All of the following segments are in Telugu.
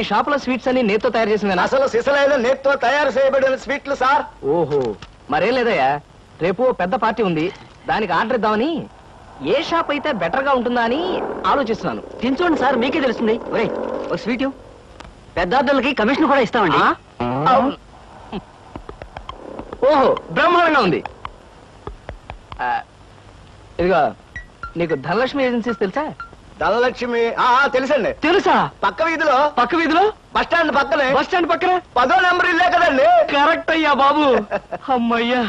మీ షాపులో స్వీట్స్ అన్ని నేతో తయారు చేసిందనా? అసలు సిసలైన నేతో తయారు చేయబడిన స్వీట్లు సార్. ఓహో, మరేం లేదయ్యా, రేపు పెద్ద పార్టీ ఉంది, దానికి ఆర్డర్ ఇద్దామని ఏ షాప్ అయితే బెటర్ గా ఉంటుందా అని ఆలోచిస్తున్నాను. తినచూడండి సార్, మీకే తెలుస్తుంది. ఒరేయ్, ఒక స్వీట్ పెద్దార్థులకి కమిషన్ కూడా ఇస్తామండి. ఓహో, బ్రహ్మాండంగా ఉంది. ఇదిగో నీకు ధనలక్ష్మి ఏజెన్సీస్ తెలుసా? ధనలక్ష్మి తెలుసండి. తెలుసా? పక్క వీధిలో బస్ స్టాండ్ పక్కనే 10వ నెంబర్ ఇల్లే కదండి. కరెక్ట్ అయ్యా బాబు. అమ్మయ్యా,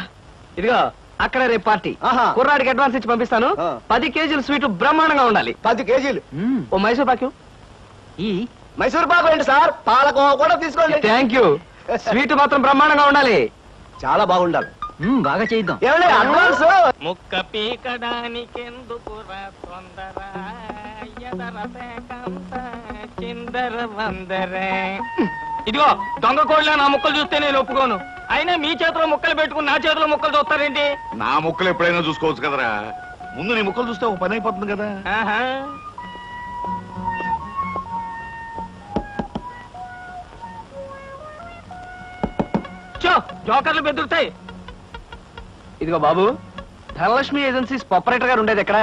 ఇదిగో అక్కడ రేపు పార్టీ. కుర్రాడికి అడ్వాన్స్ ఇచ్చి పంపిస్తాను. 10 కేజీలు స్వీట్ బ్రహ్మాండంగా ఉండాలి. 10 కేజీలు ఓ మైసూర్ పాక్యం. ఈ మైసూర్ పాకు ఏంటి సార్, పాలకోవ కూడా తీసుకోండి. Thank you. స్వీట్ మాత్రం బ్రహ్మాండంగా ఉండాలి, చాలా బాగుండాలి. బాగా చేద్దాం. అడ్వాన్స్ ముక్క పీకడానికెందుకు రా తొందర, ఇదిగో దొంగ కోళ్ళ నా ముక్కలు చూస్తే నేను ఒప్పుకోను. అయినా మీ చేతిలో ముక్కలు పెట్టుకుని నా చేతిలో ముక్కలు చూస్తారేంటి? నా ముక్కలు ఎప్పుడైనా చూసుకోవచ్చు కదరా, ముందు నీ ముక్కలు చూస్తే ఒక పని అయిపోతుంది కదా. జోకర్లు బెదురుతాయి. ఇదిగో బాబు, ధనలక్ష్మి ఏజెన్సీస్ ఆపరేటర్ గారు ఉండేది ఎక్కడ?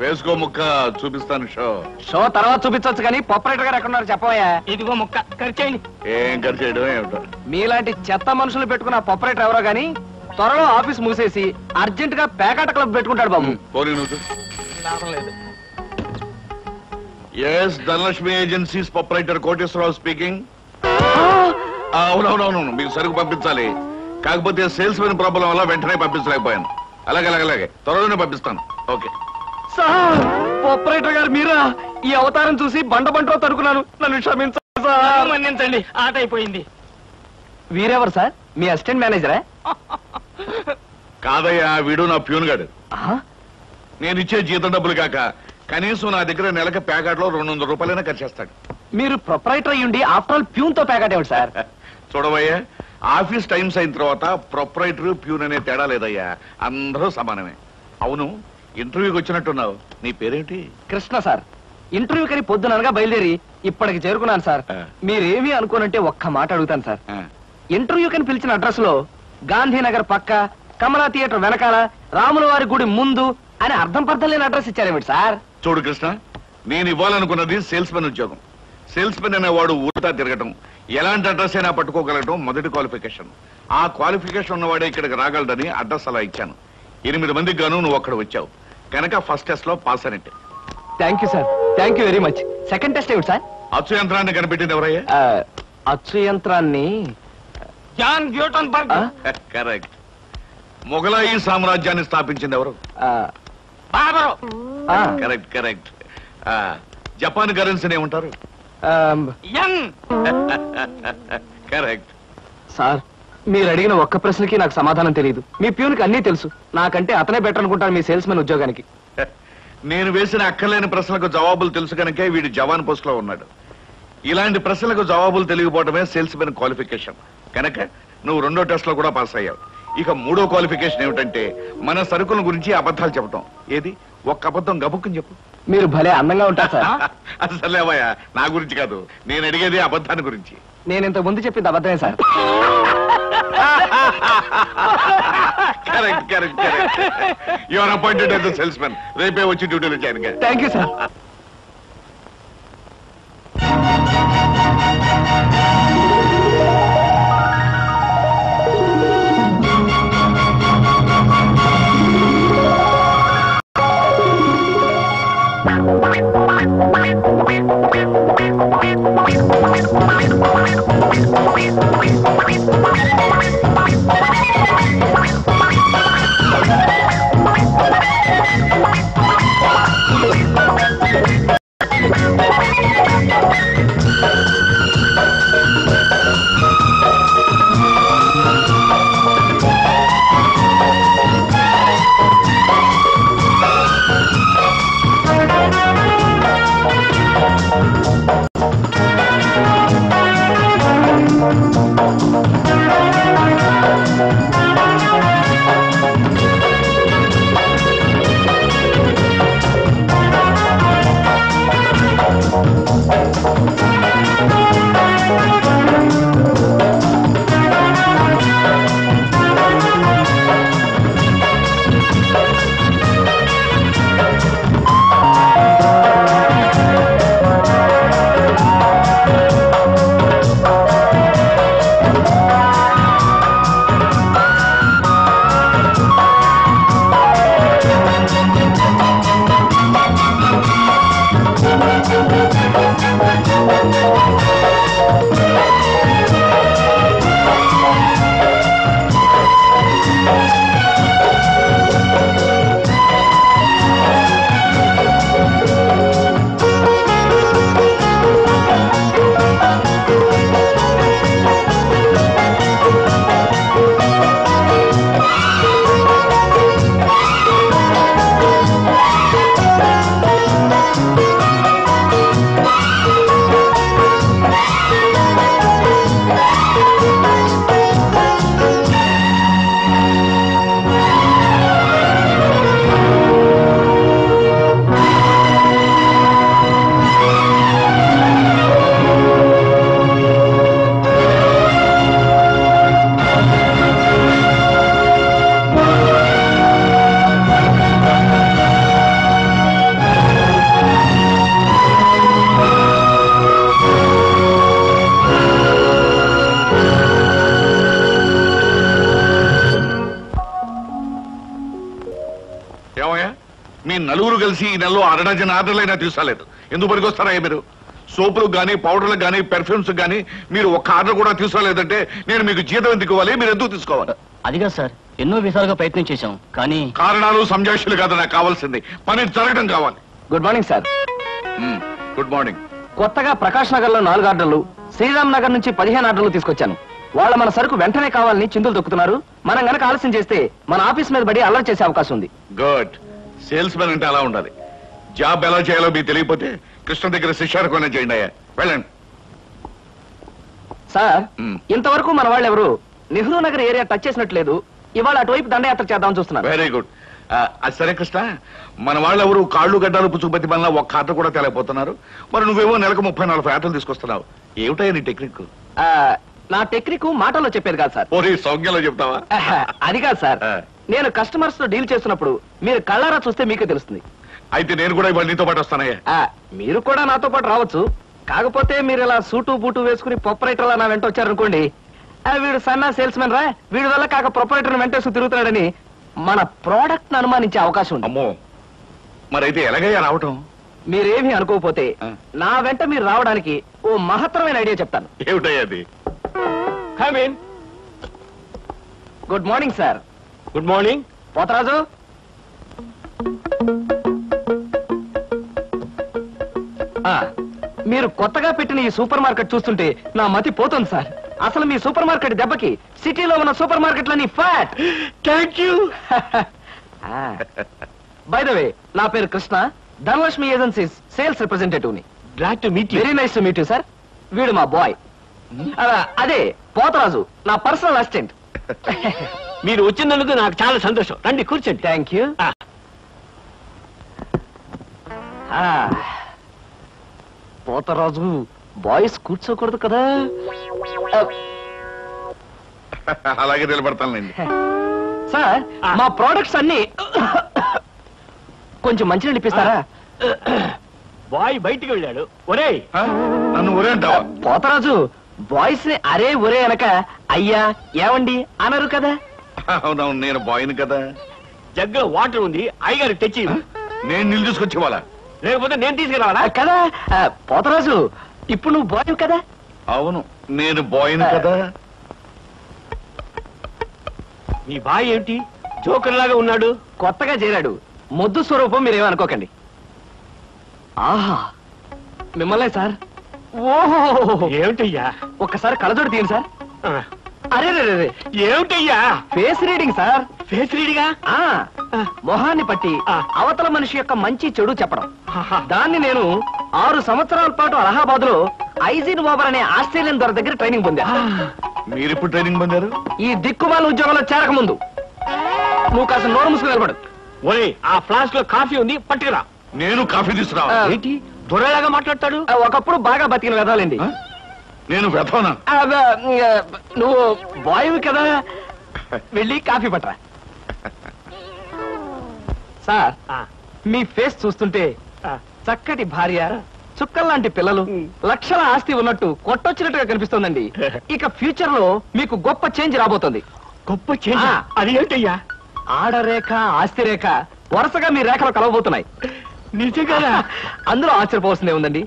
వేసుకో ముక్క చూపిస్తాను. షో తర్వాత చూపించవచ్చు, కానీ ఆపరేటర్ గారు ఎక్కడ ఉన్నారు చెప్పవయ్యా. ఇదిగో ముక్క ఖర్చేయండి. ఏం ఖర్చు చేయడం ఏమిటో, మీలాంటి చెత్త మనుషులు పెట్టుకున్న ఆపరేటర్ ఎవరో గానీ త్వరలో ఆఫీస్ మూసేసి అర్జెంట్ గా పేకాట క్లబ్ పెట్టుకుంటాడు బాబు. Dhanalakshmi agencies operator Koteswararao speaking. అవునవునవును, మీకు సరుకు పంపించాలి, కాకపోతే సేల్స్ మెన్ ప్రాబ్లం వల్ల వెంటనే పంపించలేకపోయాను. అలాగే త్వరలోనే పంపిస్తాను. Okay sir. ఆపరేటర్ గారు మీరా? ఈ అవతారం చూసి బంటో తరుకున్నాను, నన్ను క్షమించండి సార్. మన్నించండి, ఆట అయిపోయింది. వీరెవరు సార్, మీ అసిస్టెంట్ మేనేజరా? కాదయ్యా, వీడు నా ప్యూన్ గాడు. నేను ఇచ్చే జీతం డబ్బులు కాక కనీసం నా దగ్గర నెలకి ప్యాకెట్లో 200 రూపాయలైనా ఖర్చు చేస్తాడు. మీరు ప్రొపరైటర్ అయ్యుండి ఆఫ్టర్ ఆల్ ప్యూన్ తో ప్యాకెట్ ఏమిటి సార్? చూడవయ్యా, ఆఫీస్ టైమ్స్ అయిన తర్వాత ప్రొపరైటర్ ప్యూన్ అనే తేడా లేదయ్యా, అందరూ సమానమే. అవును, ఇంటర్వ్యూకి వచ్చినట్టున్నావు, నీ పేరేంటి? కృష్ణ సార్. ఇంటర్వ్యూ కని పొద్దుననగా బయలుదేరి ఇప్పటికి చేరుకున్నాను సార్. మీరేమీ అనుకోనంటే ఒక్క మాట అడుగుతాను సార్. ఇంటర్వ్యూ కని పిలిచిన అడ్రస్ లో గాంధీనగర్ పక్క, కమలా థియేటర్ వెనకాల, రాములవారి గుడి ముందు అని అర్థం పర్థం లేని అడ్రస్ ఇచ్చారేమిటి సార్? చూడు కృష్ణ, నేను ఇవ్వాలనుకున్నది సేల్స్ మెన్ ఉద్యోగం. సేల్స్ మెన్ అనేవాడు ఊరుతా తిరగటం, ఎలాంటి అడ్రస్ అయినా పట్టుకోగలటం మొదటి క్వాలిఫికేషన్. ఆ క్వాలిఫికేషన్ ఉన్నవాడే ఇక్కడికి రాగలడని అడ్రస్ అలా ఇచ్చాను. 8 మందికి గాను నువ్వు అక్కడ వచ్చావు కనుక ఫస్ట్ టెస్ట్ లో పాస్ అనేట్టు. Thank you sir, thank you very much. Second test ఏమిటి సార్? అచ్చు యంత్రాన్ని కనిపెట్టింది ఎవరయ్యా? అచ్చు యంత్రాన్ని జాన్ గ్యూటన్బర్గ్. కరెక్ట్. మొఘలాయి సామ్రాజ్యాన్ని స్థాపించింది ఎవరు? కరెక్ట్. జపాన్ కరెన్సీని ఏమంటారు? Correct sir. మీరు అడిగిన ఒక్క ప్రశ్నకి నాకు సమాధానం తెలియదు. మీ ప్యూన్కి అన్నీ తెలుసు, నాకంటే అతనే బెటర్ అనుకుంటాను మీ సేల్స్ మెన్ ఉద్యోగానికి. నేను వేసిన అక్కర్లేని ప్రశ్నలకు జవాబులు తెలుసు కనుకే వీడు జవాన్ పోస్ట్ లో ఉన్నాడు. ఇలాంటి ప్రశ్నలకు జవాబులు తెలియకపోవడమే సేల్స్ మెన్ క్వాలిఫికేషన్ కనుక నువ్వు 2వ టెస్ట్ లో కూడా పాస్ అయ్యావు. ఇక 3వ క్వాలిఫికేషన్ ఏమిటంటే మన సరుకుల గురించి అబద్ధాలు చెప్పడం. ఏది? ఒక్క అబద్ధం గబుక్కుని చెప్పు. మీరు భలే అందంగా ఉంటారు సార్. అసలేవయ్యా, నా గురించి కాదు, నేను అడిగేది అబద్ధాన్ని గురించి. నేను ఇంత ముందు చెప్పింది అబద్ధమే sir. Correct. You are appointed as a sales man. రేపే వచ్చి డ్యూటీలో చేయండి. Thank you sir. నలుగురు కలిసి ఈ నెలలో అరడజన ఆర్డర్లైనా తీసుకోలేదు. ఎందుకు పరిగొస్తారయ్య మీరు? సోపులకు గానీ పౌడర్లకు గానీ పెర్ఫ్యూమ్స్కి గానీ మీరు ఒక్క ఆర్డర్ కూడా తీసుకోలేదంటే నేను మీకు జీతం ఎందుకు ఇవ్వాలి? మీరు ఎందుకు తీసుకోవాలి? అదిగా సార్, ఎన్నో విధాలుగా ప్రయత్నం చేశాం కానీ కారణాలు సంజాషులు కాదు నాకు కావాల్సింది, పని జరగడం కావాలి. Good morning sir. Good morning. కొత్తగా ప్రకాష్ నగర్ లో 4 ఆర్డర్లు, శ్రీరామ్ నగర్ నుంచి 15 ఆర్డర్లు తీసుకొచ్చాను. వాళ్ళు మన సరుకు వెంటనే కావాలని చిందులు దొక్కుతున్నారు. మనం గనక ఆలస్యం చేస్తే మన ఆఫీస్ మీద పడి అల్లరి చేసే అవకాశం ఉంది. గుడ్ సేల్స్ మ్యాన్ అంటే అలా ఉండాలి. జాబ్ ఎలా చేయాలో మీకు తెలియకపోతే కృష్ణ దగ్గర శిష్యార్కం చేయండి అయ్యా. వెళ్ళండి సార్. ఇంతవరకు మన వాళ్ళు ఎవరు నెహ్రూ నగర్ ఏరియా టచ్ చేసినట్లేదు. ఇవాళ అటువైపు దండయాత్ర చేద్దామని చూస్తున్నారు. Very good. అది సరే కృష్ణ, మన వాళ్ళు ఎవరు కాళ్ళు గడ్డాలు పుచ్చుకుపతి వల్ల ఒక్క ఆట కూడా తెలియపోతున్నారు. మరి నువ్వేమో నెలకు 30-40 ఆటలు తీసుకొస్తున్నావు. ఏమిటయ్యా నీ టెక్నిక్? నా టెక్నిక్ మాటల్లో చెప్పేది కాదు సార్. ఓరే సౌజ్ఞలో చెప్తావా? అది కాదు సార్, నేను కస్టమర్స్ తో డీల్ చేస్తున్నప్పుడు మీరు కళ్ళారా చూస్తే మీకే తెలుస్తుంది. అయితే నేను కూడా ఇవాళ నీతో పాటు వస్తానయ్యా. మీరు కూడా నాతో పాటు రావచ్చు. కాకపోతే మీరు ఇలా సూటు బూటు వేసుకుని ప్రొపరైటర్ నా వెంట వచ్చారనుకోండి, వీడు సన్న సేల్స్ మెన్ రా, వీడి వల్ల కాక ప్రొపరైటర్ వెంటేస్తూ తిరుగుతున్నాడని మన ప్రోడక్ట్ అనుమానించే అవకాశం ఉంది. అమ్మో, మరైతే ఎలాగయ్యా రావటం? మీరేమీ అనుకోకపోతే నా వెంట మీరు రావడానికి ఓ మహత్తరమైన ఐడియా చెప్తాను. ఏమిటయ్యా అది? Good morning sir. Good morning. Potharaju, మీరు కొత్తగా పెట్టిన ఈ సూపర్ మార్కెట్ చూస్తుంటే నా మతి పోతుంది సార్. అసలు మీ సూపర్ మార్కెట్ దెబ్బకి సిటీలో ఉన్న సూపర్ మార్కెట్లని fat. Thank you. By the way, నా పేరు Krishna, Dhanalakshmi agencies sales representative ని. Glad to meet you. Very nice to meet you sir. వీడు మా బాయ్, అదే పోతరాజు, నా పర్సనల్ అసిస్టెంట్. మీరు వచ్చినందుకు నాకు చాలా సంతోషం. రండి కూర్చోండి. Thank you. పోతరాజు, బాయ్స్ కూర్చోకూడదు కదా. అలాగే నిలబడతానండి సార్. మా ప్రోడక్ట్స్ అన్ని కొంచెం మంచి నడిపిస్తారా? బాయ్ బయటికి వెళ్ళాడు. ఒరే నన్ను ఒరే అంటావా? పోతరాజు బాయ్స్ ని అరే ఒరే అనక అయ్యా ఏమండి అనరు కదా. అవునవును, నేను బాయ్ని కదా. జగ్గ వాటర్ ఉంది, అయ్యగారు తెచ్చి నేను నీళ్ళు తీసుకొచ్చేవాళ్ళ, లేకపోతే నేను తీసుకురావాలా కదా. పోతరాజు ఇప్పుడు నువ్వు బాయ్ కదా. అవును నేను బాయ్ని కదా. నీ బాయ్ ఏమిటి జోకర్ లాగా ఉన్నాడు? కొత్తగా చేరాడు, మొద్దు స్వరూపం, మీరేమనుకోకండి. ఆహా మిమ్మల్నే సార్. ఓహో ఏమిటయ్యా, ఒక్కసారి కళ్ళజోడు తీయండి సార్. అరే రే ఏమిటయ్యా? Face reading sir. ఫేస్ రీడింగా? మొహాన్ని పట్టి అవతల మనిషి యొక్క మంచి చెడు చెప్పడం. దాన్ని నేను 6 సంవత్సరాల పాటు అలహాబాద్ లో ఐజీన్ బాబర్ అనే ఆస్ట్రేలియన్ దొర దగ్గర ట్రైనింగ్ పొందాను. మీరు ఇప్పుడు ట్రైనింగ్ పొందారు? ఈ దిక్కుమాల ఉద్యోగంలో చేరక ముందు. నువ్వు కాస్త నోరు ముసుకు నిలబడు. ఒరే ఆ ఫ్లాస్క్ లో కాఫీ ఉంది పట్టుకురా. నేను కాఫీ తీసుకురావాలి. దొరలాగా మాట్లాడతాడు. ఒకప్పుడు బాగా బతికిన వెదాలండి. నేను వెదవనా? నువ్వు బాయ్ కదా, వెళ్ళి కాఫీ పట్టరా. సార్ మీ ఫేస్ చూస్తుంటే చక్కటి భార్య, చుక్కల్లాంటి పిల్లలు, లక్షల ఆస్తి ఉన్నట్టు కొట్టొచ్చినట్టుగా కనిపిస్తోందండి. ఇక ఫ్యూచర్ లో మీకు గొప్ప చేంజ్ రాబోతుంది. గొప్ప చేంజ్? అదేంటయ్యా? ఆడరేఖ ఆస్తి రేఖ వరుసగా మీ రేఖలు కలవబోతున్నాయి. నిజంగా? అందులో ఆశ్చర్యపోవాల్సిందే ఉందండి.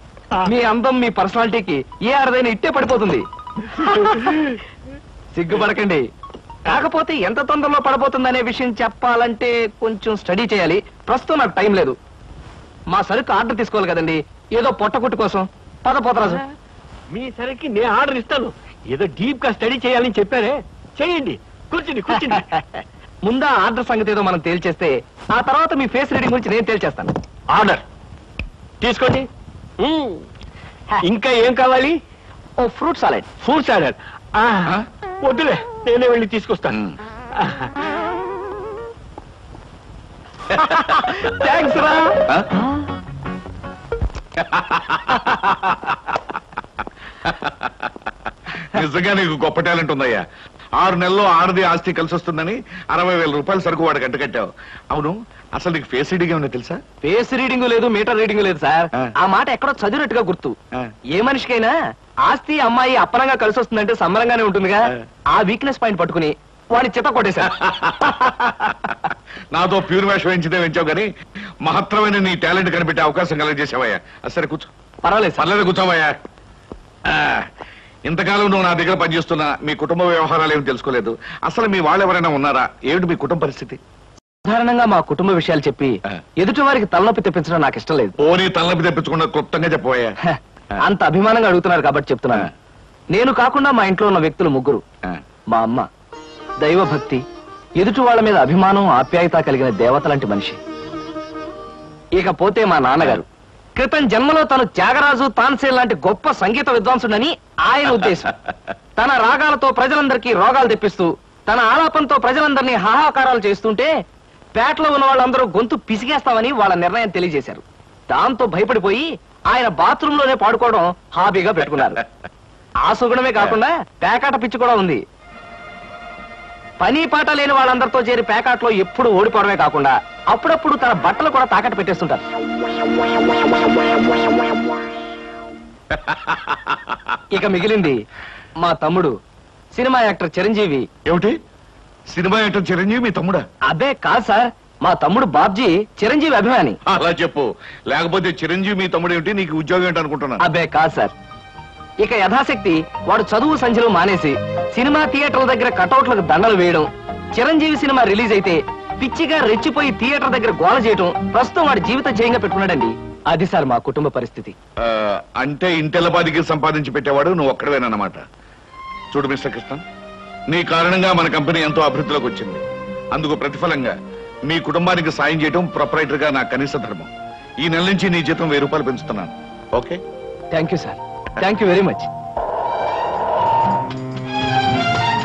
మీ అందం మీ పర్సనాలిటీకి ఏ అరదైనా ఇట్టే పడిపోతుంది. సిగ్గుపడకండి. కాకపోతే ఎంత తొందరలో పడబోతుందనే విషయం చెప్పాలంటే కొంచెం స్టడీ చేయాలి. ప్రస్తుతం నాకు టైం లేదు. మా సరుకు ఆర్డర్ తీసుకోవాలి కదండి, ఏదో పొట్టకుట్టు కోసం. పద పోతరాజు. మీ సరుకి నేను ఆర్డర్ ఇస్తాను. ఏదో డీప్ గా స్టడీ చేయాలని చెప్పారే, చేయండి. కూర్చుని కూర్చుని ముందా ఆర్డర్ సంగతి ఏదో మనం తేల్చేస్తే ఆ తర్వాత మీ ఫేస్ రీడింగ్ గురించి నేను తేల్చేస్తాను. ఆర్డర్ తీసుకోండి. ఇంకా ఏం కావాలి? ఓ ఫ్రూట్ సాలెడ్. ఫ్రూట్ సాలెడ్ వద్దులే, నేనే వెళ్ళి తీసుకొస్తాను. థ్యాంక్స్ రా. నిజంగా నీకు గొప్ప టాలెంట్ ఉందయ్యా. 6 నెలల్లో ఆడది ఆస్తి కలిసి వస్తుందని 60,000 రూపాయలు సరుకు వాడు గంట కట్టావు. అవును అసలు నీకు ఫేస్ రీడింగ్ ఏమైనా తెలుసా? ఫేస్ రీడింగ్ లేదు, మీటర్ రీడింగ్ లేదు సార్. ఆ మాట ఎక్కడో చదివినట్టుగా గుర్తు. ఏ మనిషికైనా ఆస్తి అమ్మాయి అప్పనంగా కలిసి వస్తుందంటే సంబరంగానే ఉంటుందిగా. ఆ వీక్నెస్ పాయింట్ పట్టుకుని वाणी चितकोटे ना तो प्यूर वेशवे महत्व नी टालेंट कवकाश कल सर कुछ पर्वे पर्वे कुर्चोया ఇంతకాలం నువ్వు నా దగ్గర పని చేస్తున్నా మీ కుటుంబ వ్యవహారాలు ఏమీ తెలుసుకోలేదు అసలు మీ వాళ్ళు ఎవరైనా ఉన్నారా ఏమిటి మీ కుటుంబ పరిస్థితి సాధారణంగా మా కుటుంబ విషయాలు చెప్పి ఎదుటివారికి తలనొప్పి తెప్పించడం నాకు ఇష్టం లేదు ఓని తలనొప్పి తెప్పించకుండా కొత్తగా చెప్పవయ్యా అంత అభిమానంగా అడుగుతున్నారు కాబట్టి చెప్తున్నాను నేను కాకుండా మా ఇంట్లో ఉన్న వ్యక్తులు ముగ్గురు మా అమ్మ దైవ భక్తి ఎదుటి వాళ్ళ మీద అభిమానం ఆప్యాయత కలిగిన దేవత లాంటి మనిషి ఇకపోతే మా నాన్నగారు कृतन जन्मलो तानु त्यागराजु तानसेन लांटि गोप्प संगीत विद्वांसुडनि आयन उद्देशं तन रागालतो प्रजलंदरिकी रोगालु तेप्पिस्तू तन आलापंतो प्रजलंदर्नी हाहाकारालु चेस्तुंटे पेटलो उन्न वाळ्ळंदरू गొంతు पिसिगेस्तामनि वाळ्ळ निर्णयं तेलियजेशारु दांतो भयपडिपोयि आयन बात्रूम लोने पाडुकोवडं हाबीगा पेट्टुकुन्नारु आ सुगुणमे काकुंडा पेकाट पिच्चि कूडा उंदि पनी पाट लेनि वाळ्ळंदरितो जेरि पेकाटलो एप्पुडू ओडिपोवडमे काकुंडा అప్పుడప్పుడు తన బట్టలు కూడా తాకట్టు పెట్టేస్తుంటారు ఇక మిగిలింది మా తమ్ముడు సినిమా యాక్టర్ చిరంజీవి ఏమిటి సినిమా యాక్టర్ చిరంజీవి మీ తమ్ముడా అదే కాదు సార్ మా తమ్ముడు బాబ్జీ చిరంజీవి అభిమాని అలా చెప్పు లేకపోతే చిరంజీవి మీ తమ్ముడు ఏంటి నీకు ఉద్యోగం ఏంటి అనుకుంటున్నా అదే కాదు సార్ ఇక యథాశక్తి వాడు చదువు సంచలు మానేసి సినిమా థియేటర్ల దగ్గర కటౌట్లకు దండలు వేయడం చిరంజీవి సినిమా రిలీజ్ అయితే పిచ్చిగా రెచ్చిపోయి థియేటర్ దగ్గర గోల చేయడం ప్రస్తుతం వాడి జీవిత జయంగా పెట్టుకున్నాడండి అది సార్ మా కుటుంబ పరిస్థితి అంటే ఇంటెలబాదికి సంపాదించి పెట్టేవాడు నువ్వు ఒక్కడవేనన్నమాట చూడు మిస్టర్ కృష్ణన్ నీ కారణంగా మన కంపెనీ ఎంతో అభివృద్ధిలోకి వచ్చింది అందుకు ప్రతిఫలంగా మీ కుటుంబానికి సాయం చేయడం ప్రొపరైటర్గా నా కనీస ధర్మం ఈ నెల నుంచి నీ జీతం 1000 రూపాయలు పెంచుతున్నాను okay thank you sir thank you very much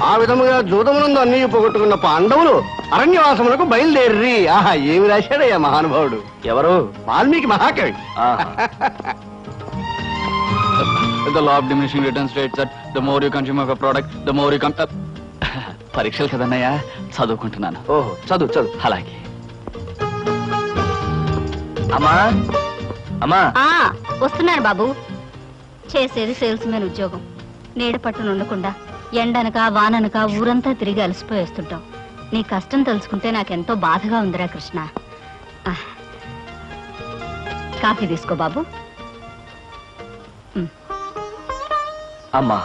ఆ విధముగా జూదమునందు అన్నీ పోగొట్టుకున్న పాండవులు అరణ్యవాసములకు బయలుదేరి ఆహా ఏమి రాశాడయ్యా మహానుభావుడు ఎవరు వాల్మీకి మహాకవి The law of diminishing returns states that the more you consume of a product, the more you come up. పరీక్షలు కదన్నయ్యా చదువుకుంటున్నాను ఓహో చదువు చదువు అలాగే అమ్మా అమ్మా వస్తున్నారు బాబు చేసేది సేల్స్ మ్యాన్ ఉద్యోగం నీడ పట్టున ఉండకుండా ఎండనక వాననక ఊరంతా తిరిగి అలసిపోయేస్తుంటాం నీ కష్టం తెలుసుకుంటే నాకెంతో బాధగా ఉందిరా కృష్ణ కాఫీ తీసుకో బాబు అమ్మా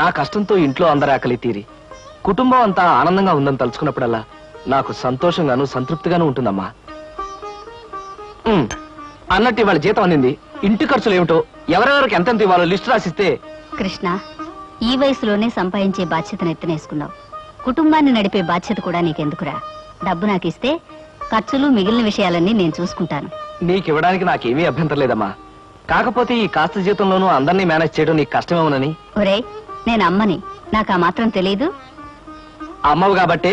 నా కష్టంతో ఇంట్లో అందరి ఆకలి తీరి కుటుంబం అంతా ఆనందంగా ఉందని తలుచుకున్నప్పుడల్లా నాకు సంతోషంగాను సంతృప్తిగాను ఉంటుందమ్మా అన్నట్టు ఇవాళ జీతం అందింది ఇంటి ఖర్చులు ఏమిటో ఎవరెవరికి ఎంతెంత ఇవ్వాలో లిస్టు రాసిస్తే కృష్ణ ఈ వయసులోనే సంపాదించే బాధ్యతను ఎత్తనేసుకున్నావు కుటుంబాన్ని నడిపే బాధ్యత కూడా నీకెందుకురా డబ్బు నాకిస్తే ఖర్చులు మిగిలిన విషయాలన్నీ నేను చూసుకుంటాను నీకు ఇవ్వడానికి నాకేమీ అభ్యంతరం లేదమ్మా కాకపోతే ఈ కాస్త జీవితంలోనూ అందర్నీ మేనేజ్ చేయడం నీకు కష్టమేమోనని ఒరే నేను అమ్మని నాకు ఆ మాత్రం తెలియదు అమ్మవు కాబట్టి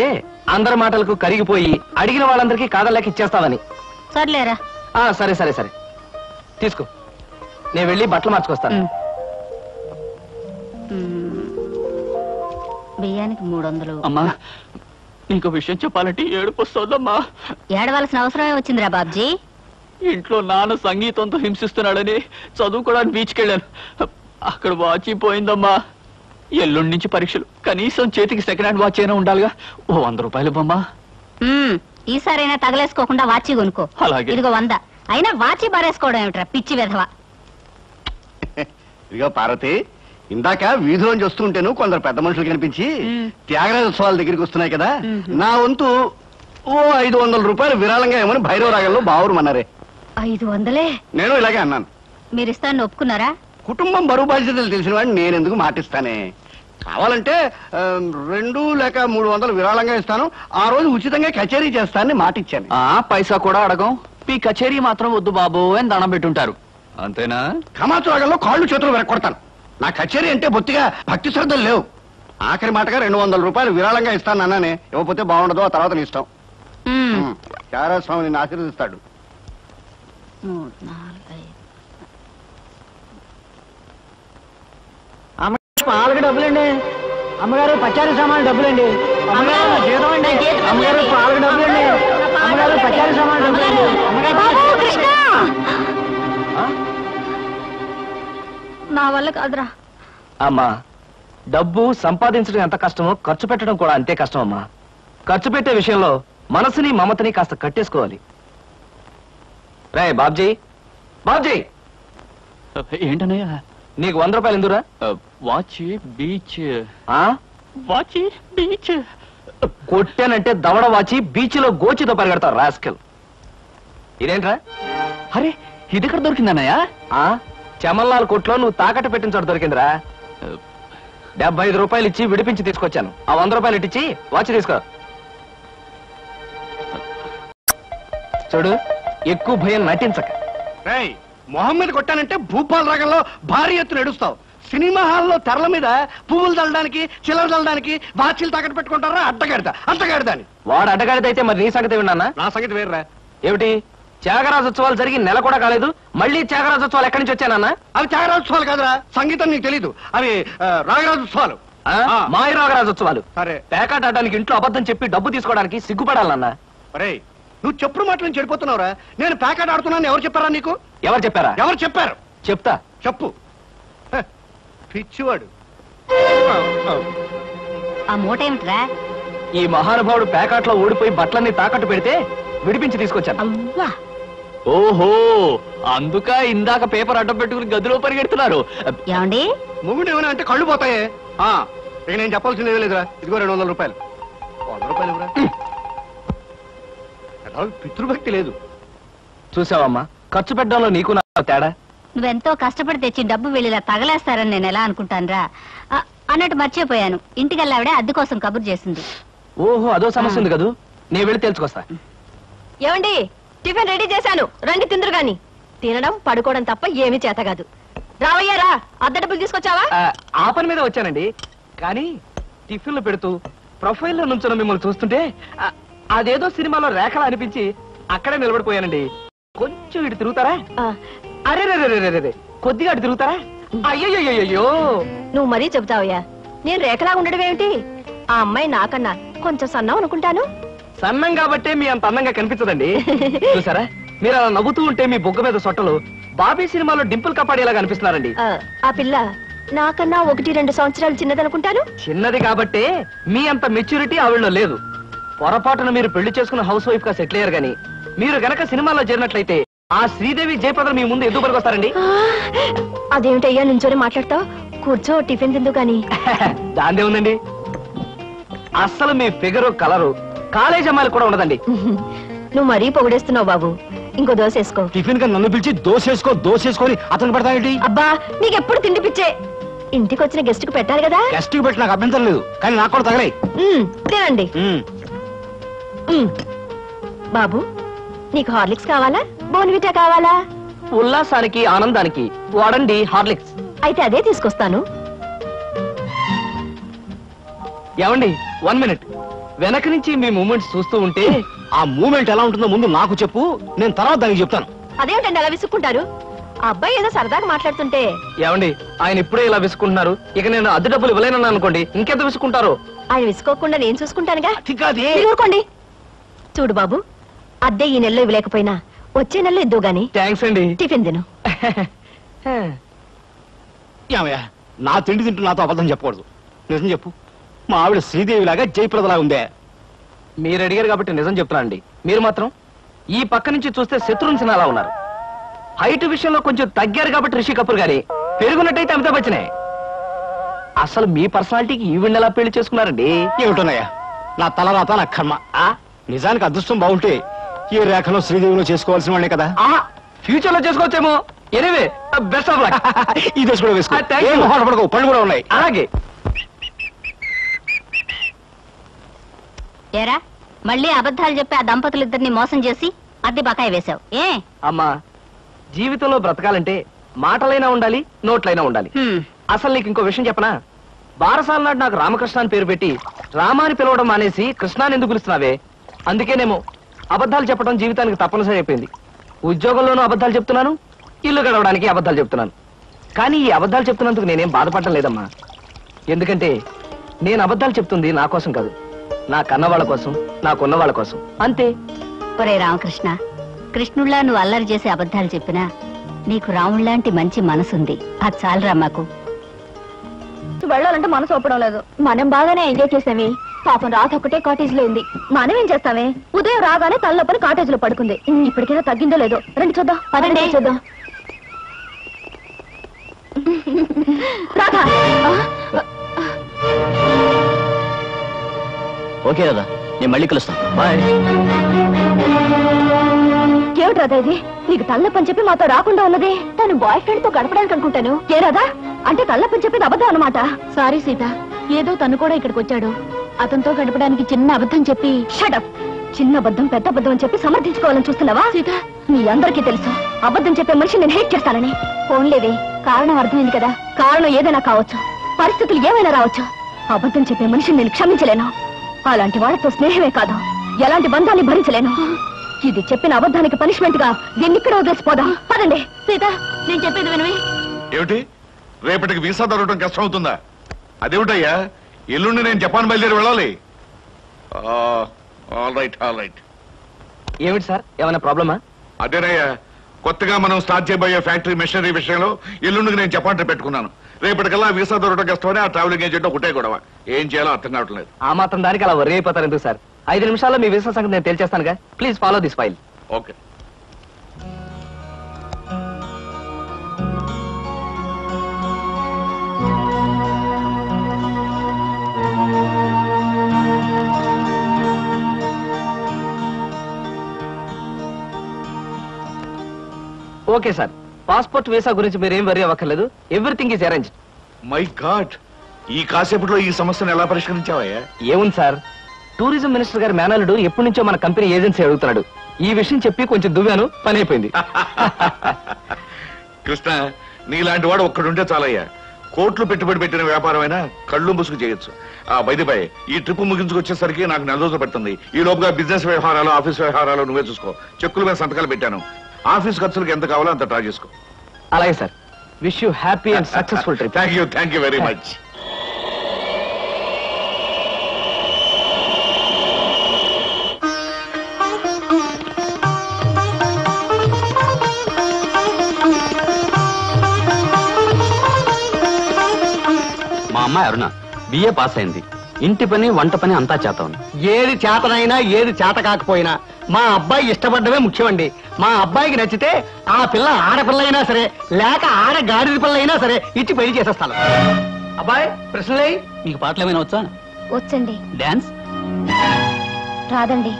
అందరి మాటలకు కరిగిపోయి అడిగిన వాళ్ళందరికీ కాదల్లాకి ఇచ్చేస్తావని సర్లేరా సరే సరే సరే తీసుకో నేను వెళ్ళి బట్టలు మార్చుకొస్తాను బియ్యానికి 300 అమ్మా ఇంకో విషయం చెప్పాలంటే ఏడుపు వస్తుందమ్మా ఏడవలసిన అవసరమే వచ్చిందిరా బాబ్జీ ఇంట్లో నాన్న సంగీతంతో హింసిస్తున్నాడని చదువుకోవడానికి బీచ్కి వెళ్ళాను అక్కడ వాచ్ పోయిందమ్మా ఎల్లుండి నుంచి పరీక్షలు కనీసం చేతికి సెకండ్ హ్యాండ్ వాచ్ అయినా ఉండాలిగా 100 రూపాయలు బొమ్మా ఈసారైనా తగలేసుకోకుండా వాచి కొనుక్కో ఇదిగో 100 అయినా వాచి బారేసుకోవడం ఏమిట్రా పిచ్చి వెధవా ఇదిగో పార్వతి ఇందాక వీధిలోంచి వస్తుంటేను కొందరు పెద్ద మనుషులు కనిపించి త్యాగరాజ ఉత్సవాల దగ్గరికి వస్తున్నాయి కదా నా వంతు ఓ 500 రూపాయలు విరాళంగా ఏమని భైరవ రాగంలో బావురుమన్నారే 500 నేను ఇలాగే అన్నాను మీరు ఇస్తాను ఒప్పుకున్నారా కుటుంబం బరువు బాధ్యతలు తెలిసిన వాడిని నేను ఎందుకు మాటిస్తానే కావాలంటే 2 లేక 300 విరాళంగా ఇస్తాను ఆ రోజు ఉచితంగా కచేరీ చేస్తానని మాటిచ్చాను ఆ పైసా కూడా అడగం మీ కచేరీ మాత్రం వద్దు బాబు అని దండం పెట్టుంటారు అంతేనా కమాచు రాగంలో కాళ్ళు చేతులు వెరక్కొడతాను నా కచేరీ అంటే బొత్తిగా భక్తి శ్రద్ధలు లేవు ఆఖరి మాటగా 200 రూపాయలు విరాళంగా ఇస్తాను అన్నానే ఇవ్వకపోతే బాగుండదు ఆ తర్వాత ఇష్టం చారాస్వామి ఆశీర్వదిస్తాడు పాలకు డబ్బులండి అమ్మగారు పచారీ సామాన్లు డబ్బులండి అమ్మగారు పాలకు డబ్బులండి అమ్మగారు పచారీ సామాన్లు డబ్బులండి నా వల్ల కాదురా అమ్మా డబ్బు సంపాదించడం ఎంత కష్టమో ఖర్చు పెట్టడం కూడా అంతే కష్టం అమ్మా. ఖర్చు పెట్టే విషయంలో మనసుని మమతని కాస్త కట్టేసుకోవాలి. రేయ్ బాబ్జీ, బాబ్జీ ఏంటన్నయ్య నీకు 100 రూపాయలు ఎందురా? వాచ్ బీచ్ వాచి బీచ్ కొట్టానంటే దవడ వాచి బీచ్ లో గోచితో పరిగెడతారు రాస్కెల్. ఇదేంట్రా? అరే ఇది ఎక్కడ దొరికిందన్నయ్య? చమల్లాల్ కొట్లో నువ్వు తాకట్టు పెట్టించడం దొరికిందిరా. 75 రూపాయలు ఇచ్చి విడిపించి తీసుకొచ్చాను. ఆ 100 రూపాయలు ఇచ్చి వాచ్ తీసుకో. చూడు ఎక్కువ భయం నటించక. రేయ్ మొహమ్మద్ కొట్టానంటే భూపాల్ రాగంలో భారీ ఎత్తున ఎడుస్తావు. సినిమా హాల్లో తెరల మీద పువ్వులు చల్లడానికి చిల్లర చల్లడానికి వాచీలు తాకట్టు పెట్టుకుంటారా? అడ్డగాడిదని వాడు అడ్డగాడిదైతే మరి నీ సంగతి విన్నానా? నా సంగతి వేర్రా. ఏమిటి త్యాగరాజోత్సవాలు జరిగి నెల కూడా కాలేదు మళ్ళీ త్యాగరాజోత్సవాలు ఎక్కడి నుంచి వచ్చానన్నా? అవి త్యాగరాజోత్సవాలు కాదురా, సంగీతం నీకు తెలీదు, అవి రాగరాజోత్సవాలు, మాయ రాగరాజోత్సవాలు. సరే పేకాట ఆడడానికి ఇంట్లో అబద్ధం చెప్పి డబ్బు తీసుకోవడానికి సిగ్గుపడాలన్నా? అరే నువ్వు చెప్పుడు మాటలు చెడిపోతున్నావురా. నేను పేకాట ఆడుతున్నాను ఎవరు చెప్పారా నీకు? ఎవరు చెప్పారు చెప్తా చెప్పు. పిచ్చివాడు ఆ మూట ఏమిట్రా? ఈ మహానుభావుడు పేకాట్లో ఓడిపోయి బట్టలన్నీ తాకట్టు పెడితే విడిపించి తీసుకొచ్చాను. ఓహో అందుక ఇందాక పేపర్ అడ్డం పెట్టుకుని గదిలో పరిగెడుతున్నారు. మొగుడు ఏమైనా అంటే కళ్ళు పోతాయే. ఇక నేను చెప్పాల్సింది ఏమీ లేదురా. ఇదిగో 200 రూపాయలు. 100 రూపాయలు పితృభక్తి లేదు. చూసావమ్మా ఖర్చు పెట్టడంలో నీకు నా తేడా. నువ్వెంతో కష్టపడి తెచ్చి డబ్బు వెళ్ళిలా తగలేస్తారని నేను ఎలా అనుకుంటానురా. అన్నట్టు మర్చిపోయాను, ఇంటికెళ్ళావిడే అద్దె కోసం కబురు చేసింది. ఓహో అదో సమస్య ఉంది కదూ, నేను వెళ్ళి తెలుసుకొస్తా. ఏమండి టిఫిన్ రెడీ చేశాను రండి తిందరు గాని. తినడం పడుకోవడం తప్ప ఏమీ చేత కాదు. రావయ్యారా అద్దె డబ్బులు తీసుకొచ్చావా? ఆ పని మీద వచ్చానండి, కానీ టిఫిన్లు పెడుతూ ప్రొఫైల్లో నుంచో మిమ్మల్ని చూస్తుంటే అదేదో సినిమాలో రేఖలా అనిపించి అక్కడే నిలబడిపోయానండి. కొంచెం ఇటు తిరుగుతారా? అరే కొద్దిగా అటు తిరుగుతారా? అయ్యో నువ్వు మరీ చెబుతావయ్యా. నేను రేఖలా ఉండడం ఏమిటి? ఆ అమ్మాయి నాకన్నా కొంచెం సన్నం అనుకుంటాను. సన్నం కాబట్టే మీ అంత అందంగా కనిపించదండి. చూసారా మీరు అలా నవ్వుతూ ఉంటే మీ బొగ్గ మీద సొట్టలు బాబీ సినిమాలో డింపుల్ కపాడేలా కనిపిస్తున్నారండి. ఆ పిల్ల నాకన్నా 1-2 సంవత్సరాలు చిన్నదనుకుంటాను. చిన్నది కాబట్టే మీ అంత మెచ్యూరిటీ ఆవిడలో లేదు. పొరపాటున మీరు పెళ్లి చేసుకున్న హౌస్ వైఫ్ గా సెటిల్ అయ్యారు గానీ మీరు గనక సినిమాలో చేరినట్లయితే ఆ శ్రీదేవి జయప్రద మీ ముందు ఎదుగు పరుకొస్తారండి. అదేమిటయ్యా నుంచోనే మాట్లాడతావు, కూర్చో టిఫిన్ తిందు కానీ. దాందే ఉందండి, అస్సలు మీ ఫిగరు కలరు కాలేజ్ అమ్మాయిలు కూడా ఉండదండి. నువ్వు మరీ పొగిడేస్తున్నావు బాబు, ఇంకో దోశ వేసుకో. టిఫిన్ గా నన్ను పిలిచి దోశ వేసుకొని అతను పెడతానండి. అబ్బా నీకెప్పుడు తిండి పిచ్చే, ఇంటికి వచ్చిన గెస్ట్ కు పెట్టాలి కదా. గెస్ట్ కు పెట్టి నాకు అభ్యంతరం లేదు, కానీ నాకు కూడా తగలే. తినండి బాబు. నీకు హార్లిక్స్ కావాలా బోన్విటా కావాలా? ఉల్లాసానికి ఆనందానికి వాడండి హార్లిక్స్. అయితే అదే తీసుకొస్తాను. ఏమండి 1 నిమిషం, వెనక నుంచి మీ మూమెంట్స్ చూస్తూ ఉంటే ఆ మూమెంట్ ఎలా ఉంటుందో ముందు నాకు చెప్పు, నేను తర్వాత దానికి చెప్తాను. అదేమిటండి అలా విసుక్కుంటారు? ఆ అబ్బాయి ఏదో సరదాగా మాట్లాడుతుంటే. ఏమండి ఆయన ఇప్పుడే ఇలా విసుకుంటున్నారు, ఇక నేను అద్దె డబ్బులు ఇవ్వలేనన్నా అనుకోండి ఇంకెంత విసుకుంటారు. ఆయన విసుకోకుండా నేను చూసుకుంటానుగా. ఊరుకోండి. చూడు బాబు అద్దె ఈ నెలలో ఇవ్వలేకపోయినా వచ్చే నెలలో ఇద్దు గాని. థ్యాంక్స్ అండి. టిఫిన్ తిను. నా తిండి తింటూ నాతో అబద్ధం చెప్పకూడదు, నిజం చెప్పు. మా ఆవిడ శ్రీదేవిలాగా జయప్రదలా ఉందే. మీరు అడిగారు కాబట్టి నిజం చెప్తానండి, మీరు మాత్రం ఈ పక్క నుంచి చూస్తే శత్రుని సినాలా ఉన్నారు. హైట్ విషయంలో కొంచెం తగ్గారు కాబట్టి రిషి కపూర్ గారి, పెరుగున్నట్టయితే అమితాబ్ బచ్చనే. అసలు మీ పర్సనాలిటీకి ఈవిడ ఎలా పెళ్లి చేసుకున్నారండి? ఏమిటోనయ్యా నా తల రాత నా కర్మ. నిజానికి అదృష్టం బాగుంటే ఈ రేఖలో శ్రీదేవిలో చేసుకోవాల్సిన వాళ్ళే కదా. ఫ్యూచర్ లో చేసుకోవచ్చేమో. Anyway best of luck. ఈ దశ కూడా వేసుకో, పళ్ళు కూడా ఉన్నాయి. అలాగే ఏరా మళ్ళీ అబద్ధాలు చెప్పి ఆ దంపతులు ఇద్దరిని మోసం చేసి అద్దె బకాయి వేశావు ఏ? అమ్మా జీవితంలో బ్రతకాలంటే మాటలైనా ఉండాలి నోట్లైనా ఉండాలి. అసలు నీకు ఇంకో విషయం చెప్పనా? బారసాల నాడు నాకు రామకృష్ణ అని పేరు పెట్టి రామాని పిలవడం మానేసి కృష్ణాన్ని ఎందుకు పిలుస్తున్నావే? అందుకేనేమో అబద్ధాలు చెప్పడం జీవితానికి తప్పనిసరి అయిపోయింది. ఉద్యోగంలోనూ అబద్ధాలు చెప్తున్నాను, ఇల్లు గడవడానికి అబద్ధాలు చెప్తున్నాను. కానీ ఈ అబద్ధాలు చెప్తున్నందుకు నేనేం బాధపడటం లేదమ్మా. ఎందుకంటే నేను అబద్ధాలు చెప్తుంది నా కోసం కాదు, నా కన్నవాళ్ళ కోసం, నాకున్న వాళ్ళ కోసం, అంతే. ఒరే రామకృష్ణ, కృష్ణుళ్ళ నువ్వు అల్లరి చేసి అబద్ధాలు చెప్పినా నీకు రాముళ్ళ లాంటి మంచి మనసుంది, అది చాలరా మాకు. वेलालंटे मन ओपडं लेदु मनं बागाने एंजाय్ చేసామే పాపం రాత ఒకటే కాటేజ్ లో ఉంది మనం ఏం చేస్తామే ఉదయం రాగానే తల్లొప్పని కాటేజ్ లో పడుకుంది ఇప్పటికైనా తగ్గిందో లేదో రండి చూద్దాం పదండి చూద్దాం రాధా ఓకే రాధా నేను మళ్ళీ కలుస్తాను బై ఏమిటి రాధా ఇది నీకు తల్లొప్పని చెప్పి మాతో రాకుండా ఉన్నది తన బాయ్ ఫ్రెండ్ తో గడపడానికి అనుకుంటాను ఏ రాధా అంటే తల్లొప్పని చెప్పేది అబద్ధం అన్నమాట సారీ సీత ఏదో తను కూడా ఇక్కడికి వచ్చాడు అతనితో గడపడానికి చిన్న అబద్ధం చెప్పి షట్ అప్ చిన్న అబద్ధం పెద్ద అబద్ధం అని చెప్పి సమర్థించుకోవాలని చూస్తున్నావా సీత మీ అందరికీ తెలుసు అబద్ధం చెప్పే మనిషి నేను హేట్ చేస్తానని ఫోన్లేవి కారణం అర్థమైంది కదా కారణం ఏదైనా కావచ్చు పరిస్థితులు ఏమైనా రావచ్చు అబద్ధం చెప్పే మనిషిని నేను క్షమించలేను అలాంటి వాళ్ళతో స్నేహమే కాదు ఎలాంటి బంధాన్ని భరించలేను ఇది చెప్పిన అబద్ధానికి పనిష్మెంట్ గా దీన్ని ఇక్కడ వదిలేసిపోదాం పదండి సీత నేను చెప్పేది వినవి ఏమిటి రేపటికి వీసా దొరకడం కష్టం అవుతుందా అదేమిటయ్యా ఎల్లుండి నేను జపాన్ బయలుదేరి వెళ్ళాలి ఏమిటి సార్ ఏమైనా ప్రాబ్లమా అదేనయ్యా కొత్తగా మనం స్టార్ట్ చేయబోయే ఫ్యాక్టరీ మెషినరీ విషయంలో ఎల్లుండికి నేను జపాన్ ట్రిప్ పెట్టుకున్నాను రేపటికల్లా వీసా దొరకడం కష్టమని ఆ ట్రావెలింగ్ ఏజెంట్ ఒకటే గొడవ ఏం చేయాలో అర్థం కావటం లేదు ఆ మాత్రం దానికి అలా వర్రీ అయిపోతారు ఎందుకు సార్ 5 నిమిషాల్లో మీ వీసా సంగతి నేను తెలియజేస్తానుగా please follow this file okay okay sir passport visa గురించి మీరేం వరీ అవ్వక్కర్లేదు everything is arranged my god ఈ కాసేపట్లో ఈ సమస్యను ఎలా పరిష్కరించావయ్యా ఏముంది సార్ టూరిజం మినిస్టర్ గారి మేనల్లుడు ఎప్పటి నుంచో మన కంపెనీ ఏజెన్సీ అడుగుతున్నాడు ఈ విషయం చెప్పి కొంచెం దువ్వాను పని అయిపోయింది కృష్ణ నీలాంటి వాడు ఒక్కడుంటే చాలయ్యా కోట్లు పెట్టుబడి పెట్టిన వ్యాపారం అయినా కళ్ళు ముసుగు చేయొచ్చు ఆ బైదిపై ఈ ట్రిప్ ముగించుకొచ్చేసరికి నాకు 4 రోజులు పడుతుంది ఈ లోపుగా బిజినెస్ వ్యవహారాలు ఆఫీస్ వ్యవహారాలు నువ్వే చూసుకో చెక్కుల మీద సంతకాలు పెట్టాను ఆఫీస్ ఖర్చులకు ఎంత కావాలో అంత ట్రై చేసుకో అలాగే sir wish you happy and successful trip thank you very much మా అమ్మాయి అరుణ బిఏ పాస్ అయింది ఇంటి పని వంట పని అంతా చేత ఉంది ఏది చేతనైనా ఏది చేత కాకపోయినా మా అబ్బాయి ఇష్టపడ్డమే ముఖ్యమండి మా అబ్బాయికి నచ్చితే ఆ పిల్ల ఆడపిల్ల అయినా సరే లేక ఆడ గాడిద పిల్ల అయినా సరే ఇచ్చి పెళ్లి చేసేస్తాను అబ్బాయి ప్రశ్నలే మీకు పాటలు ఏమైనా వచ్చా వచ్చండి డాన్స్ రాదండి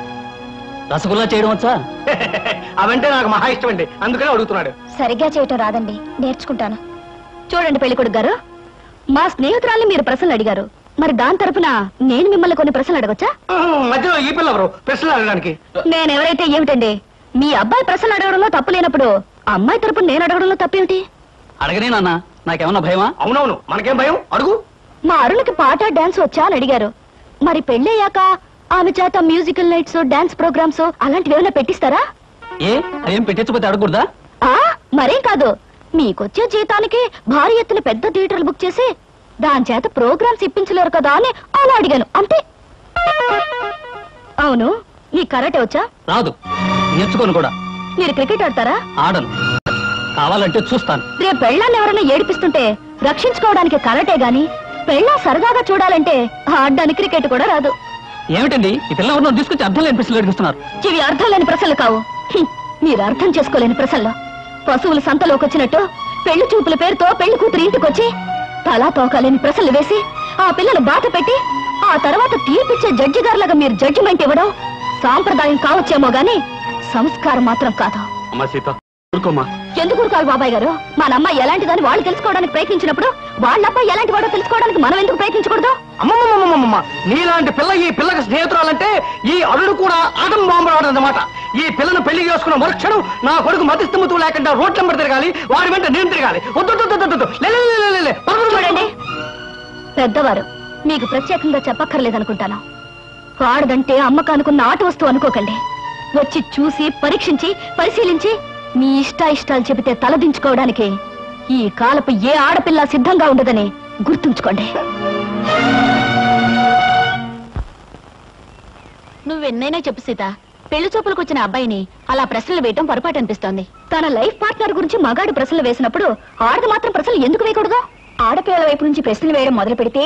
రసగుల్లా చేయడం వచ్చా అవంటే నాకు మహా ఇష్టం అండి అందుకనే అడుగుతున్నాడు సరిగ్గా చేయటం రాదండి నేర్చుకుంటాను చూడండి పెళ్ళికొడుకు గారు మా స్నేహితురాల్ని మీరు ప్రశ్నలు అడిగారు మరి దాని తరపున నేను మిమ్మల్ని కొన్ని ప్రశ్నలు అడగొచ్చా మధ్యలో ఈ పిల్ల ఎవరు ప్రశ్నలు అడగడానికి నేనెవరైతే ఏమిటండి మీ అబ్బాయి ప్రశ్నలు అడగడంలో తప్పు లేనప్పుడు అమ్మాయి తరపున నేను అడగడంలో తప్పేమిటి అడగనే నాన్న నాకేమన్నా భయమా అవునవును మనకేం భయం అడుగు మా అరుణకి పాట డాన్స్ వచ్చా అని అడిగారు మరి పెళ్ళయ్యాక ఆమె చేత మ్యూజికల్ నైట్స్ డాన్స్ ప్రోగ్రామ్స్ అలాంటివి ఏమైనా పెట్టిస్తారా ఏం పెట్టించకపోతే అడగకూడదా మరేం కాదు మీకొచ్చే జీతానికి భారీ ఎత్తున పెద్ద థియేటర్లు బుక్ చేసి దాని చేత ప్రోగ్రామ్స్ ఇప్పించలేరు కదా అని అలా అడిగాను అంతే అవును నీ కరాటే వచ్చా రాదు నేర్చుకోను కూడా మీరు క్రికెట్ ఆడతారా ఆడను కావాలంటే చూస్తాను రేపు పెళ్ళాన్ని ఎవరైనా ఏడిపిస్తుంటే రక్షించుకోవడానికి కరాటే గాని పెళ్ళా సరదాగా చూడాలంటే ఆడడానికి క్రికెట్ కూడా రాదు ఏమిటండి ఈ పిల్లలు తీసుకొచ్చి అర్థం లేని ప్రశ్నలు అడిగిస్తున్నారు ఇవి అర్థం లేని ప్రశ్నలు కావు మీరు అర్థం చేసుకోలేని ప్రశ్నలు పశువులు సంతలోకి వచ్చినట్టు పెళ్లి చూపుల పేరుతో పెళ్లి కూతురు ఇంటికొచ్చి తలా తోకాలని ప్రశ్నలు వేసి ఆ పిల్లలు బాట పెట్టి ఆ తర్వాత తీర్పిచ్చే జడ్జి గారులాగా మీరు జడ్జిమెంట్ ఇవ్వడం సాంప్రదాయం కావచ్చేమో గాని సంస్కారం మాత్రం కాదు ఎందుకు ఊరుకోవాలి బాబాయ్ గారు మన అమ్మాయి ఎలాంటిదని వాళ్ళు తెలుసుకోవడానికి ప్రయత్నించినప్పుడు వాళ్ళ అబ్బాయి ఎలాంటి వాడో తెలుసుకోవడానికి మనం ఎందుకు ప్రయత్నించకూడదు అమ్మమ్మమ్మమ్మ నీలాంటి పిల్ల ఈ పిల్లకి స్నేహితురాలంటే ఈ అరుడు కూడా ఆగం బాంబు రావడం అన్నమాట ఈ పిల్లను పెళ్లి చేసుకున్న మరుక్షణం నా కొడుకు మతిస్థిమితం లేకుండా రోడ్ల మీద తిరగాలి వాడి వెంట నేను తిరగాలి చూడండి పెద్దవారు మీకు ప్రత్యేకంగా చెప్పక్కర్లేదనుకుంటాను వాడదంటే అమ్మకు అనుకున్న ఆట వస్తువు అనుకోకండి వచ్చి చూసి పరీక్షించి పరిశీలించి మీ ఇష్టాయిష్టాలు చెబితే తలదించుకోవడానికి ఈ కాలపు ఏ ఆడపిల్ల సిద్ధంగా ఉండదని గుర్తుంచుకోండి నువ్వెన్నైనా చెప్పు సీత పెళ్లి చూపులకు వచ్చిన అబ్బాయిని అలా ప్రశ్నలు వేయడం పొరపాటు అనిపిస్తోంది తన లైఫ్ పార్ట్నర్ గురించి మగాడు ప్రశ్నలు వేసినప్పుడు ఆడది మాత్రం ప్రశ్నలు ఎందుకు వేయకూడదు ఆడపిల్లల వైపు నుంచి ప్రశ్నలు వేయడం మొదలు పెడితే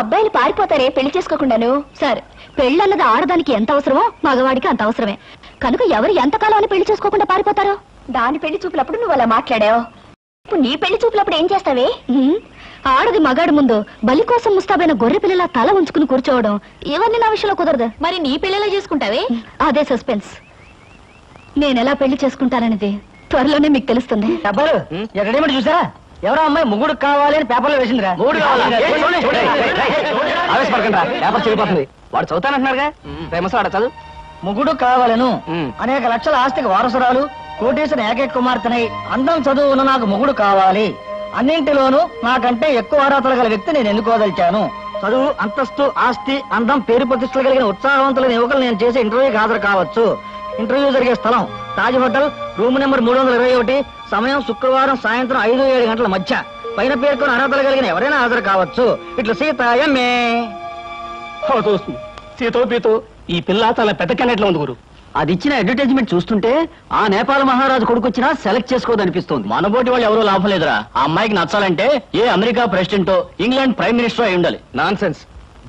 అబ్బాయిలు పారిపోతారే పెళ్లి చేసుకోకుండాను. సార్, పెళ్ళన్నది ఆడదానికి ఎంత అవసరమో మగవాడికి అంత అవసరమే కనుక ఎవరు ఎంతకాలం పెళ్లి చేసుకోకుండా పారిపోతారో. దాని పెళ్లి చూపులప్పుడు నువ్వు అలా మాట్లాడావు. ఇప్పుడు నీ పెళ్లి చూపులప్పుడు ఏం చేస్తావే? ఆడది మగాడి ముందు బలి కోసం ముస్తాబైన గొర్రె పిల్లల తల ఉంచుకుని కూర్చోవడం ఇవన్నీ నా విషయంలో కుదరదు. మరి నీ పెళ్ళిలా చేసుకుంటావే? అదే సస్పెన్స్. నేనెలా పెళ్లి చేసుకుంటాననేది త్వరలోనే మీకు తెలుస్తుంది. చూసారా, ఎవరో అమ్మాయి ముగ్గుడు కావాలి అని పేపర్లో వేసిందిరా. ఆవేశపడకండి, పేపర్ చెడిపోతుంది. వాడు చదువుతానంటున్నాడుగా, ఫేమస్ వాడు. చదువు. ముగ్గుడు కావాలను, అనేక లక్షల ఆస్తికి వారసురాలు, కోటేశ్వర ఏకైక కుమార్తెనై అందం చదువును నాకు ముగ్గుడు కావాలి. అన్నింటిలోనూ నాకంటే ఎక్కువ అర్హతలు గల వ్యక్తి నేను ఎన్నుకోదలిచాను. చదువు, అంతస్తు, ఆస్తి, అందం, పేరు ప్రతిష్టలు కలిగిన ఉత్సాహవంతులైన యువకులు నేను చేసే ఇంటర్వ్యూకి హాజరు కావచ్చు. ఇంటర్వ్యూ జరిగే స్థలం తాజ్ హోటల్, రూమ్ నెంబర్ 321, సమయం శుక్రవారం సాయంత్రం 5-7 గంటల మధ్య. పైన పేర్కొని అర్హతలు కలిగిన ఎవరైనా హాజరు కావచ్చు. ఇట్లా సీతాయమ్మే. సీతో పీతో ఈ పిల్ల చాలా పెద్ద కెనెట్లో ఉంది గురు. అది ఇచ్చిన అడ్వర్టైజ్మెంట్ చూస్తుంటే ఆ నేపాల్ మహారాజు కొడుకొచ్చినా సెలెక్ట్ చేసుకోదనిపిస్తుంది. మనబోటి వాళ్ళు ఎవరో లాభం లేదురా. ఆ అమ్మాయికి నచ్చాలంటే ఏ అమెరికా ప్రెసిడెంటో ఇంగ్లాండ్ ప్రైమ్ మినిస్టర్ అయి ఉండాలి. Nonsense.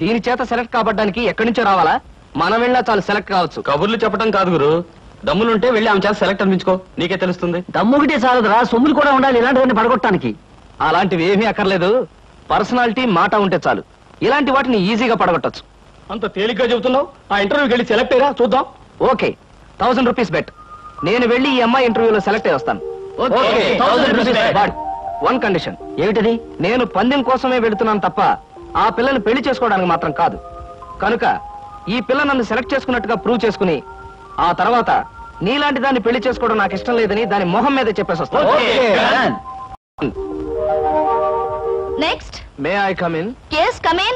దీని చేత సెలెక్ట్ కాబడ్డానికి ఎక్కడి నుంచో రావాలా? మనం వెళ్ళినా చాలు సెలెక్ట్ కావచ్చు. కబుర్లు చెప్పడం కాదు గురు, దమ్ములుంటే వెళ్ళి ఆమె చేత సెలెక్ట్ అనిపించుకో, నీకే తెలుస్తుంది. దమ్ముకిటే చాలదురా, సొమ్ములు కూడా ఉండాలి ఇలాంటివన్నీ పడగొట్టడానికి. అలాంటివి ఏమీ అక్కర్లేదు, పర్సనాలిటీ, మాట ఉంటే చాలు. ఇలాంటి వాటిని ఈజీగా పడగొట్టచ్చు. అంత తేలిగ్గా చెబుతున్నావు. ఆ ఇంటర్వ్యూకి వెళ్ళి సెలెక్ట్ అయ్యరా చూద్దాం. Okay, 1000 rupees bet. నేను వెళ్ళి ఈ అమ్మాయి ఇంటర్వ్యూలో సెలెక్ట్ అయ్యి వస్తాను. Okay, 1000 rupees but. One condition. ఏమిటది? నేను పందెం కోసమే వెళుతున్నాను తప్ప ఆ పిల్లని పెళ్లి చేసుకోవడానికి మాత్రం కాదు. కనుక ఈ పిల్ల నన్ను సెలెక్ట్ చేసుకున్నట్టుగా ప్రూవ్ చేసుకుని ఆ తర్వాత నీలాంటి దాన్ని పెళ్లి చేసుకోవడం నాకు ఇష్టం లేదని దాని మొహం మీద చెప్పేసి వస్తాను. Next. May I come in? yes, come in.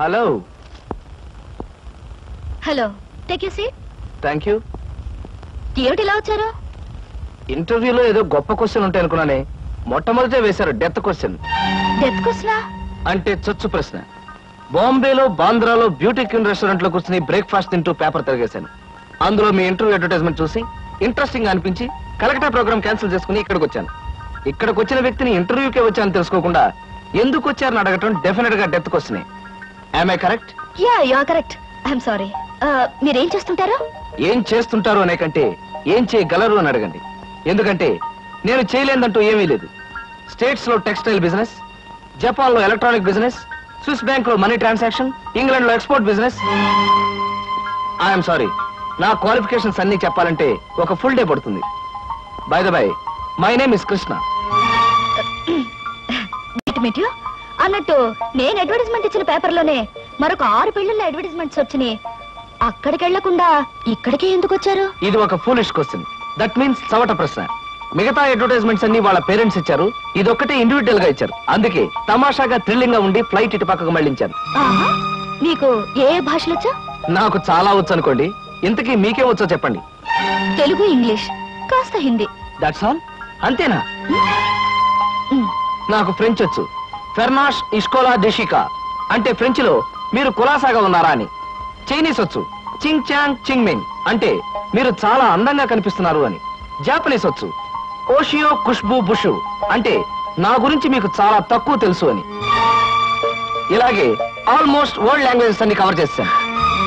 Hello. Hello. Take your seat. Thank you. ఏమిటి ఇలా వచ్చారు? ఇంటర్వ్యూలో ఏదో గొప్ప క్వశ్చన్ ఉంటాయి అనుకున్నానే, మొట్టమొదటే వేశారు డెత్ క్వశ్చన్. డెత్ క్వశ్చనా? అంటే చచ్చు ప్రశ్న. బాంబేలో, బాంద్రాలో బ్యూటీ క్వీన్ రెస్టారెంట్ లో కూర్చుని బ్రేక్ఫాస్ట్ తింటూ పేపర్ తిరిగేశాను. అందులో మీ ఇంటర్వ్యూ అడ్వర్టైజ్మెంట్ చూసి ఇంట్రెస్టింగ్ అనిపించి కలెక్టా ప్రోగ్రామ్ క్యాన్సిల్ చేసుకుని ఇక్కడికి వచ్చాను. ఇక్కడికి వచ్చిన వ్యక్తిని ఇంటర్వ్యూకే వచ్చాను తెలుసుకోకుండా ఎందుకు వచ్చారని అడగటం డెఫినెట్ గా డెత్ క్వశ్చనే. Am I correct? Yeah, you are correct. I'm sorry. మీరు ఏం చేస్తుంటారు? ఏం చేస్తుంటారు అనే కంటే ఏం చేయగలరు అని అడగండి. ఎందుకంటే నేను చేయలేదంటూ ఏమీ లేదు. స్టేట్స్ లో టెక్స్టైల్ బిజినెస్, జపాన్ లో ఎలక్ట్రానిక్ బిజినెస్, స్విస్ బ్యాంక్ లో మనీ ట్రాన్సాక్షన్, ఇంగ్లాండ్ లో ఎక్స్పోర్ట్ బిజినెస్. ఐఎమ్ సారీ, నా క్వాలిఫికేషన్స్ అన్ని చెప్పాలంటే ఒక ఫుల్ డే పడుతుంది. By the by, my name is Krishna. అన్నట్టు నేను అడ్వర్టైజ్మెంట్ ఇచ్చిన పేపర్ లోనే మరొక 6 పెళ్లిళ్ళ అడ్వర్టైజ్మెంట్స్ వచ్చినాయి. అక్కడికి వెళ్లకుండా ఇక్కడికే ఎందుకు వచ్చారు? ఇది ఒక ఫూలిష్ క్వశ్చన్. దట్ మీన్స్ చవట ప్రశ్న. మిగతా అడ్వర్టైజ్మెంట్స్ అన్ని వాళ్ళ పేరెంట్స్ ఇచ్చారు, ఇదొక్కటే ఇండివిడ్యువల్ గా ఇచ్చారు. అందుకే తమాషాగా థ్రిల్లింగ్ గా ఉండి ఫ్లైట్ ఇటు పక్కకు మళ్లించాను. మీకు ఏ భాషలు వచ్చా? నాకు చాలా వచ్చు అనుకోండి. ఇంతకీ మీకే వచ్చో చెప్పండి. తెలుగు, ఇంగ్లీష్, కాస్త హిందీ. That's all. అంతేనా? నాకు ఫ్రెంచ్ వచ్చు. ఫెర్నాష్ ఇష్కోలా డిషికా అంటే ఫ్రెంచ్ లో మీరు కులాసాగా ఉన్నారా అని. చైనీస్ వచ్చు. చింగ్ చాంగ్ చింగ్ మెన్ అంటే మీరు చాలా అందంగా కనిపిస్తున్నారు అని. జాపనీస్ వచ్చు. ఓషియో కుష్బు బుషు అంటే నా గురించి మీకు చాలా తక్కువ తెలుసు అని. ఇలాగే ఆల్మోస్ట్ వరల్డ్ లాంగ్వేజెస్ అన్ని కవర్ చేస్తాను.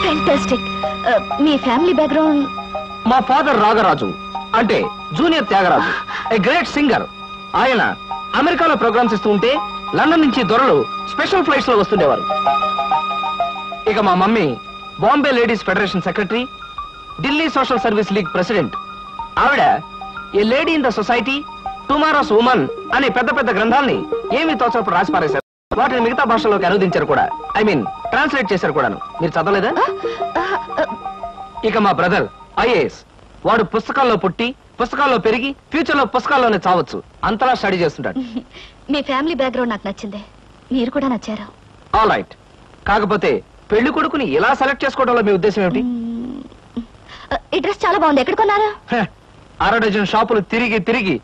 ఫెంటాస్టిక్. మీ ఫ్యామిలీ బ్యాక్గ్రౌండ్? మా ఫాదర్ రాగరాజు అంటే junior Tyagaraju, a great singer. ఆయన అమెరికాలో ప్రోగ్రామ్స్ ఇస్తూ ఉంటే లండన్ నుంచి దొరలు స్పెషల్ ఫ్లైట్స్ లో వస్తుండేవారు. ఇక మా mummy Bombay ladies federation secretary, Delhi social service league president. ఆవిడ a lady in the society, tomorrow's women అనే పెద్ద పెద్ద గ్రంథాల్ని ఏమీ తోచనప్పుడు రాసి పారేశారు. వాటిని మిగతా భాషల్లోకి అనువదించారు కూడా, ఐ మీన్ ట్రాన్స్లేట్ చేశారు కూడాను. మీరు చదవలేదా? ఇక మా బ్రదర్ ఐఏఎస్. వాడు పుస్తకాల్లో పుట్టి పుస్తకాల్లో పెరిగి ఫ్యూచర్ లో పుస్తకాల్లోనే చావచ్చు, అంతలా స్టడీ చేస్తుంటాడు. మీ ఫ్యామిలీ బ్యాక్గ్రౌండ్ నాకు నచ్చింది, మీరు కూడా నచ్చారు. All right. కాకపోతే పెళ్లి కొడుకుని ఇలా సెలెక్ట్ చేసుకోవడంలో మీ ఉద్దేశం ఏమిటి? ఈ డ్రెస్ చాలా బాగుంది, ఎక్కడ కొన్నారా? 6 డజన్ షాపులు తిరిగి తిరిగి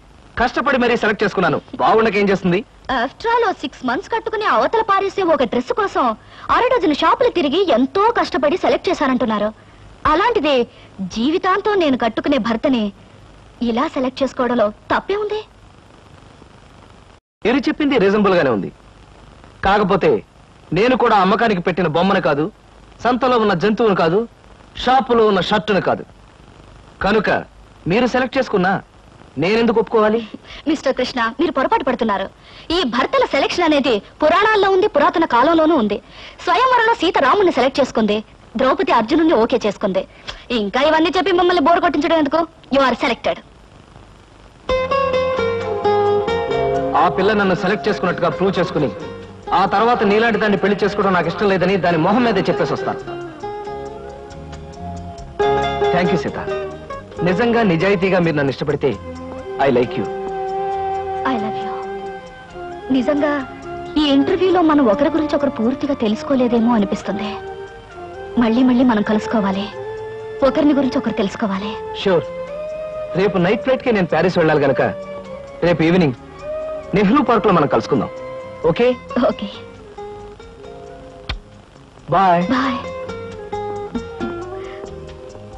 కష్టపడి మరీ సెలెక్ట్ చేసుకున్నాను. బాగుండక ఏం చేస్తుంది? ఆఫ్టర్ ఆల్ 6 మంత్స్ కట్టుకుని అవతల పారేసే ఒక డ్రెస్ కోసం 6 డజన్ షాపులు తిరిగి ఎంతో కష్టపడి సెలెక్ట్ చేశానంటున్నారు. అలాంటిది జీవితాంతం నేను కట్టుకునే భర్తని ఇలా సెలెక్ట్ చేసుకోవడంలో తప్పే ఉంది? మీరు చెప్పింది రీజనబుల్ గానే ఉంది. కాకపోతే నేను కూడా అమ్మకానికి పెట్టిన బొమ్మను కాదు, సంతలో ఉన్న జంతువును కాదు, షాపులో ఉన్న షర్టును కాదు. కనుక మీరు సెలెక్ట్ చేసుకున్నా నేనెందుకు ఒప్పుకోవాలి? మిస్టర్ కృష్ణ, మీరు పొరపాటు పడుతున్నారు. ఈ భర్తల సెలెక్షన్ అనేది పురాణాల్లో ఉంది, పురాతన కాలంలోనూ ఉంది. స్వయంవరంలో సీత రాముని సెలెక్ట్ చేసుకుంది, ద్రౌపది అర్జునుని ఓకే చేసుకుంది. ఇంకా ఇవన్నీ చెప్పి మమ్మల్ని బోర్ కొట్టించడం ఎందుకు? You are selected. ఆ పిల్ల నన్ను సెలెక్ట్ చేసుకున్నట్టుగా ప్రూవ్ చేసుకుని ఆ తర్వాత నీలాంటి దాన్ని పెళ్లి చేసుకోవడం నాకు ఇష్టం లేదని దాని మొహం మీదే చెప్పేసి వస్తాను. Thank you Sita. నిజంగా నిజాయితీగా మీరు నన్ను ఇష్టపడితే I like you, I love you. నిజంగా ఈ ఇంటర్వ్యూలో మనం ఒకరి గురించి ఒకరు పూర్తిగా తెలుసుకోలేదేమో అనిపిస్తుంది. మళ్ళీ మళ్ళీ మనం కలుసుకోవాలి, ఒకరిని గురించి ఒకరు తెలుసుకోవాలి. షూర్. రేపు నైట్ ఫ్లైట్ కి నేను ప్యారిస్ వెళ్ళాలి గనక రేపు ఈవినింగ్ నెహ్రూ పార్క్ లో మనం కలుసుకుందాం. ఓకే? ఓకే. బాయ్. బాయ్.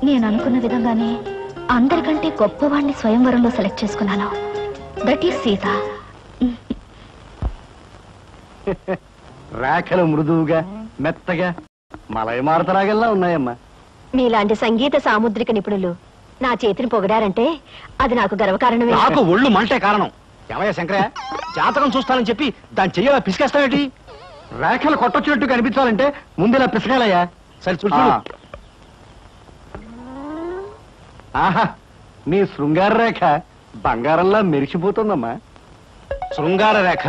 నేను అనుకున్న విధంగానే అందరికంటే గొప్పవాడిని స్వయంవరంలో సెలెక్ట్ చేసుకున్నాను. That is Sita. రాఖలు మృదువుగా మెత్తగా మలయమారుతరాగల్లా ఉన్నాయమ్మా. మీలాంటి సంగీత సాముద్రిక నిపుణులు నా చేతిని పొగడారంటే అది నాకు గర్వకారణమే. నాకు ఒళ్ళు మంటే కారణం. ఏమయ్యా శంకర, జాతకం చూస్తానని చెప్పి దాన్ని చెయ్యాలా పిసికేస్తావేటి? రేఖలు కొట్టొచ్చినట్టు కనిపించాలంటే ముందులా పిసకాలయ్యా. సరే చూడు. ఆహా, నీ శృంగార రేఖ బంగారంలా మెరిచిపోతుందమ్మా. శృంగార రేఖ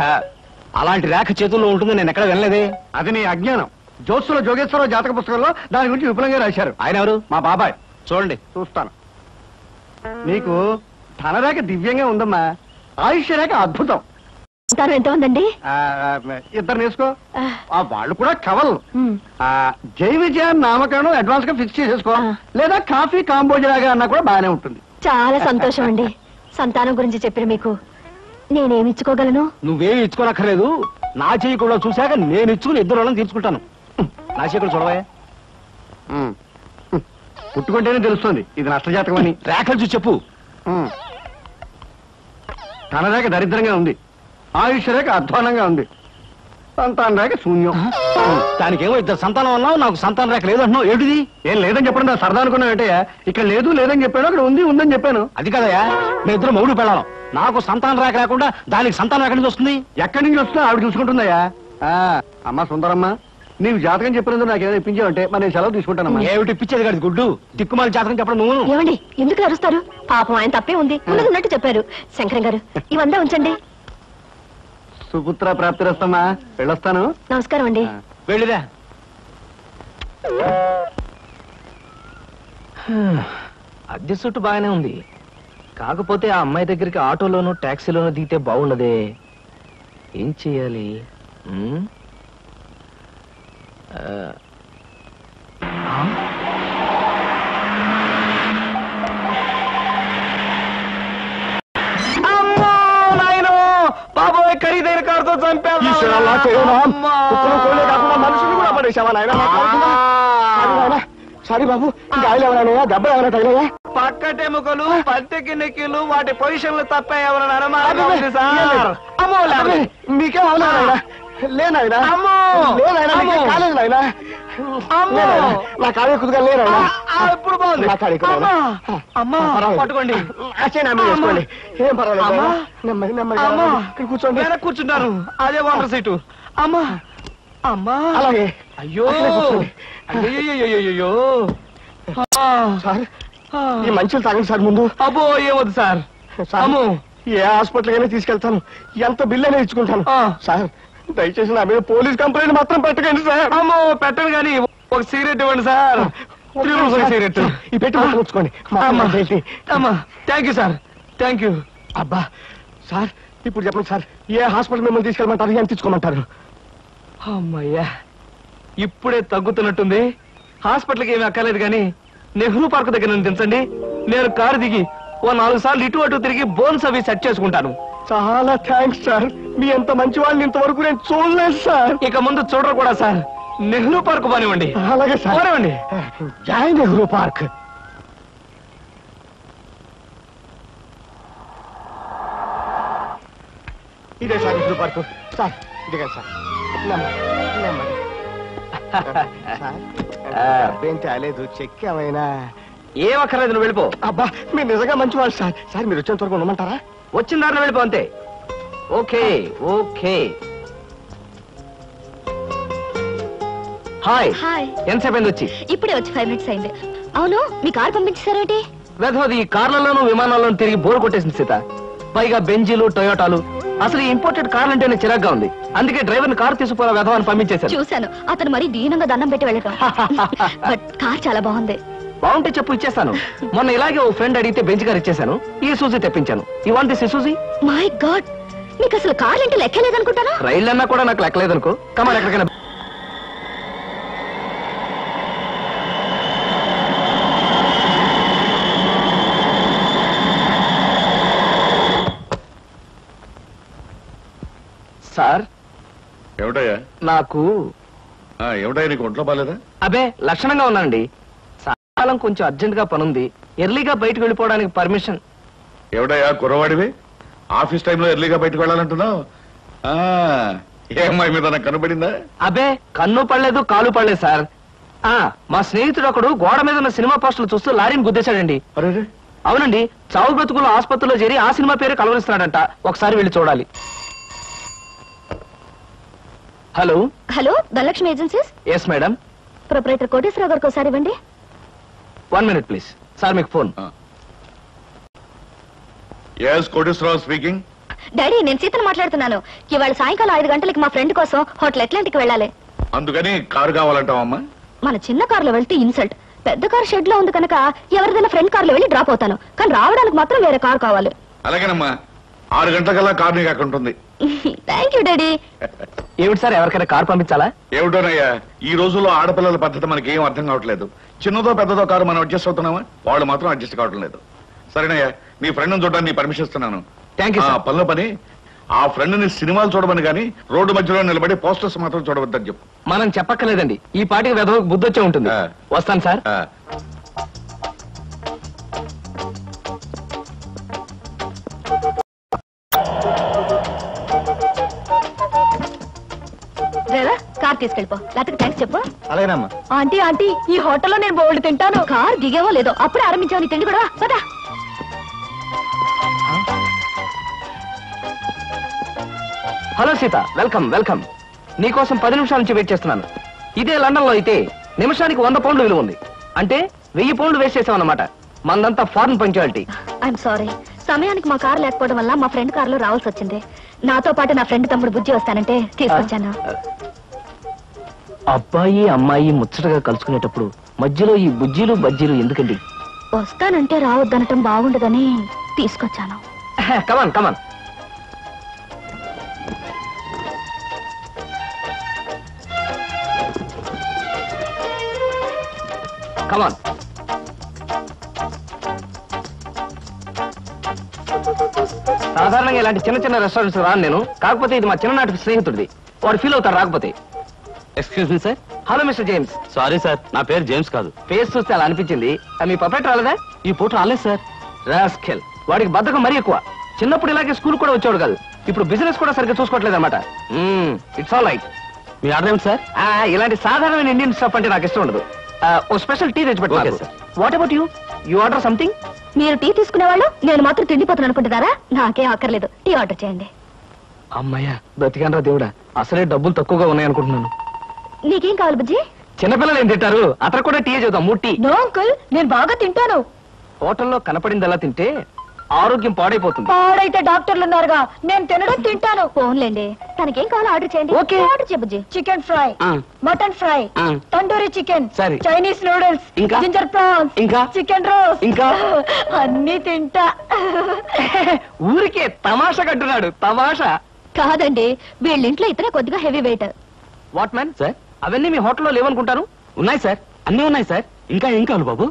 అలాంటి రేఖ చేతుల్లో ఉంటుంది నేను ఎక్కడ వినలేదే. అది నీ అజ్ఞానం. జ్యోత్సులో జోగేశ్వరరావు జాతక పుస్తకంలో దాని గురించి విపులంగా రాశారు. ఆయన ఎవరు? మా బాబాయ్. చూడండి. చూస్తాను. నీకు ధనరేఖ దివ్యంగా ఉందమ్మా, ఆయుష్ రేఖ అద్భుతం. ఎంత ఉందండి? ఇద్దరు వేసుకో. వాళ్ళు కూడా కవల్. జై విజయ నామకరణం అడ్వాన్స్ గా ఫిక్స్ చేసేసుకో, లేదా కాఫీ కాంబోజ్ లాగా అన్నా కూడా బాగానే ఉంటుంది. చాలా సంతోషం అండి. సంతానం గురించి చెప్పిన మీకు నేనేమి ఇచ్చుకోగలను? నువ్వేమి ఇచ్చుకోనక్కర్లేదు. నా చెయ్యి కూడా చూశాక నేను ఇచ్చుకుని ఇద్దరు వాళ్ళని తీసుకుంటాను. నా చెయ్యి కూడా చూడవా, పుట్టుకుంటేనే తెలుస్తుంది ఇది నష్టజాతకం అని. రేఖలు చూసి చెప్పు. ధనరేఖ దరిద్రంగా ఉంది, ఆయుష్ రేఖ అధ్వానంగా ఉంది, సంతాన రేఖ శూన్యం. దానికేమో ఇద్దరు సంతానం అన్నావు, నాకు సంతాన రేఖ లేదు అంటున్నావు. ఏమిటిది? ఏం లేదని చెప్పడం నా సరదా అనుకున్నావు ఏంటయ్యా? ఇక్కడ లేదు లేదని చెప్పాను, అక్కడ ఉంది ఉందని చెప్పాను. అది కదయ్యా, నేను ఇద్దరు మౌడు పెళ్ళాను. నాకు సంతాన రేఖ లేకుండా దానికి సంతానం ఎక్కడి నుంచి వస్తుంది? ఎక్కడి నుంచి వస్తున్నా ఆవిడ చూసుకుంటుందయ్యా. అమ్మ సుందరమ్మ, నీవు జాతకం చెప్పినందుకు నాకు ఏదో ఇప్పించావంటే మరి నేను సెలవు తీసుకుంటానమ్మా. ఏమిటి ఇప్పించేది కాదు గుడ్డు, దిక్కుమాలి జాతకం చెప్పడం నువ్వు. ఏమండి ఎందుకు అరుస్తారు? పాపం ఆయన తప్పే ఉంది, ఉన్నట్టు చెప్పారు. శంకరం గారు ఇవంతా ఉంచండి. సుపుత్ర ప్రాప్తి రస్తమ్మా, వెళ్ళొస్తాను. నమస్కారం అండి. వెళ్ళిరా. అద్దె చుట్టూ బాగానే ఉంది, కాకపోతే ఆ అమ్మాయి దగ్గరికి ఆటోలోనూ టాక్సీలోనూ దిగితే బాగుండదే. ఏం చెయ్యాలి? ఖరీదైన కారుతో చంపాను. మనుషులు కూడా పడేసావా నాయన? సారీ బాబు, గాయలు ఎవరైనా దెబ్బలు ఎవరైనా తగిలయా? పక్కటెముకలు, పత్తికి నెక్కిలు, వాటి పొజిషన్లు తప్పేవరన్నారా? అమ్మో మీకే అవునా? లేనాయనా కాలేదు నాయన, నా కాడ కుదుగా లేనాయన. ఎప్పుడు బాగుంది నా కాడ పట్టుకోండి. ఏం పర్వాలేదు, నెమ్మది నెమ్మది కూర్చోండి. కూర్చుంటారు అదే వాటర్ సీటు. అమ్మా అమ్మా అలాగే. అయ్యో అయ్యో సార్, ఈ మంచులు తాగండి సార్ ముందు. అబ్బో ఏమొద్దు సార్, ఏ హాస్పిటల్ కైనా తీసుకెళ్తాను, ఎంత బిల్లు అయినా ఇచ్చుకుంటాను సార్. దయచేసి నా మీద పోలీస్ కంప్లైంట్ మాత్రం పెట్టకండి సార్. అమ్మో పెట్టను, కానీ ఒక సిగరెట్ ఇవ్వండి సార్. సిగరెట్ ఈ పెట్టి ఉంచుకోండి. Thank you sir, thank you. అబ్బా సార్, ఇప్పుడు చెప్పండి సార్, ఏ హాస్పిటల్ మిమ్మల్ని తీసుకెళ్ళమంటారు, ఎంత తీసుకోమంటారు? అమ్మయ్యా, ఇప్పుడే తగ్గుతున్నట్టుంది. హాస్పిటల్కి ఏమీ అక్కర్లేదు, కానీ నెహ్రూ పార్క్ దగ్గర నన్ను దించండి. నేను కారు దిగి ఓ 4 సార్లు ఇటు అటు తిరిగి బోన్స్ అవి సెట్ చేసుకుంటాను. చాలా థ్యాంక్స్ సార్, మీ అంత మంచి వాళ్ళని ఇంతవరకు నేను చూడలేదు సార్. ఇక ముందు చూడరు కూడా సార్. నెహ్రూ పార్క్ పోనివ్వండి. అలాగే సార్, పోనివ్వండి. జై నెహ్రూ పార్క్. ఇదే సార్ ఇప్పుడు పార్కు సార్ ఇదిగా సార్ అబ్బాయి తేలేదు చెక్కేమైనా ఏం అక్కర్లేదు నువ్వు వెళ్ళిపో. అబ్బా మీరు నిజంగా మంచి వాళ్ళు సార్. సార్ మీరు వచ్చేంత వరకు ఉండమంటారా? వచ్చిన దారిలో వెళ్ళిపో అంతే. Okay okay. Hi hi. ఎంతసేపు అయింది వచ్చి? ఇప్పుడే వచ్చి 5 నిమిషాలు అయింది. అవును మీ కారు పంపించేసారేంటి? వెధవది కార్లలోనూ విమానాల్లోనూ తిరిగి బోర్ కొట్టేసింది సీత. పైగా బెంజీలు టొయోటాలు, అసలు ఇంపోర్టెడ్ కార్లు అంటేనే చిరాగ్గా ఉంది. అందుకే డ్రైవర్ని కారు తీసుకుపోరా వెధవాన్ని పంపించేశాను. చూశాను, అతను మరీ దీనంగా దండం పెట్టి వెళ్ళగా. బట్ కార్ చాలా బాగుంది. బాగుంటే చెప్పు ఇచ్చేస్తాను. మొన్న ఇలాగే ఓ ఫ్రెండ్ అడిగితే బెంజ్ కార్ ఇచ్చేసాను. ఈ సూజీ తెప్పించాను. You want this suji? My god, నీకు అసలు కార్లు అంటే లెక్కలేదనుకుంటానా? రైళ్ళు అన్నా కూడా నాకు లెక్కలేదనుకో. కమాన్ ఎక్కడికైనా. సార్ ఏమిటయ్యా నాకు ఏమిటయ్యా నీకు ఒంట్లో బాలేదా? అబే లక్షణంగా ఉన్నానండి. సాయంకాలం కొంచెం అర్జెంట్ గా పనుంది. ఎర్లీగా బయటకు వెళ్ళిపోవడానికి పర్మిషన్. ఏమిటయ్యా కుర్రవాడివి ఆఫీస్ టైంలో ఎర్లీగా బయటకు వెళ్ళాలంటున్నావు? ఏమ్మాయి మీద నాకు కనబడిందా? అబే కన్ను పడలేదు కాలు పడలేదు సార్. మా స్నేహితుడు ఒకడు గోడ మీద ఉన్న సినిమా పోస్టర్లు చూస్తూ లారీని గుద్దేశాడండి. అవునండి, చావు బ్రతుకులు ఆసుపత్రిలో చేరి ఆ సినిమా పేరు కలవరిస్తున్నాడంట. ఒకసారి వెళ్ళి చూడాలి. Hello hello, Dhanalakshmi agencies? Yes madam. Proprietor Koteswararao గారికి ఒకసారి ఇవ్వండి. 1 మినిట్ ప్లీజ్ సార్, మీకు phone. Yes Koteswararao speaking. Daddy నేను సీతను మాట్లాడుతున్నాను. ఇవాళ సాయంకాలం 5 గంటలకి మా ఫ్రెండ్ కోసం హోటల్ అట్లాంటిక్ వెళ్ళాలి. అందుకని కారు కావాలంటావమ్మా? మన చిన్న కారులో వెళ్తే ఇన్సల్ట్. పెద్ద కారు షెడ్ లో ఉంది కనుక ఎవరిదైనా ఫ్రెండ్ కారులో వెళ్ళి డ్రాప్ అవుతాను. కానీ రావడానికి మాత్రం వేరే కారు కావాలి. అలాగేనమ్మా, 6 గంటలకల్లా కారు నీకు అక్కడ ఉంటుంది. Thank you daddy. ఏమిటి సార్ ఎవరికైనా కారు పంపించాలా? ఏమిటోనయ్యా ఈ రోజుల్లో ఆడపిల్లల పద్ధతి మనకి ఏం అర్థం కావట్లేదు. చిన్నదో పెద్దదో కారు మనం అడ్జస్ట్ అవుతున్నామా, వాళ్ళు మాత్రం అడ్జస్ట్ కావడం లేదు. సరేనయ్యా, మీ ఫ్రెండ్ని చూడడానికి పర్మిషన్ ఇస్తున్నాను. Thank you. పనిలో పని, ఆ ఫ్రెండ్ని సినిమాలు చూడమని కానీ రోడ్డు మధ్యలో నిలబడి పోస్టర్స్ మాత్రం చూడవద్దని చెప్పు. మనం చెప్పక్కర్లేదండి, ఈ పాటికి వెదవకు బుద్ధి వచ్చే ఉంటుంది. వస్తాను సార్. కార్ తీసుకెళ్ళిపో, లేకపోతే థ్యాంక్స్ చెప్పు. అలాగేనమ్మా. ఆంటీ ఆంటీ ఈ హోటల్లో నేను బోల్డ్ తింటాను. కార్ దిగేవో లేదో అప్పుడే ఆరంభించావు నీ తిండి కూడా. పదా హలో సీత, వెల్కమ్ వెల్కమ్. నీకోసం 10 నిమిషాల నుంచి వెయిట్ చేస్తున్నాను. ఇదే లండన్ లో అయితే నిమిషానికి 100 పౌండ్లు విలువ ఉంది. అంటే 1000 పౌండ్లు వేస్ట్ చేసాం అన్నమాట. మనదంతా ఫారెన్ పంచాలిటీ. ఐఎమ్ సారీ, సమయానికి మా కారు లేకపోవడం వల్ల మా ఫ్రెండ్ కారులో రావాల్సి వచ్చింది. నాతో పాటు నా ఫ్రెండ్ తమ్ముడు బుజ్జి వస్తానంటే తీసుకొచ్చాను. అబ్బాయి అమ్మాయి ముచ్చటగా కలుసుకునేటప్పుడు మధ్యలో ఈ బుజ్జీలు బజ్జీలు ఎందుకండి? వస్తానంటే రావద్దనటం బాగుండదని తీసుకొచ్చాను. Come on come on. కమాన్. సాధారణంగా ఇలాంటి చిన్న చిన్న రెస్టారెంట్స్ రాను నేను. కాకపోతే ఇది మా చిన్ననాటి స్నేహితుడిది, వాడు ఫీల్ అవుతారు రాకపోతే. Excuse me sir. Hello mister James. Sorry sir, నా పేరు జేమ్స్ కాదు. ఫేస్ చూస్తే అలా అనిపించింది. మీ పర్ఫెక్ట్ రాలేదా? ఈ పూట రాలేదు సార్. రాస్కెల్, వాడికి బద్దకం మరీ ఎక్కువ. చిన్నప్పుడు ఇలాగే స్కూల్ కూడా వచ్చాడు కాదు. ఇప్పుడు బిజినెస్ కూడా సరిగ్గా చూసుకోవట్లేదు అనమాట. It's all right. మీ ఆర్డర్ ఏమిటి సార్? ఇలాంటి సాధారణమైన ఇండియన్ స్టాఫ్ అంటే నాకు ఇష్టం ఉండదు. ఓ స్పెషల్ టీ తెచ్చి పెట్టాను sir. What about you? You order something? మీరు టీ తీసుకునే వాళ్ళు, నేను మాత్రం తిండిపోతాను అనుకుంటున్నారా? నాకేం అక్కర్లేదు, టీ ఆర్డర్ చేయండి. అమ్మాయ్యా బ్రతికానరా దేవుడా, అసలే డబ్బులు తక్కువగా ఉన్నాయనుకుంటున్నాను. నీకేం కావాలి బుజ్జి? చిన్నపిల్లలు ఏం తింటారు, అతను కూడా టీ చేద్దాం. మూటి నో అంకుల్, నేను బాగా తింటాను. హోటల్లో కనపడింది అలా తింటే ఆరోగ్యం పాడైపోతుంది. పాడైతే డాక్టర్లు ఉన్నారుగా, నేను తినడం తింటాను. పోన్లేండి, తనకేం కావాలో ఆర్డర్ చేయండి. ఓకే ఆర్డర్ చేయ Bujji. Chicken fry, mutton fry, tandoori chicken, Chinese noodles, ఇంకా జింజర్ ప్రాన్స్, ఇంకా చికెన్ రోస్, ఇంకా అన్ని తింటా. ఊరికే తమాషా కట్టున్నాడు. తమాషా కాదండి, వీళ్ళింట్లో ఇతనే కొద్దిగా heavy weight. What man sir, అవన్నీ మీ హోటల్లో లేవనుకుంటారు? ఉన్నాయి సార్, అన్నీ ఉన్నాయి సార్. ఇంకా ఏం కావాలి బాబు?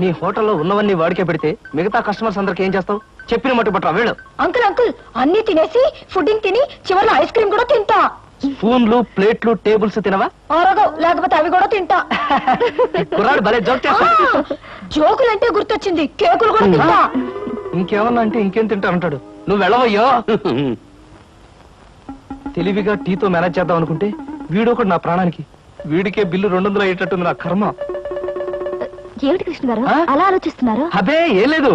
మీ హోటల్లో ఉన్నవన్నీ వాడికే పెడితే మిగతా కస్టమర్స్ అందరికి ఏం చేస్తావు? చెప్పిన మట్టు పట్టరా వీళ్ళు. అంకుల్ అంకుల్, అన్ని తినేసి ఫుడ్డింగ్ తిని చివరిలో ఐస్ క్రీమ్ కూడా తింటా. స్పూన్లు ప్లేట్లు టేబుల్స్ తినవా? ఆరోగో లేకపోతే అవి కూడా తింటా. కుర్రాడు భలే జోక్ చేస్తాడు. జోకులు అంటే గుర్తొచ్చింది, కేకులు కూడా తింటా. ఇంకేమన్నా అంటే ఇంకేం తింటారంటాడు. నువ్వెళ్ళవయ్యో. తెలివిగా టీతో మేనేజ్ చేద్దాం అనుకుంటే వీడొకడు నా ప్రాణానికి, వీడికే బిల్లు 200 అయ్యేటట్టుంది నా కర్మ. ఏమిటి కృష్ణ గారు అలా ఆలోచిస్తున్నారు? అదే ఏం లేదు,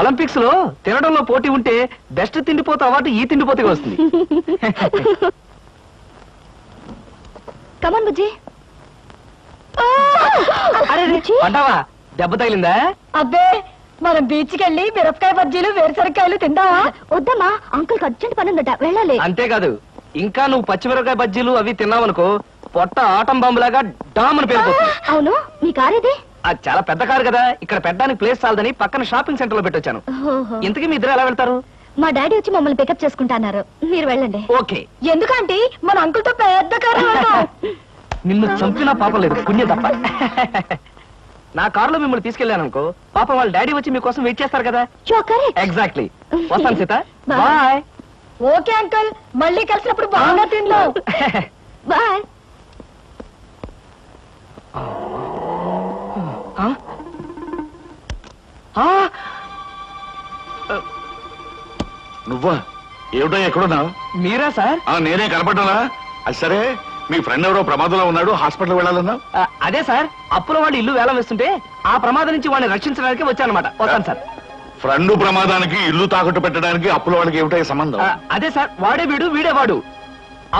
ఒలింపిక్స్ లో తినడంలో పోటీ ఉంటే బెస్ట్ తిండిపోతే అవార్డు ఈ తిండిపోతే వస్తుంది. కమన్ బుజ్జి. అంటావా దెబ్బ తగిలిందా? అబ్బే మనం బీచ్ కెళ్ళి మిరపకాయ బజ్జీలు వేరుసరికాయలు తిందావా? వద్దమ్మా, అంకుల్ కి అర్జెంట్ పని ఉందట, వెళ్ళాలి. అంతేకాదు ఇంకా నువ్వు పచ్చిమిరపకాయ బజ్జీలు అవి తిన్నావనుకో పొట్ట ఆటం బాంబులాగా డామ్ అని పేరు. అవును, నీ కారు ఏది? అది చాలా పెద్ద కారు కదా, ఇక్కడ పెట్టడానికి ప్లేస్ చాలదని పక్కన షాపింగ్ సెంటర్ లో పెట్టొచ్చాను. ఇంతకీ మీ ఇద్దరు ఎలా వెళ్తారు? మా డాడీ వచ్చి మమ్మల్ని పికప్ చేసుకుంటున్నారు, మీరు వెళ్ళండి. ఓకే. ఎందుకంటే మన అంకుల్ తో పెద్ద కారు. నిన్ను చంపినా పాపం లేదు, పుణ్యం తప్ప. నా కారులో మిమ్మల్ని తీసుకెళ్లాను అనుకో, పాపం వాళ్ళ డాడీ వచ్చి మీకోసం వెయిట్ చేస్తారు కదా. ఎగ్జాక్ట్లీ. వస్తాను సీత, బాయ్. ఓకే అంకుల్, మళ్ళీ కలిసినప్పుడు బాగా తిందాం. బాయ్. నువ్వా? ఏమిటో ఎక్కడున్నావు? మీరా సార్? నేనే కనపడ్డానా? అది సరే, మీ ఫ్రెండ్ ఎవరో ప్రమాదంలో ఉన్నాడు, హాస్పిటల్ వెళ్ళాలన్నా? అదే సార్, అప్పుల వాడు ఇల్లు వేలం వేస్తుంటే ఆ ప్రమాదం నుంచి వాడిని రక్షించడానికి వచ్చానమాట. వస్తాను సార్. ఫ్రెండ్ ప్రమాదానికి ఇల్లు తాకట్టు పెట్టడానికి అప్పుల వాడికి ఏమిటో సంబంధం? అదే సార్, వాడే వీడు, వీడే వాడు.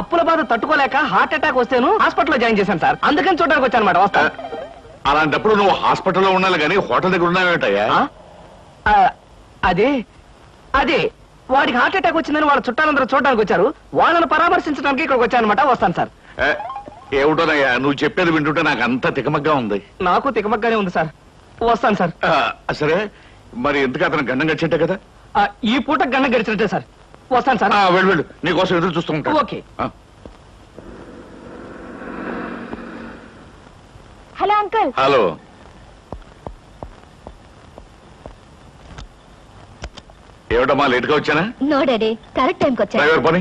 అప్పుల బాధ తట్టుకోలేక హార్ట్ అటాక్ వస్తేను హాస్పిటల్లో జాయిన్ చేశాను సార్, అందుకని చూడడానికి వచ్చానమాట. వస్తాను. అలాంటప్పుడు నువ్వు హాస్పిటల్లో ఉండాలి కానీ హోటల్ దగ్గర ఉన్నావేటయ్యా? అదే అదే వాడికి హార్ట్ అటాక్ వచ్చిందని వాళ్ళ చుట్టాలందరూ చూడడానికి వచ్చారు, వాళ్ళని పరామర్శించడానికి ఇక్కడికి వచ్చానమాట. వస్తాను సార్. ఏమిటోనయ్యా నువ్వు చెప్పేది వింటుంటే నాకు అంత తికమగ్గా ఉంది. నాకు తికమగ్గానే ఉంది సార్. వస్తాను సార్. సరే మరి ఎందుకు? అతను గండం గడిచినట్టే కదా. ఈ పూట గండం గడిచినట్టే సార్. వస్తాను సార్. వెళ్ళు వెళ్ళు, నీకోసం ఎదురు చూస్తూ ఉంటాను. ఓకే. Hello uncle. హలో. ఏమిటమ్మా లేట్ గా వచ్చానా? నో డాడీ, కరెక్ట్ టైంకి వచ్చా. డ్రైవర్ పని.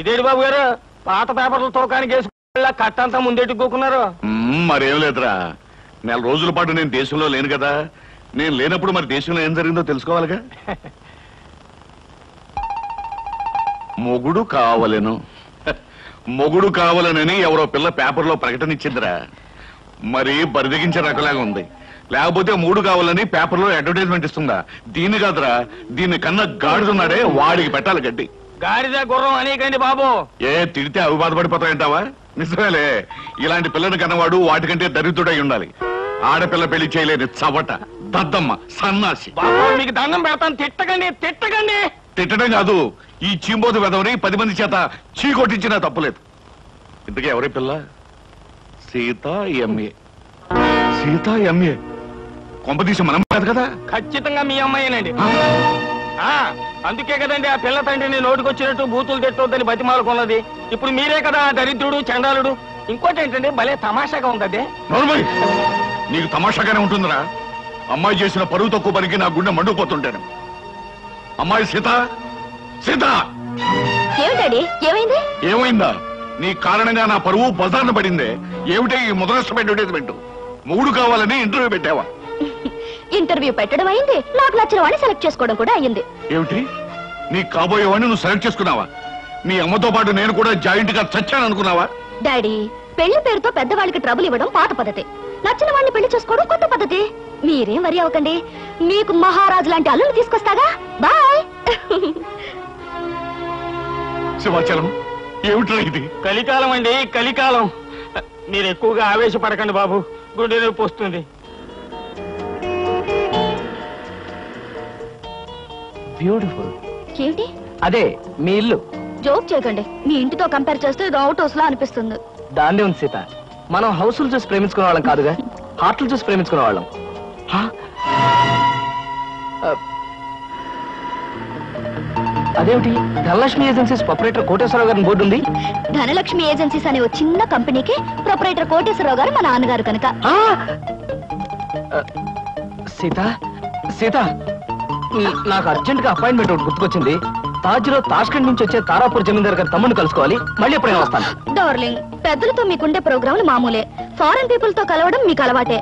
ఇదేడు బాబు గారు పాత పేపర్ల తోకానికి వేసుకుని కట్టంతా ముందెట్టుకోకున్నారు. మరేం లేదురా, 4 రోజుల పాటు నేను దేశంలో లేను కదా. నేను లేనప్పుడు మరి దేశంలో ఏం జరిగిందో తెలుసుకోవాలిగా. మొగుడు కావాలను, మొగుడు కావాలనని ఎవరో పిల్ల పేపర్లో ప్రకటన ఇచ్చిందిరా. మరి బరిదగించే రకలాగా ఉంది. లేకపోతే మూడు కావాలని పేపర్లో అడ్వర్టైజ్మెంట్ ఇస్తుందా? దీన్ని కాదురా, దీన్ని కన్నా గాడిదున్నాడే వాడికి పెట్టాలి గడ్డి. గాడిద గుర్రం అనేకండి బాబు. ఏ తిడితే అవి బాధపడిపోతాయంటావా? నిజమేలే, ఇలాంటి పిల్లని కన్నవాడు వాటికంటే దరిద్రుడై ఉండాలి. ఆడపిల్ల పెళ్లి చేయలేని చవట దద్దమ్మ సన్నాసి. బాబు మీకు దండం పెడతాను, తిట్టకండి తిట్టకండి. తిట్టడం కాదు, ఈ చీంబోతు వెదవని 10 మంది చేత చీ కొట్టించినా తప్పులేదు. ఇంతకీ ఎవరి పిల్ల? సీత ఎంఏ. సీత ఎంఏ కొంపదీసి మనం కాదు కదా? ఖచ్చితంగా మీ అమ్మాయేనండి. అందుకే కదండి ఆ పిల్ల తండ్రిని నోటికొచ్చినట్టు బూతులు తిట్టొద్దని బతిమాలకున్నది. ఇప్పుడు మీరే కదా దరిద్రుడు చండాలుడు. ఇంకోటి ఏంటంటే భలే తమాషాగా ఉందదే. నీకు తమాషాగానే ఉంటుందిరా, అమ్మాయి చేసిన పరువు తక్కువ పనికి నా గుండె మండుకుపోతుంటాను. అమ్మాయి సీత. సీత ఏమైందా? నీ కారణంగా నా పరువు బజార్న పడిందే. ఏమిటే ఈ ముదనష్టం అడ్వర్టైజ్మెంట్? మూడు కావాలని ఇంటర్వ్యూ పెట్టావా? ఇంటర్వ్యూ పెట్టడం అయింది, నాకు నచ్చిన వాడిని సెలెక్ట్ చేసుకోవడం కూడా అయ్యింది. ఏమిటి నీ కాబోయే వాడిని నువ్వు సెలెక్ట్ చేసుకున్నావా? మీ అమ్మతో పాటు నేను కూడా జాయింట్ గా చచ్చాను అనుకున్నావా? డాడీ, పెళ్లి పేరుతో పెద్దవాళ్ళకి ట్రబుల్ ఇవ్వడం పాత పద్ధతి, నచ్చిన వాడిని పెళ్లి చేసుకోవడం కొత్త పద్ధతి. మీరేం వరి అవ్వకండి, మీకు మహారాజు లాంటి అల్లుని తీసుకొస్తాగా. బాయ్. శివాచలం ఏమిట్రా ఇది? కలికాలం అండి కలికాలం. మీరు ఎక్కువగా ఆవేశపడకండి బాబు, గుండె నొప్పి వస్తుంది. బ్యూటిఫుల్. ఏంటి అదే మీ ఇల్లు? జోక్ చేయకండి, మీ ఇంటితో కంపేర్ చేస్తే ఇది అవుట్ హౌస్ లా అనిపిస్తుంది. దాన్నే ఉంది సీత, మనం హౌసులు చూసి ప్రేమించుకునే వాళ్ళం కాదుగా, హార్ట్లు చూసి ప్రేమించుకునే వాళ్ళం. అదేమిటి ధనలక్ష్మి ఏజెన్సీస్ ప్రొపరేటర్ కోటేశ్వరరావు గారి బోర్డు ఉంది? ధనలక్ష్మి ఏజెన్సీస్ అనే ఒక చిన్న కంపెనీకి ప్రొపరేటర్ కోటేశ్వరరావు గారు మా నాన్నగారు కనుక. సీత సీత, నాకు అర్జెంట్ గా అపాయింట్మెంట్ ఒకటి గుర్తుకొచ్చింది. తాజ్లో తాష్కండ్ నుంచి వచ్చే తారాపూర్ జమీందార్ గారి తమ్ముడిని కలుసుకోవాలి. మళ్ళీ ఎప్పుడైనా వస్తాను. పెద్దలతో మీకుండే ప్రోగ్రాములు మామూలే, ఫారెన్ పీపుల్ తో కలవడం మీకు అలవాటే.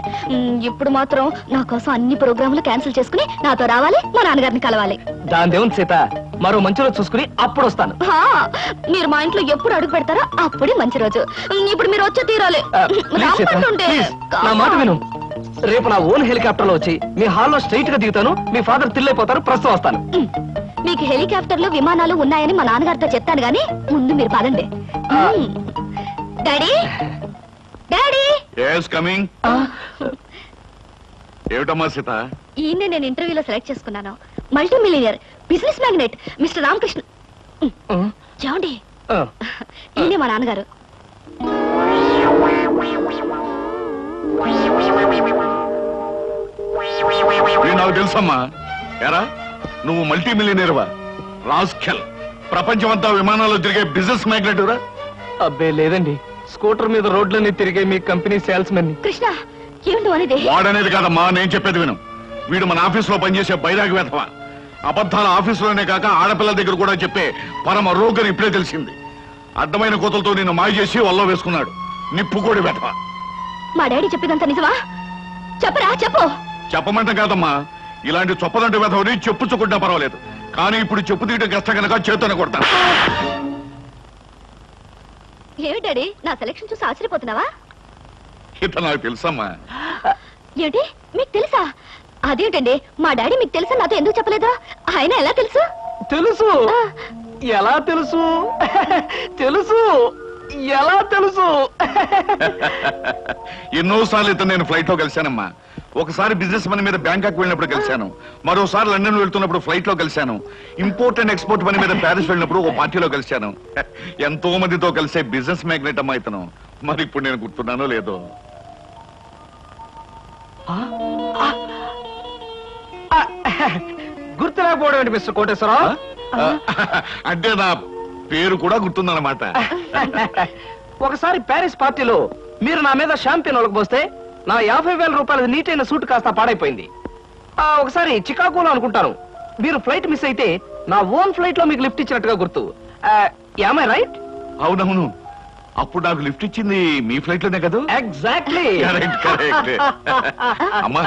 ఇప్పుడు మాత్రం నా కోసం అన్ని ప్రోగ్రాములు క్యాన్సిల్ చేసుకుని నాతో రావాలి, మా నాన్నగారిని కలవాలి. దాందేముంది సీత, మరో మంచి రోజు చూసుకుని అప్పుడు వస్తాను. మీరు మా ఇంట్లో ఎప్పుడు అడుగు పెడతారో అప్పుడే మంచి రోజు. ఇప్పుడు మీరు వచ్చే తీరాలి. రేపు నా ఓన్ హెలికాప్టర్ లో వచ్చి మీ హాల్లో స్ట్రైట్ గా దిగుతాను. మీ ఫాదర్ థ్రిల్ అయిపోతారు. ప్రస్తుతం వస్తాను. మీకు హెలికాప్టర్లు విమానాలు ఉన్నాయని మా నాన్నగారితో చెప్తాను గానీ ముందు మీరు పదండి. Daddy, daddy. yes coming. ఏటమ్మా సీత, ఈయన్నే నేను ఇంటర్వ్యూలో సెలెక్ట్ చేసుకున్నాను. Multi millionaire business magnate mister Ramakrishna. చూడండి, ఈయనే మా నాన్నగారు. నాకు తెలుసమ్మా. ఎరా, నువ్వు మల్టీ మిలియనర్వా? రాస్కెల్, ప్రపంచమంతా విమానాల్లో తిరిగే బిజినెస్ మ్యాగ్నెట్ రా? అబ్బే లేదండి, స్కూటర్ మీద రోడ్లన్నీ తిరిగే మీ కంపెనీ సేల్స్ మెన్. కృష్ణ, వాడనేది కాదమ్మా నేను చెప్పేది విను. వీడు మన ఆఫీస్ లో పనిచేసే బైరాగి వేతవా. అబద్ధాల ఆఫీసులోనే కాక ఆడపిల్లల దగ్గర కూడా చెప్పే పరమ రోగని ఇప్పుడే తెలిసింది. అడ్డమైన కోతలతో నిన్ను మాయ చేసి వల్ల వేసుకున్నాడు. నిప్పుకోడి వేతవా. మా డాడీ చెప్పేదంతా నిజమా? చెప్పరా? చెప్పు. చెప్పమంటే కాదమ్మా, ఇలాంటి చొప్పదంట వేధవని చెప్పుచ్చుకుంటా పర్వాలేదు, కానీ ఇప్పుడు చెప్పు తీయడం కష్టం కనుక చేతోనే కొడతాను. ఏమిటండి నా సెలక్షన్ చూసి ఆశ్చర్యపోతున్నావా? ఇతను నాకు తెలుసమ్మా. ఏంటి, మీకు తెలుసా? అదేంటండి, మా డాడీ మీకు తెలుసా నాతో ఎందుకు చెప్పలేదు? ఆయన ఎలా తెలుసు? తెలుసు ఎలా తెలుసు? తెలుసు ఎలా తెలుసు? ఎన్నోసార్లు ఇతను నేను ఫ్లైట్ లో కలిశానమ్మా. ఒకసారి బిజినెస్ పని మీద బ్యాంకాక్ వెళ్ళినప్పుడు కలిశాను, మరోసారి లండన్ వెళ్తున్నప్పుడు ఫ్లైట్ లో కలిశాను, ఇంపోర్ట్ అండ్ ఎక్స్పోర్ట్ పని మీద ప్యారిస్ వెళ్ళినప్పుడు ఒక పార్టీలో కలిశాను. ఎంతో మందితో కలిసే బిజినెస్ మ్యాగ్నెట్ అమ్మా ఇతను. మరి ఇప్పుడు నేను గుర్తున్నానో లేదో. గుర్తులేకపోవడం మిస్టర్ కోటేశ్వరరావు అంటే నా పేరు కూడా గుర్తుందన్నమాట. ఒకసారి ప్యారిస్ పార్టీలో మీరు నా మీద షాంపియన్ ఒలకపోస్తే నా 50,000 రూపాయల నీటైన సూట్ కాస్త పాడైపోయింది. ఒకసారి చికాగోలో అనుకుంటాను మీరు ఫ్లైట్ మిస్ అయితే నా ఓన్ ఫ్లైట్ లో మీకు లిఫ్ట్ ఇచ్చినట్టుగా గుర్తు. Am I right? అవునవును, అప్పుడు నాకు లిఫ్ట్ ఇచ్చింది మీ ఫ్లైట్ లోనే కదా? ఎగ్జాక్ట్లీ. అమ్మా,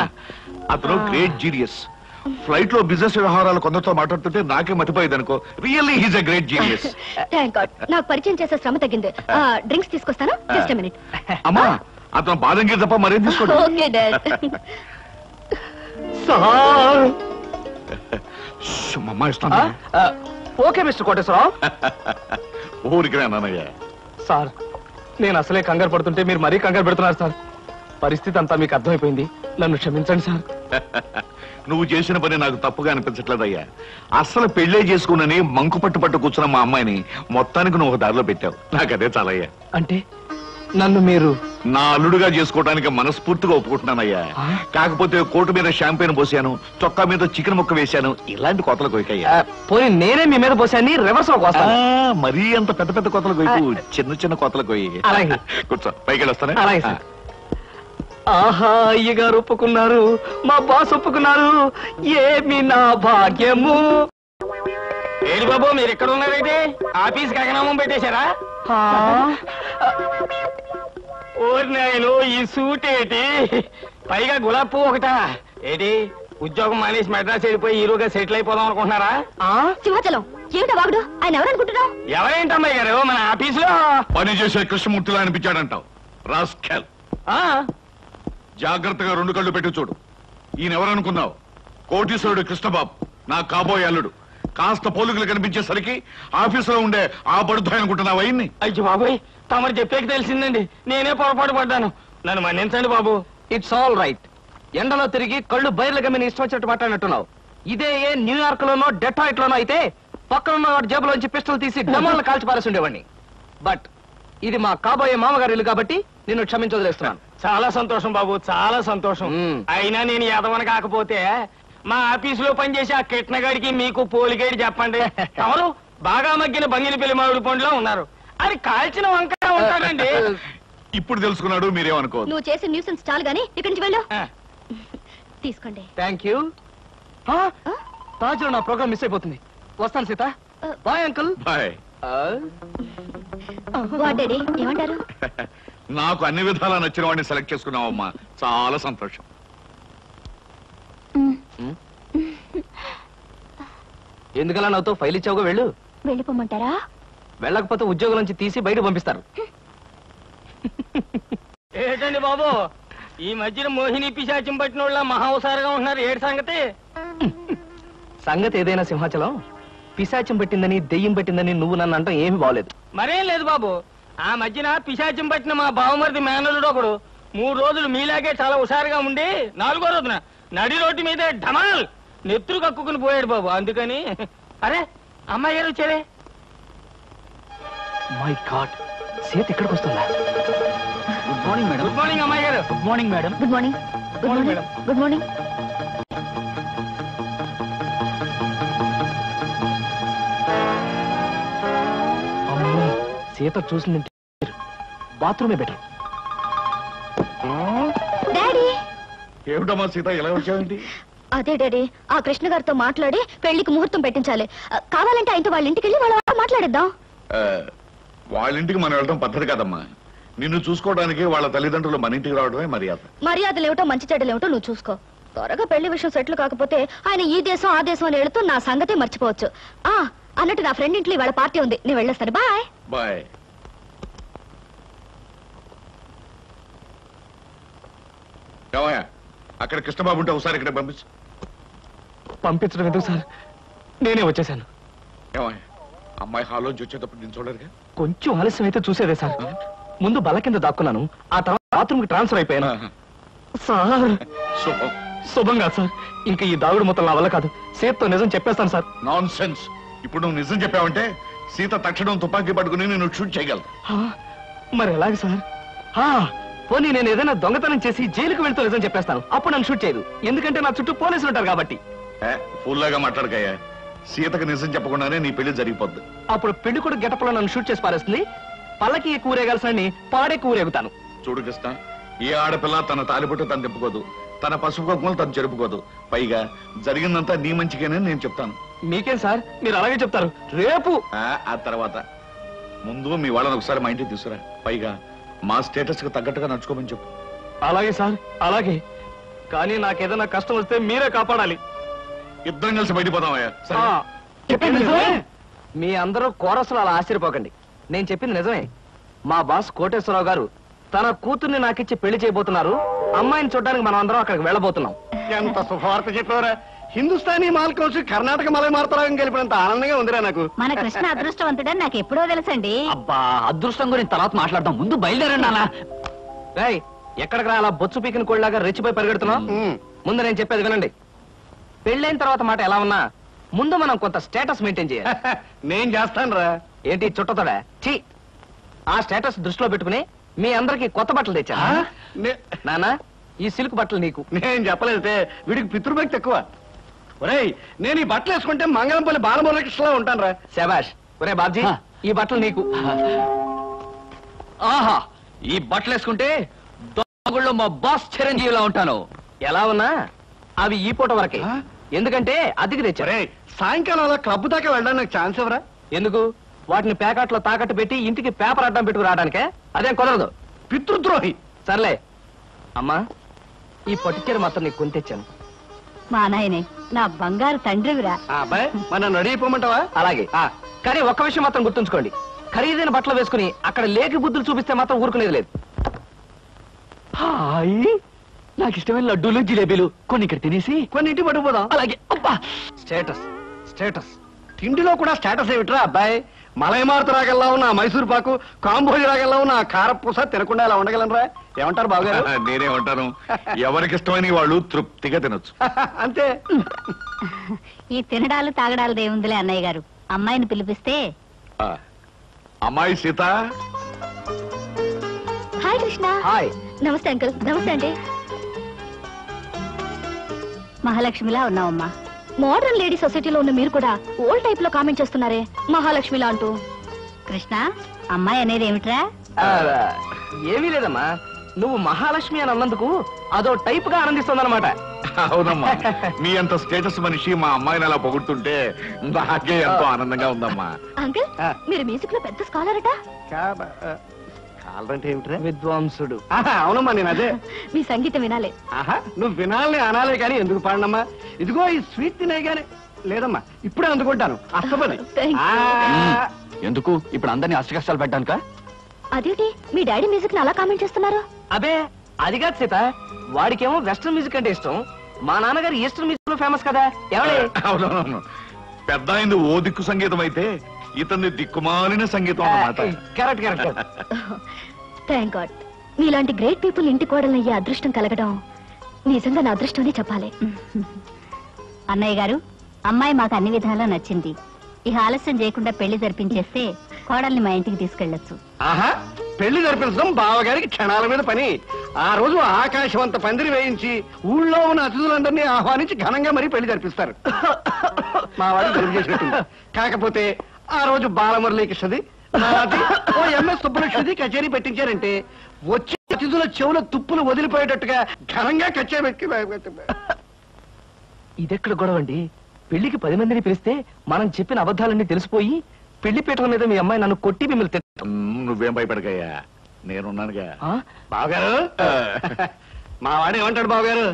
అతను గ్రేట్ జీనియస్. ఫ్లైట్ లో బిజినెస్ వ్యవహారాలు కొందరితో మాట్లాడుతుంటే నాకే మతిపోయేది అనుకో. Really he's a great genius. Thank God, నాకు పరిచయం చేసే శ్రమ తగ్గింది. డ్రింక్స్ తీసుకొస్తాను, జస్ట్ ఎ మినిట్. అమ్మా, అతను బాధంగా తప్ప మరేం తీసుకోడు. Okay dad. సార్ సుమమ్మ ఇస్తాను. Okay mister Koteswararao. ఊరికి రానయ్యా. సార్ నేను అసలే కంగారు పడుతుంటే మీరు మరీ కంగారు పెడుతున్నారు సార్. పరిస్థితి అంతా మీకు అర్థమైపోయింది, నన్ను క్షమించండి సార్. నువ్వు చేసిన పని నాకు తప్పుగా అనిపించట్లేదయ్యా. అస్సలు పెళ్లే చేసుకున్నని మంకు పట్టు కూర్చున్న మా అమ్మాయిని మొత్తానికి నువ్వు ఒక దారిలో పెట్టావు. నాకు అదే చాలయ్యా. అంటే నన్ను మీరు నా అల్లుడుగా చేసుకోవడానికి మనస్ఫూర్తిగా ఒప్పుకుంటున్నానయ్యా. కాకపోతే కోటు మీద షాంపెయిన్ పోసాను, చొక్కా మీద చికెన్ ముక్క వేశాను, ఇలాంటి కోతలు కోయకయ్యా. పోయి నేనే మీ మీద పోసాను, రివర్స్ లో కోస్తా. మరీ అంత పెద్ద పెద్ద కోతలు కోయకు, చిన్న చిన్న కోతలు కోయి. కూర్చో, పైకి వస్తాను. ఆహా, అయ్యగారు ఒప్పుకున్నారు, మా బాస్ ఒప్పుకున్నారు, ఏమి నా భాగ్యము. ఏడు బాబు మీరు ఎక్కడ ఉన్నారైతే? ఆఫీస్ గగనామం పెట్టేశారా? ఓర్నాయను, ఈ సూట్ ఏటి, పైగా గులాబీ పువ్వు ఒకటా ఏటి? ఉద్యోగం మానేసి మెడ్రాస్ వెళ్ళిపోయి హీరోగా సెటిల్ అయిపోదాం అనుకుంటున్నారా? సింహాచలం ఏమిటా బాబుడు, ఆయన ఎవరనుకుంటున్నావు? ఎవరేంటమ్మాయి గారు, మన ఆఫీస్ లో పని చేసే కృష్ణమూర్తిలా అనిపించాడంటావు. రాస్కెల్, జాగ్రత్తగా రెండు కళ్ళు పెట్టి చూడు. ఈయన ఎవరనుకున్నావు? కోటీశ్వరుడు కృష్ణబాబు, నా కాబోయే అల్లుడు. కాస్త పోలికలు కనిపించేసరికి ఆఫీసులో ఉండే ఆ బడుద్దాయి అనుకుంటున్నావు ఆయన్ని. అయ్యో బాబాయ్, తమరు చెప్పేకి తెలిసిందండి, నేనే పొరపాటు పడ్డాను, నన్ను మన్నించండి బాబు. It's all right. ఎండలో తిరిగి కళ్ళు బయర్లుగా మీ ఇష్టం వచ్చేట్టు మాట్లాడినట్టున్నావు. ఇదే ఏ న్యూయార్క్ లోనో డెట్రాయిట్ లోనో అయితే పక్కనున్న వాడి జేబులోంచి పిస్టల్ తీసి డమాలను కాల్చి పారేసి ఉండేవాడిని. బట్ ఇది మా కాబోయే మామగారు ఇల్లు కాబట్టి నిన్ను క్షమించొదిలేస్తున్నాను. చాలా సంతోషం బాబు, చాలా సంతోషం. అయినా నేను యాదవన కాకపోతే మా ఆఫీసులో పనిచేసే ఆ కిట్నగాడికి మీకు పోలికేడి చెప్పండి. ఎవరు బాగా మగ్గిన బంగిని పెళ్లి మామిడి పండులో ఉన్నారు అని కాల్చిన వంకర ఉంటాడండి. ఇప్పుడు తెలుసుకున్నాడు మీరేమనుకో. నువ్వు చేసే న్యూసెన్స్ చాలు గానీ ఇక్కడి నుంచి వెళ్ళు. తీసుకోండి. Thank you. తాజా నా ప్రోగ్రామ్ మిస్ అయిపోతుంది. వస్తాను సీత. Bye uncle. బాయ్. నాకు అన్ని విధాలా నచ్చిన వాడిని సెలెక్ట్ చేసుకున్నావమ్మా, చాలా సంతోషం. ఎందుకలా నాతో ఫైల్ ఇచ్చావుగా, వెళ్ళు. వెళ్ళిపోమంటారా? వెళ్ళకపోతే ఉద్యోగం నుంచి తీసి బయట పంపిస్తారు. ఏంటండి బాబు ఈ మధ్యన మోహిని పిశాచిం పట్టిన వాళ్ళ మహావసారగా ఉంటున్నారు, ఏడు సంగతి? సంగతి ఏదైనా సింహాచలం, పిశాచం పట్టిందని దెయ్యం పట్టిందని నువ్వు నన్ను అంటాం ఏమి బాగలేదు. మరేం లేదు బాబు, ఆ మధ్యన పిశాచం పట్టిన మా బావమరిది మేనల్లుడు ఒకడు 3 రోజులు మీలాగే చాలా హుషారుగా ఉండి 4వ రోజున నడి రోడ్డు మీద ఢమాల్ నెత్తురు కక్కుకుని పోయాడు బాబు. అందుకని అరే అమ్మాయి గారు వచ్చారే. మై గాడ్, సీత ఇక్కడికి వస్తుందా? Good morning madam. Good morning అమ్మాయి గారు. Good morning madam. Good morning. Good morning madam. Good morning. Sita చూసిందంటే బాత్రూమే బెటర్. ఏమిటమ్మా సీత ఎలా వచ్చావండి? అదే డాడీ, ఆ కృష్ణ గారితో మాట్లాడి పెళ్లికి ముహూర్తం పెట్టించాలి. కావాలంటే ఆయనతో వాళ్ళ ఇంటికి వెళ్ళి వాళ్ళ మాట్లాడేద్దాం. వాళ్ళ ఇంటికి మనం వెళ్ళడం పద్ధతి కాదమ్మా. నిన్ను చూసుకోవడానికి వాళ్ళ తల్లిదండ్రులు మన ఇంటికి రావడమే మర్యాద. మర్యాదలు ఏమిటో మంచి చెడ్డలు ఏమిటో నువ్వు చూసుకో. త్వరగా పెళ్లి విషయం సెటిల్ కాకపోతే ఆయన ఈ దేశం ఆ దేశం అని వెళుతూ నా సంగతే మర్చిపోవచ్చు. ఆ అన్నట్టు నా ఫ్రెండ్ ఇంట్లో వాళ్ళ పార్టీ ఉంది, నేను వెళ్ళేస్తాను. Bye bye. అక్కడ కృష్ణబాబు ఉంటే ఒకసారి ఇక్కడ పంపించు. పంపించడం ఎందుకు సార్, నేనే వచ్చేసాను. అమ్మాయి హాల్లోంచి వచ్చేటప్పుడు నేను చూడరుగా? కొంచెం ఆలస్యం అయితే చూసేదే సార్. ముందు బల కింద దాక్కున్నాను, ఆ తర్వాత బాత్రూమ్కి ట్రాన్స్ఫర్ అయిపోయాను సార్. శుభంగా సార్, ఇంకా ఈ దాగుడు మొత్తం నా వల్ల కాదు. సీతతో నిజం చెప్పేస్తాను సార్. Non sense. ఇప్పుడు నువ్వు నిజం చెప్పావంటే సీత తక్షణం తుపాకీ పట్టుకుని నేను షూట్ చేయగలను. మరి ఎలాగ సార్? పోనీ నేను ఏదైనా దొంగతనం చేసి జైలుకు వెళ్తూ నిజం చెప్పేస్తాను, అప్పుడు నన్ను షూట్ చేయదు, ఎందుకంటే నా చుట్టూ పోలీసులు ఉంటారు కాబట్టి. ఫుల్లాగా మాట్లాడకయ్యా, సీతకు నిజం చెప్పకుండానే నీ పెళ్లి జరిగిపోద్ది. అప్పుడు పెళ్లి కూడా గెటపలో నన్ను షూట్ చేసి పారేస్తుంది. పల్లకి కూరేగాల్సిన పాడే కూరేగుతాను. చూడు కృష్ణ, ఏ ఆడపిల్ల తన తాలిబొట్టు తను తిప్పుకోదు, తన పసుపు కుక్కలు తను జరుపుకోదు. పైగా జరిగిందంతా నీ మంచికేనని నేను చెప్తాను. మీకేం సార్, మీరు అలాగే చెప్తారు. రేపు ఆ తర్వాత ముందు మీ వాళ్ళని ఒకసారి మా ఇంటికి తీసుకురా. పైగా మా స్టేటస్ కు తగ్గట్టుగా నడుచుకోమని చెప్పు. అలాగే సార్, అలాగే. కానీ నాకేదైనా కష్టం వస్తే మీరే కాపాడాలి. ఇద్దరం కలిసి బయటపోదామయ్యా. మీ అందరూ కోరసులు అలా ఆశ్చర్యపోకండి, నేను చెప్పింది నిజమే. మా బాస్ కోటేశ్వరరావు గారు తన కూతుర్ని నాకిచ్చి పెళ్లి చేయబోతున్నారు. అమ్మాయిని చూడడానికి మనం అందరం అక్కడికి వెళ్ళబోతున్నాం. ఎంత శుభవార్త చెప్పారా! హిందుస్థానీ మాల్ కౌన్సి కర్ణాటక మలై మార్తరాగం గెలిపినంత ఆనందంగా ఉందిరా నాకు. మన కృష్ణ అదృష్టవంతుడని నాకు ఎప్పుడో తెలుసండి. అబ్బా, అదృష్టం గురించి తర్వాత మాట్లాడదాం, ముందు బయలుదేరండి. అలా ఎక్కడికి రా, అలా బొచ్చు పీకిన కోళ్ళలాగా రెచ్చిపోయి పరిగెడుతున్నాం. ముందు నేను చెప్పేది వినండి. పెళ్ళైన తర్వాత మాట ఎలా ఉన్నా ముందు మనం కొంత స్టేటస్ మెయింటైన్ చేయాలి. నేను చేస్తాను రా. ఏంటి చుట్టతోడా? ఛీ, ఆ స్టేటస్ దృష్టిలో పెట్టుకుని మీ అందరికి కొత్త బట్టలు తెచ్చా నానా. ఈ సిల్క్ బట్టలు నీకు. నేను చెప్పలేదే, వీడికి పితృభక్తి ఎక్కువ. ఒరే, నేను ఈ బట్టలు వేసుకుంటే మంగళంపల్లి బాలమురకృష్ణలా ఉంటాను రా. శభాష్. ఒరే బాబ్జీ, ఈ బట్టలు నీకు. ఆహా, ఈ బట్టలు వేసుకుంటే దొంగల్లో మా బాస్ చిరంజీవిలా ఉంటాను. ఎలా ఉన్నా అవి ఈ పూట వరకే, ఎందుకంటే అద్దెకి తెచ్చారే. సాయంకాలం క్లబ్ దాకా వెళ్ళడానికి నాకు ఛాన్స్ ఎవరా? ఎందుకు? వాటిని ప్యాకెట్లో తాకట్టు పెట్టి ఇంటికి పేపర్ అడ్డం పెట్టుకు రావడానికే? అదేం కుదరదు, పితృద్రోహి. సర్లే అమ్మా, ఈ పట్టుచీర మాత్రం నీకు కొని తెచ్చాను. మా నాయనే, నా బంగారు తండ్రివిరా. మనం అడిగిపోమంటావా? అలాగే. కానీ ఒక్క విషయం మాత్రం గుర్తుంచుకోండి, ఖరీదైన బట్టలు వేసుకుని అక్కడ లేకి బుద్ధులు చూపిస్తే మాత్రం ఊరుకునేది లేదు. నాకు ఇష్టమైన లడ్డూలు జిలేబీలు కొన్ని ఇక్కడ తినేసి కొన్ని ఇంటి పట్టుకుపోదాం. అలాగే. అబ్బా, స్టేటస్ స్టేటస్. తిండిలో కూడా స్టేటస్ ఏమిట్రా అబ్బాయి? మలైమారుత రాగల్లా ఉన్న మైసూర్ పాకు, కాంబోజీ రాగల్లా ఉన్న కారపూస తినకుండా ఇలా ఉండగలనరా? ఏమంటారు బాబుగారు? నేనేమంటాను, ఎవరికి ఇష్టమైన వాళ్ళు తృప్తిగా తినొచ్చు, అంతే. ఈ తినడాలు తాగడాలు దేవుందిలే అన్నయ్య గారు. అమ్మాయిని పిలిపిస్తే. అమ్మాయి సీత. హాయ్ కృష్ణ. హాయ్. నమస్తే అంకుల్. నమస్తే అండి. మహాలక్ష్మిలా ఉన్నావమ్మా. మోడర్న్ లేడీ సొసైటీలో ఉన్న మీరు కూడా ఓల్డ్ టైప్ లో కామెంట్ చేస్తున్నారే, మహాలక్ష్మిలా అంటూ. కృష్ణ, అమ్మాయి అనేది ఏమిట్రా? ఏమీ లేదమ్మా, నువ్వు మహాలక్ష్మి అని అన్నందుకు అదో టైప్ గా ఆనందిస్తుందన్నమాట. स्टेटस मनिषि मा अम्मायिनि अला पोगुडुतुंटे नाके एंतो आनंदंगा उंदम्मा अंकल मीरु म्यूजिक लो पेद्द स्कालर अट काबा स्कालर एंटे विद्वांसुडु आहा अवुनम्मा नेनु अदे मी संगीतं विनाले आहा नु विनाले अनाले गानी एंदुकु पाडनम्मा इदिगो ई स्वीट तिने गानी लेदम्मा इप्पुडे अंदुकुंटानु अस्तपदि आ ఎందుకు ఇప్పుడు అందర్ని అష్టకష్టాలు పెట్టడానిక అదేంటి మీ డాడీ మ్యూజిక్ ని అలా కామెంట్ చేస్తున్నారు అబే అది కాదు సీత వాడికేమో వెస్టర్న్ మ్యూజిక్ అంటే ఇష్టం మా నాన్నగారు ఈస్టర్న్ మ్యూజిక్ లో ఫేమస్ కదా ఎవలే అవునవును పెద్దాయింది ఓ దిక్కు సంగీతం అయితే ఇతన్ని దిక్కుమాలిన సంగీతం అన్నమాట కరెక్ట్ కరెక్ట్ థాంక్ గాడ్ మీలాంటి గ్రేట్ పీపుల్ ఇంటి కోడల్ని ఈ అదృష్టం కలగడం నిజంగా నా అదృష్టమనే చెప్పాలి అన్నయ్య గారు అమ్మాయి మాకు అన్ని విధాలా నచ్చింది यह आलस्यं చేయకుండా పెళ్లి జరిపించేస్తే కోడల్ని మా ఇంటికి తీసుకెళ్ళొచ్చు ఆహా పెళ్లి జరిపించడం బావగారికి క్షణాల మీద పని ఆ రోజు ఆకాశవంత పందిరి వేయించి ఊళ్ళో ఉన్న అతిథులందర్నీ ఆహ్వానించి ఘనంగా మరి పెళ్లి జరిపిస్తారు మా వాడు పెళ్లి చేసేటట్టు కాకపోతే ఆ రోజు బాలమురళీకృష్ణది నాది ఓ ఎంఎస్ సుబ్బలక్ష్మిది కచేరీ పెట్టించారంటే వచ్చే అతిథుల చెవుల తుప్పులు వదిలిపోయేటట్టుగా ఘనంగా కచేరీ పెట్టించారు ఇదెక్కడ గొడవండి పెళ్లికి 10 మందిని పిలిస్తే మనం చెప్పిన అబద్ధాలన్నీ తెలిసిపోయి పెళ్లి పీటల మీద మీ అమ్మాయి నన్ను కొట్టి మిమ్మల్ని తిట్టడం నువ్వేం భయపడకయ్యా నేను ఉన్నానుగా బావగారు మా వాడు ఏమంటాడు బావగారు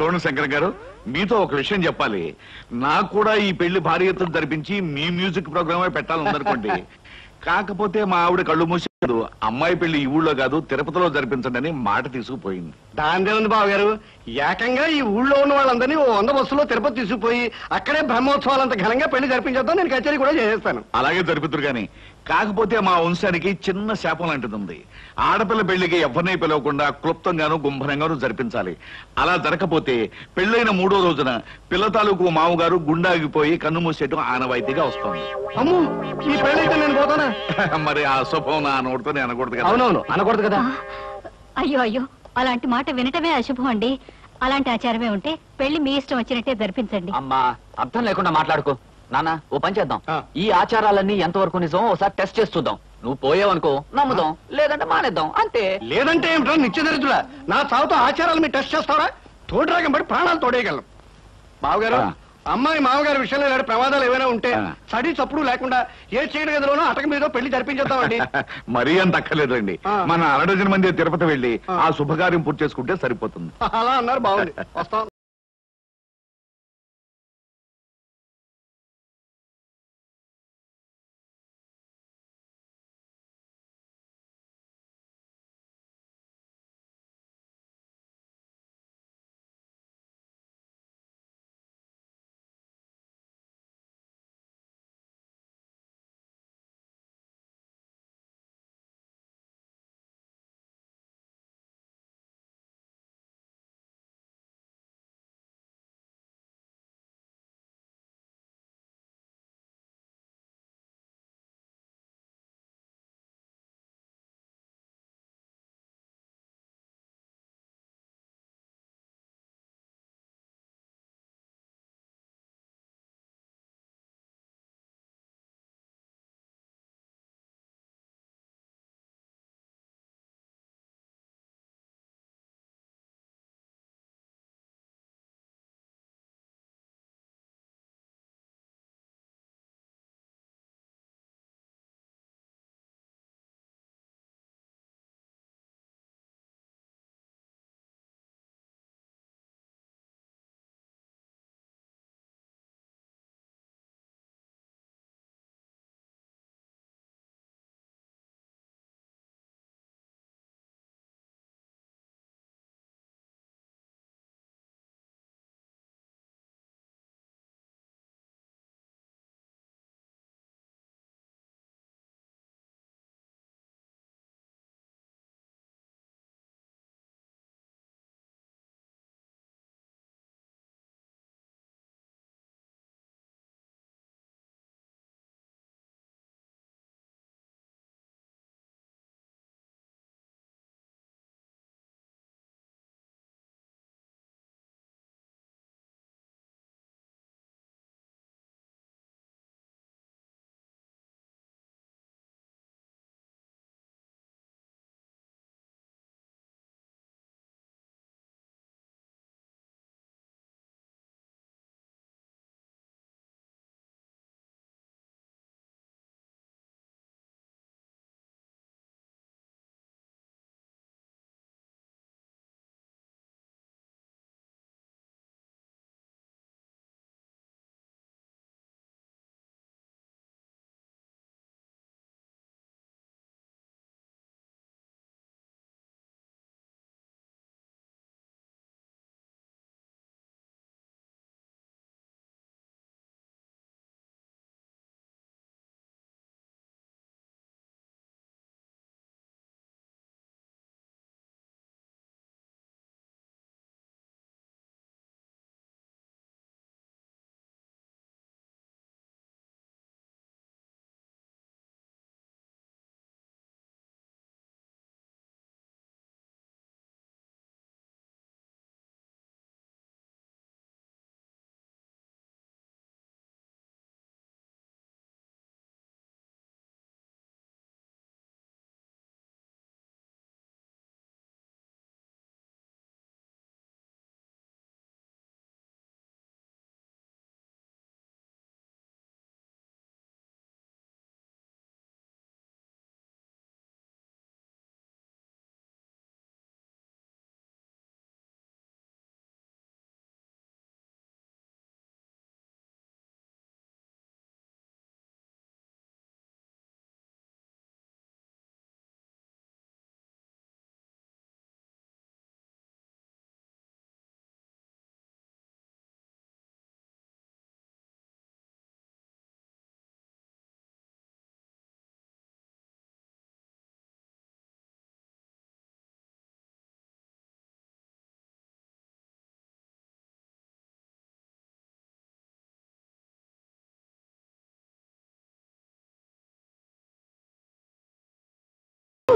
చూడండి శంకర్ గారు మీతో ఒక విషయం చెప్పాలి నాకు కూడా ఈ పెళ్లి భారీ ఎత్తున జరిపించి మీ మ్యూజిక్ ప్రోగ్రామే పెట్టాలని ఉందనుకోండి కాకపోతే మా ఆవిడ కళ్ళు మూసేదు అమ్మాయి పెళ్లి ఈ ఊళ్ళో కాదు తిరుపతిలో జరిపించండి మాట తీసుకుపోయింది దాందే ఉంది బావగారు ఏకంగా ఈ ఊళ్ళో ఉన్న వాళ్ళందరినీ 100 బస్సులో తిరుపతి తీసుకుపోయి అక్కడే బ్రహ్మోత్సవాలంత ఘనంగా పెళ్లి జరిపించేద్దాం నేను కచేరీ కూడా చేస్తాను అలాగే జరుపుతురు గాని కాకపోతే మా వంశానికి చిన్న శాపం లాంటిది ఉంది ఆడపిల్ల పెళ్లికి ఎవ్వరినీ పిలవకుండా క్లుప్తంగాను గుంభనంగాను జరిపించాలి అలా జరగకపోతే పెళ్ళైన మూడో రోజున పిల్ల తాలూకు మామగారు గుండాగిపోయి కన్ను మూసేయడం ఆనవాయితీగా వస్తుంది అమ్మో ఈ పెళ్ళైతే నేను పోతానా మరి ఆ శుభం నా నోటితోనే అనకూడదు కదా అవునవును అనకూడదు కదా అయ్యో అయ్యో అలాంటి మాట వినటమే అశుభం అండి అలాంటి ఆచారమే ఉంటే పెళ్లి మీ ఇష్టం వచ్చినట్టే జరిపించండి అమ్మా అర్థం లేకుండా మాట్లాడుకో నానా ఓ పని చేద్దాం ఈ ఆచారాలన్నీ ఎంతవరకు నిజం ఒకసారి టెస్ట్ చేసి చూద్దాం నువ్వు పోయావనుకో నమ్ముదాం లేదంటే మానేద్దాం అంతే లేదంటే ఏమిట్రా నిత్యదరిద్రుడా నా చావుతో ఆచారాలు మీరు టెస్ట్ చేస్తారా తోడురాగం పడి ప్రాణాలు తోడేయగలం బావగారు అమ్మాయి మామగారి విషయంలో ఇలాంటి ప్రమాదాలు ఏమైనా ఉంటే చడి చప్పుడు లేకుండా ఏ చీడ గదిలోనో అటక మీద పెళ్లి జరిపించేద్దామండి మరీ అంత అక్కర్లేదండి మన 2 మంది తిరుపతి వెళ్ళి ఆ శుభకార్యం పూర్తి చేసుకుంటే సరిపోతుంది అలా అన్నారు బాగుంది వస్తాం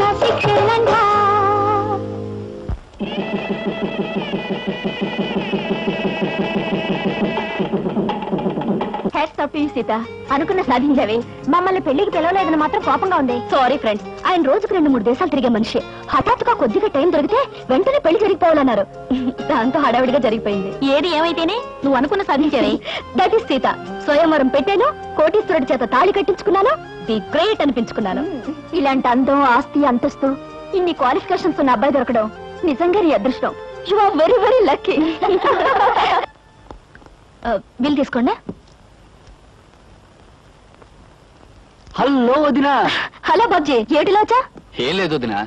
ना सिख लंघा। Heads up, Sita. అనుకున్న సాధించావే. మమ్మల్ని పెళ్లికి పిలవలేదని మాత్రం కోపంగా ఉంది. సారీ ఫ్రెండ్స్, ఆయన రోజుకు 2-3 దేశాలు తిరిగే మనిషి. హఠాత్తుగా కొద్దిగా టైం దొరికితే వెంటనే పెళ్లి జరిగిపోవాలన్నారు. దాంతో హడావిడిగా జరిగిపోయింది. ఏది ఏమైతేనే నువ్వు అనుకున్న సాధించావే. That is Sita. స్వయంవరం పెట్టాను, కోటీశ్వరుడి చేత తాళి కట్టించుకున్నాను, ది గ్రేట్ అనిపించుకున్నాను. ఇలాంటి అందం, ఆస్తి, అంతస్తు, ఇన్ని క్వాలిఫికేషన్స్ ఉన్న అబ్బాయి దొరకడం నిజంగా నీ అదృష్టం. You are very very lucky. Bill తీసుకోండి. హలో వదినా. హలో బాబ్జీ, ఏటిలో వచ్చా? ఏం లేదు వదినా,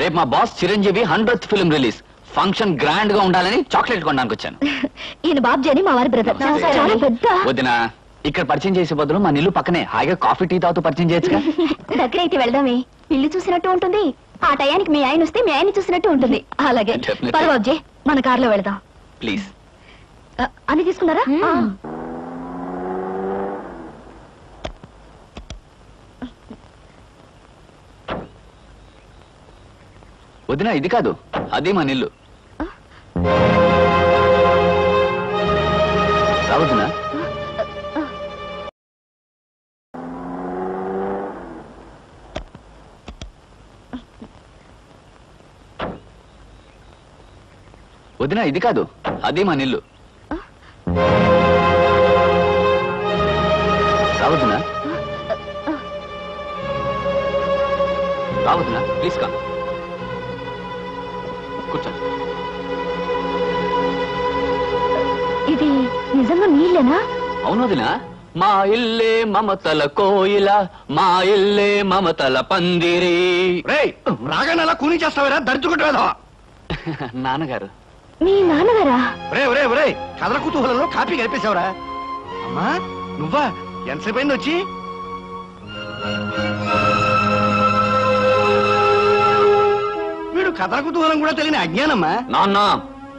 రేపు మా boss Chiranjeevi 100th film release, function grand గా ఉండాలని చాక్లెట్ కొనడానికి వచ్చాను. ఈయన బాబ్జీ అని మా వారి బ్రదర్. చాలా పెద్ద వదినా, ఇక్కడ పరిచయం చేసే బదులు మన ఇల్లు పక్కనే హాయిగా కాఫీ టీ తాగుతూ పరిచయం చేయొచ్చుగా. దగ్గర అయితే వెళ్దామే, ఇల్లు చూసినట్టు ఉంటుంది. ఆ టయానికి మీ ఆయన వస్తే మీ ఆయన చూసినట్టు ఉంటుంది. అలాగే పర్వాబ్జీ, మన కారులో వెళదాం ప్లీజ్. అని తీసుకున్నారా? వదినా ఇది కాదు, అది మన ఇల్లు. రావద్దునా? వదినా ఇది కాదు, అది మన ఇల్లు. రావద్దునా? రావద్దునా? ప్లీజ్ కా కూర్చో. ఇది నిజంగా నీళ్ళేనా? అవును వదినా, మా ఇల్లే మమతల కోయిల, మా ఇల్లే మమతల పందిరి. రాగానే అలా కూని చేస్తావేరా దరిద్రకుంటా? నాన్నగారు. మీ నాన్నగారా? కథల కుతూహలంలో కాపీ గడిపేశావురా. అమ్మా నువ్వా? ఎంతసేపు అయింది వచ్చి? వీడు కథల కుతూహలం కూడా తెలియని అజ్ఞానమ్మా. నాన్న,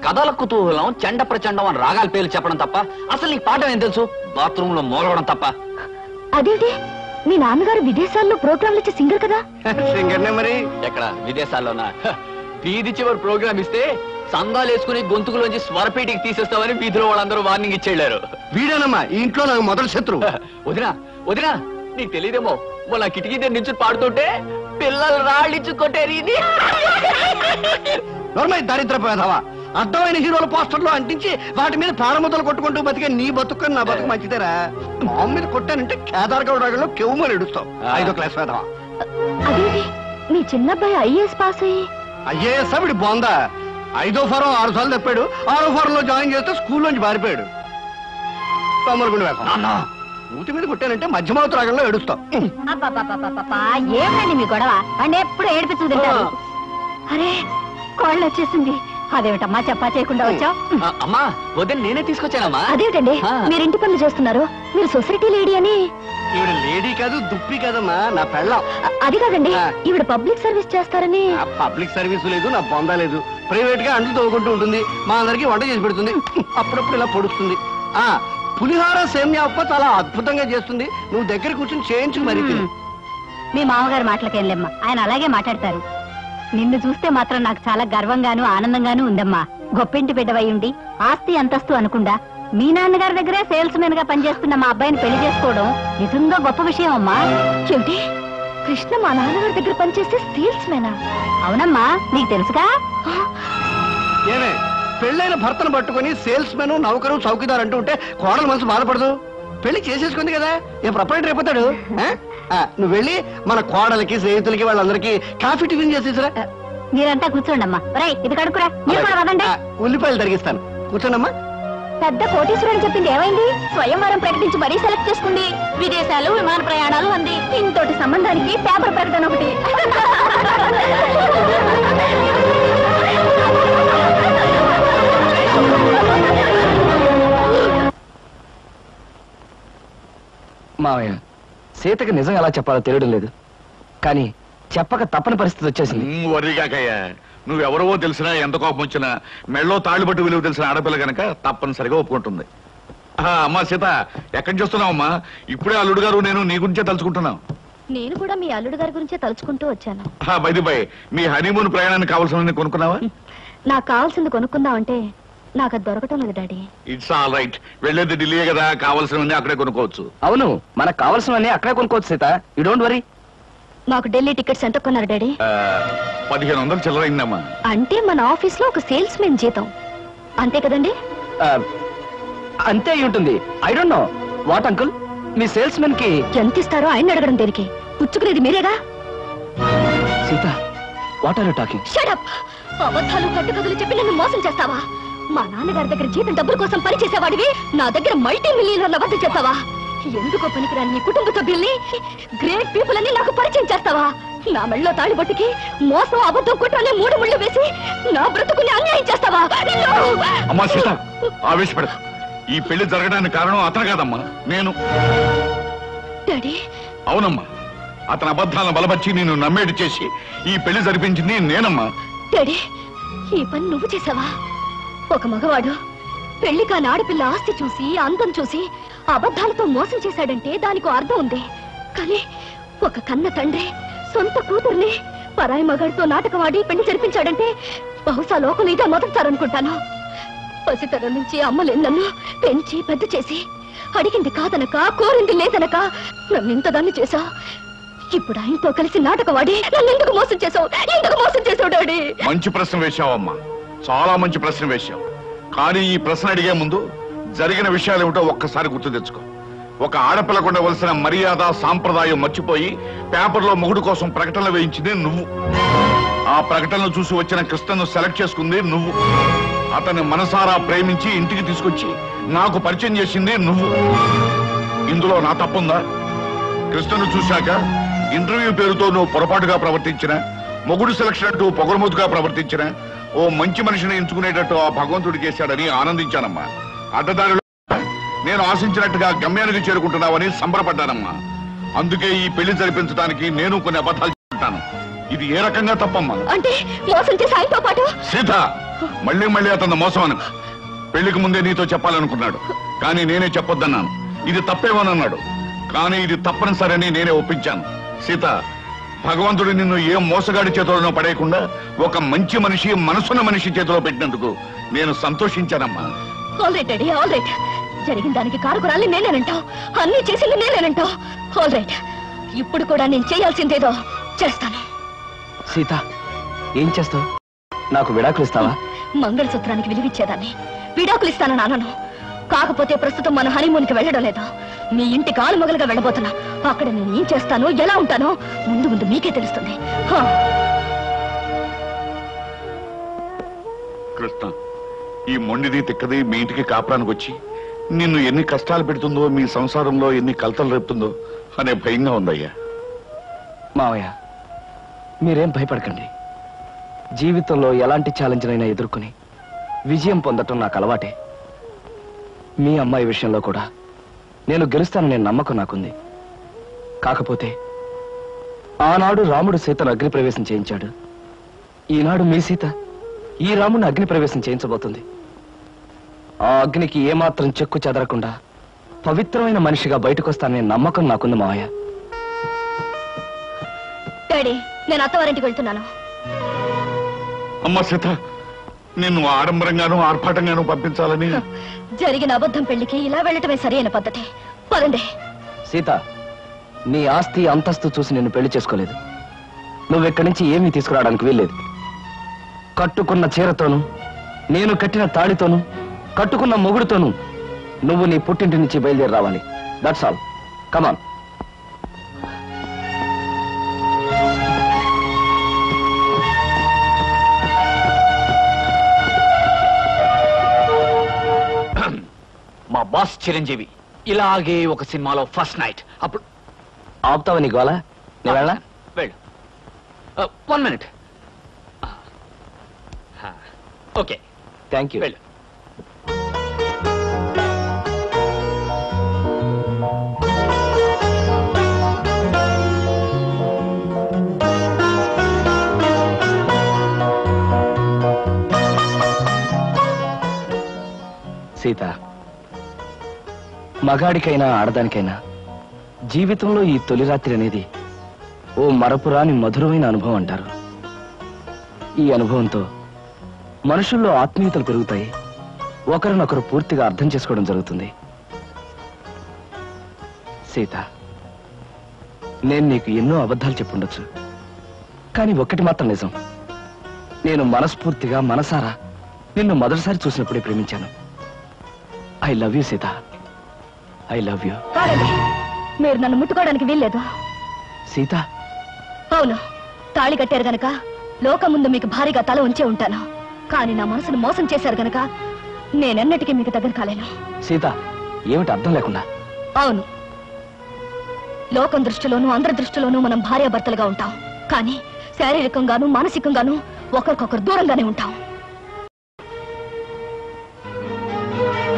కథల కుతూహలం చెండ ప్రచండం అని రాగాలు పేర్లు చెప్పడం తప్ప అసలు నీకు పాఠం ఏం తెలుసు? బాత్రూమ్ లో మూలగడం తప్ప. అదేంటి, మీ నాన్నగారు విదేశాల్లో ప్రోగ్రాంలు ఇచ్చే సింగర్ కదా? సింగర్నే మరి. ఎక్కడ విదేశాల్లోనా? వీధి చివరి ప్రోగ్రామ్ ఇస్తే సందాలు వేసుకుని గొంతుకులోంచి స్వరపేటికి తీసేస్తామని వీధిలో వాళ్ళందరూ వార్నింగ్ ఇచ్చేళ్లారు. వీడేనమ్మా ఈ ఇంట్లో నాకు మొదటి శత్రువు. వదినా వదినా, నీకు తెలియదేమో, మొన్న కిటికీ దగ్గర నుంచి పాడుతుంటే పిల్లలు రాళ్ళిచ్చు కొట్టేరి. దరిద్రపోయేదావా, అర్థమైన హీరోల పోస్టర్లో అంటించి వాటి మీద పారముద్దలు కొట్టుకుంటూ బతికే నీ బతుకని నా బతుకు మంచిదేరా? మా మీద కొట్టానంటే కేదార్ గౌడ్ రాగంలో కెవ్వుమని ఎడుస్తావు. 5వ క్లాస్ వేదావా? మీ చిన్నబ్బాయి IAS పాస్ అయ్యి. IAS ఆవిడ బాగుందా? 5వ ఫారం 6 సార్లు తప్పాడు, 6వ ఫారం లో జాయిన్ చేస్తే స్కూల్ నుంచి బారిపోయాడు. తొమ్మలగుండు వేస్తాం. ఊటి మీద కొట్టానంటే మధ్యమావతి రాగంలో ఏడుస్తాం. ఏమైంది మీ గొడవ? అంటే ఎప్పుడు ఏడిపించింది. అరే కోళ్ళు వచ్చేసింది. అదేమిటమ్మా చెప్పా చేయకుండా వచ్చావు? అమ్మా వదిన నేనే తీసుకొచ్చానమ్మా. అదేమిటండి మీరు ఇంటి పనులు చేస్తున్నారు? మీరు సొసైటీ లేడీ అని. ఈవిడ లేడీ కాదు, దుప్పి కాదమ్మా, నా పెళ్ళం. అది కాదండి, ఈవిడ పబ్లిక్ సర్వీస్ చేస్తారని. పబ్లిక్ సర్వీస్ లేదు, నా బొందా లేదు. ప్రైవేట్ గా అంట్లు తోగుకుంటూ ఉంటుంది, మా అందరికి వంట చేసి పెడుతుంది, అప్పుడప్పుడు ఇలా పొడుస్తుంది. ఆ పులిహార సేమ్యా అప్ప చాలా అద్భుతంగా చేస్తుంది. నువ్వు దగ్గర కూర్చొని చేయించు మరి. మీ మామగారు మాటలకేం లేమ్మా, ఆయన అలాగే మాట్లాడతారు. నిన్ను చూస్తే మాత్రం నాకు చాలా గర్వంగాను ఆనందంగాను ఉందమ్మా. గొప్పింటి బిడ్డవై ఉండి ఆస్తి అంతస్తు అనుకుండా మీ నాన్నగారి దగ్గరే సేల్స్ మెన్ గా పనిచేస్తున్న మా అబ్బాయిని పెళ్లి చేసుకోవడం నిజంగా గొప్ప విషయం అమ్మా. చెవిటి కృష్ణ మా నాన్నగారి దగ్గర పనిచేస్తే సేల్స్ మెనా? అవునమ్మా, నీకు తెలుసుగా. పెళ్ళైన భర్తను పట్టుకుని సేల్స్ మెన్, నౌకరు, చౌకీదారు అంటూ ఉంటే కోడలు మనసు బాధపడదు. పెళ్లి చేసేసుకుంది కదా, ఏ ప్రపంచం రేపుతాడు. నువ్వు వెళ్ళి మన కోడలకి, స్నేహితులకి, వాళ్ళందరికీ కాఫీ టిఫిన్ చేసేసరా. మీరంతా కూర్చోండమ్మా. ఇది కడుకురా, ఉల్లిపాయలు తరిగిస్తాను. కూర్చోండమ్మా. పెద్ద కోటీశ్వరుడు చెప్పింది ఏమైంది? స్వయంవరం ప్రకటించి మరీ సెలెక్ట్ చేసుకుంది. విదేశాలు, విమాన ప్రయాణాలు అంది. ఇంతటి సంబంధానికి పేపర్ ప్రకటన ఒకటి. మావయ్య, సీతకి నిజం ఎలా చెప్పాలో తెలియడం లేదు, కానీ చెప్పక తప్పని పరిస్థితి వచ్చేసింది. వరిగాకయ్యా, నువ్వెవరవో తెలిసినా, ఎంత కోపం వచ్చినా, మెళ్ళో తాళ్ళు పట్టు విలువ తెలిసిన ఆడపిల్ల కనుక తప్పనిసరిగా ఒప్పుకుంటుంది. అమ్మా సీత, ఎక్కడి చూస్తున్నావమ్మా? ఇప్పుడే అల్లుడు గారు నేను నీ గురించే తలుచుకుంటున్నాం. నేను కూడా మీ అల్లుడు గారి గురించి తలుచుకుంటూ వచ్చాను. ఆ బై ది బై మీ హనీమూన్ ప్రయాణానికి కావాల్సినవన్నీ కొనుక్కున్నావా? నాకు కావాల్సింది కొనుక్కుందాం అంటే నాకు అది దొరకటం లేదు డాడీ. It's all right. వెళ్ళేది ఢిల్లీ కదా, కావాల్సినవన్నీ అక్కడే కొనుక్కోవచ్చు. అవును, మనకు కావాల్సినవన్నీ అక్కడే కొనుక్కోవచ్చు సీత. You don't worry. నాకు ఢిల్లీ టికెట్స్ ఎంత కొన్నారు డాడీ? 1500 చిల్లర అయిందమ్మా. అంటే మన ఆఫీస్ లో ఒక సేల్స్ మెన్ జీతం అంతే కదండి? అంతే ఉంటుంది. I don't know what uncle. మీ సేల్స్ మెన్ కి ఎంత ఇస్తారో ఆయన అడగడం దేనికి? పుచ్చుకునేది మీరేగా. Sita, what are you talking? Shut up. అబద్ధాలు కట్టుకథలు చెప్పి నన్ను మోసం చేస్తావా? మా నాన్నగారి దగ్గర జీతం డబ్బుల కోసం పనిచేసేవాడివి, నా దగ్గర మల్టీ మిలియనర్ల వద్ద చేస్తావా? ఎందుకో పనికిరాని నీ కుటుంబ సభ్యుల్ని, గ్రేట్ పీపుల్ అని నాకు పరిచయం చేస్తావా? నా మెళ్ళలో తాళి బొట్టుకి మోసం, అబద్ధం, కుట్రనే మూడు ముళ్ళు వేసి నా బ్రతుకుని అన్యాయం చేస్తావా? అమ్మా సీత, ఆవేశపడ. ఈ పెళ్లి జరగడానికి కారణం అతను కాదమ్మా, నేను. డాడీ? అవునమ్మా, అతని అబద్ధాలను బలపరిచి నేను నమ్మేటి చేసి ఈ పెళ్లి జరిపించింది నేనమ్మా. డాడీ, ఈ పని నువ్వు చేసావా? ఒక మగవాడు పెళ్లి కాని ఆడపిల్ల ఆస్తి చూసి, అందం చూసి అబద్ధాలతో మోసం చేశాడంటే దానికి అర్థం ఉంది. కానీ ఒక కన్న తండ్రి సొంత కూతుర్ని పరాయి మగాడితో నాటకం ఆడి పెళ్లి జరిపించాడంటే బహుశా లోకం ఇదే మొదలుతారనుకుంటాను. పసితరం నుంచి అమ్మలేని నన్ను పెంచి పెద్ద చేసి, అడిగింది కాదనక, కోరింది లేదనక నన్ను ఇంతదాన్ని చేశావు. ఇప్పుడు ఆయనతో కలిసి నాటకం ఆడి నన్ను ఎందుకు మోసం చేశావు? ఎందుకు మోసం చేశావు డాడీ? మంచి ప్రశ్న వేశావమ్మా, చాలా మంచి ప్రశ్న వేశావు. కానీ ఈ ప్రశ్న అడిగే ముందు జరిగిన విషయాలు ఏమిటో ఒక్కసారి గుర్తు తెచ్చుకో. ఒక ఆడపిల్లకు ఉండవలసిన మర్యాద, సాంప్రదాయం మర్చిపోయి పేపర్లో మొగుడు కోసం ప్రకటనలు వేయించింది నువ్వు. ఆ ప్రకటనలు చూసి వచ్చిన కృష్ణను సెలెక్ట్ చేసుకుంది నువ్వు. అతన్ని మనసారా ప్రేమించి ఇంటికి తీసుకొచ్చి నాకు పరిచయం చేసింది నువ్వు. ఇందులో నా తప్పుందా? కృష్ణను చూశాక ఇంటర్వ్యూ పేరుతో నువ్వు పొరపాటుగా ప్రవర్తించిన, మొగుడు సెలక్షన్ అంటూ పొగరుమూతుగా ప్రవర్తించిన, ఓ మంచి మనిషిని ఎంచుకునేటట్టు ఆ భగవంతుడు చేశాడని ఆనందించానమ్మా. అడ్డదారిలో నేను ఆశించినట్టుగా గమ్యానికి చేరుకుంటున్నావని సంబరపడ్డానమ్మా. అందుకే ఈ పెళ్లి జరిపించడానికి నేను కొన్ని అబద్ధాలు చెప్తాను. ఇది ఏ రకంగా తప్పమ్మా? అంటే మోసం చేసి ఆయనతో పాటు? సీత, మళ్ళీ మళ్ళీ అతను మోసం అను. పెళ్లికి ముందే నీతో చెప్పాలనుకున్నాడు, కానీ నేనే చెప్పొద్దన్నాను. ఇది తప్పేమోనన్నాడు, కానీ ఇది తప్పనిసరని నేనే ఒప్పించాను. సీత, భగవంతుడు నిన్ను ఏ మోసగాడి చేతుల్లో పడేయకుండా ఒక మంచి మనిషి, మనసున్న మనిషి చేతిలో పెట్టినందుకు నేను సంతోషించానమ్మా. All right daddy, all right. జరిగిన దానికి కారకురాలి నేనేనంటావు, అన్ని చేసింది నేనేనంటావు. ఆల్ రైట్, ఇప్పుడు కూడా నేను చేయాల్సిందేదో చేస్తాను. సీత, ఏం చేస్తావు? నాకు విడాకులు ఇస్తావా? మంగళసూత్రానికి విలువిచ్చేదాన్ని, విడాకులు ఇస్తానని అనను. కాకపోతే ప్రస్తుతం మన హనీమూన్కి వెళ్ళడం లేదా, మీ ఇంటికి ఆలుమగలుగా వెళ్ళబోతున్నా. అక్కడ నేను ఏం చేస్తానో, ఎలా ఉంటానో ముందు ముందు మీకే తెలుస్తుంది. కృష్ణ, ఈ మొండిది తిక్కది మీ ఇంటికి కాపురానికి వచ్చి నిన్ను ఎన్ని కష్టాలు పెడుతుందో, మీ సంసారంలో ఎన్ని కలతలు రేపుతుందో అనే భయంగా ఉందయ్యా. మావయ్య, మీరేం భయపడకండి. జీవితంలో ఎలాంటి ఛాలెంజ్నైనా ఎదుర్కొని విజయం పొందటం నాకు అలవాటే. మీ అమ్మాయి విషయంలో కూడా నేను గెలుస్తాననే నమ్మకం నాకుంది. కాకపోతే ఆనాడు రాముడు సీతను అగ్నిప్రవేశం చేయించాడు, ఈనాడు మీ సీత ఈ రాముడిని అగ్నిప్రవేశం చేయించబోతుంది. ఆ అగ్నికి ఏమాత్రం చెక్కు చెదరకుండా పవిత్రమైన మనిషిగా బయటకు వస్తాననే నమ్మకం నాకుంది మావయ్య. డాడీ, నేను అత్తవారింటికి వెళ్తున్నాను. అమ్మ సీత, నిన్ను ఆడంబరంగాను ఆర్భాటంగాను పంపించాలని జరిగిన అబద్ధం పెళ్లికి ఇలా వెళ్ళటమే సరైన పద్ధతి. పదండి. సీత, నీ ఆస్తి అంతస్తు చూసి నిన్ను పెళ్లి చేసుకోలేదు. నువ్వెక్కడి నుంచి ఏమీ తీసుకురావడానికి వీల్లేదు. కట్టుకున్న చీరతోనూ, నేను కట్టిన తాళితోనూ, కట్టుకున్న మొగుడుతోనూ నువ్వు నీ పుట్టింటి నుంచి బయలుదేరి రావాలి. That's all. కమాన్. మా బాస్ చిరంజీవి ఇలాగే ఒక సినిమాలో ఫస్ట్ నైట్ అప్పుడు ఆపుతావు? నీకు అలా నేను వెళ్ళా. వెళ్ళు. 1 minute. Okay, thank you. వెళ్ళు. సీత, మగాడికైనా ఆడదానికైనా జీవితంలో ఈ తొలి రాత్రి అనేది ओ मरपुरानी मधुरमैन अनुभवं अंटारु। ई अनुभवंतो मनुषुल्लो आत्मीयतलु पेरुगुतायि। ఒకరినొకరు పూర్తిగా అర్థం చేసుకోవడం జరుగుతుంది। సీత, నేను నీకు ఎన్నో అబద్ధాలు చెప్పుండొచ్చు, కానీ ఒకటి మాత్రం నిజం। నేను మనస్ఫూర్తిగా మనసారా నిన్ను మొదటిసారి చూసినప్పుడే ప్రేమించాను। I love you Sita, I love you. మీరు నన్ను ముట్టుకోవడానికి వీల్లేదు సీత। అవును, తాళి కట్టారు గనక లోకం ముందు మీకు భారీగా తల ఉంచే ఉంటాను, కానీ నా మనసును మోసం చేశారు గనక నేనన్నటికీ మీకు దగ్గర కాలేను సీత। ఏమిటి అర్థం లేకుండా? అవును, లోకం దృష్టిలోనూ అందరి దృష్టిలోనూ మనం భార్యాభర్తలుగా ఉంటాం, కానీ శారీరకంగాను మానసికంగాను ఒకరికొకరు దూరంగానే ఉంటాం।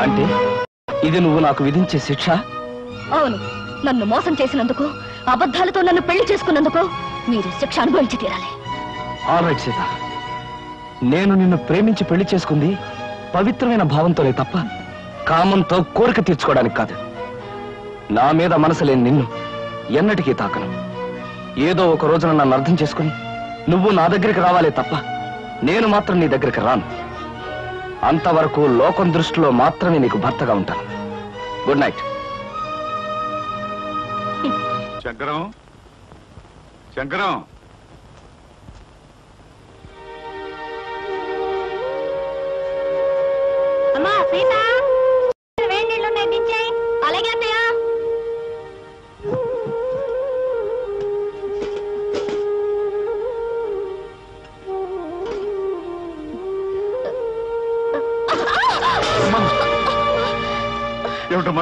అంటే ఇది నువ్వు నాకు విధించే శిక్ష? అవును, నన్ను మోసం చేసినందుకు, అబద్ధాలతో నన్ను పెళ్లి చేసుకున్నందుకు మీరు శిక్ష అనుభవించి తీరాలి। ఆల్ రైట్ సీత, నేను నిన్ను ప్రేమించి పెళ్లి చేసుకుంది పవిత్రమైన భావంతోనే తప్ప కామంతో కోరిక తీర్చుకోవడానికి కాదు। నా మీద మనసు లేని నిన్ను ఎన్నటికీ తాకను। ఏదో ఒక రోజున నన్ను అర్థం చేసుకుని నువ్వు నా దగ్గరికి రావాలే తప్ప నేను మాత్రం నీ దగ్గరికి రాను। అంతవరకు లోకం దృష్టిలో మాత్రమే నీకు భర్తగా ఉంటాను। Good night Shankaram. శంకరం,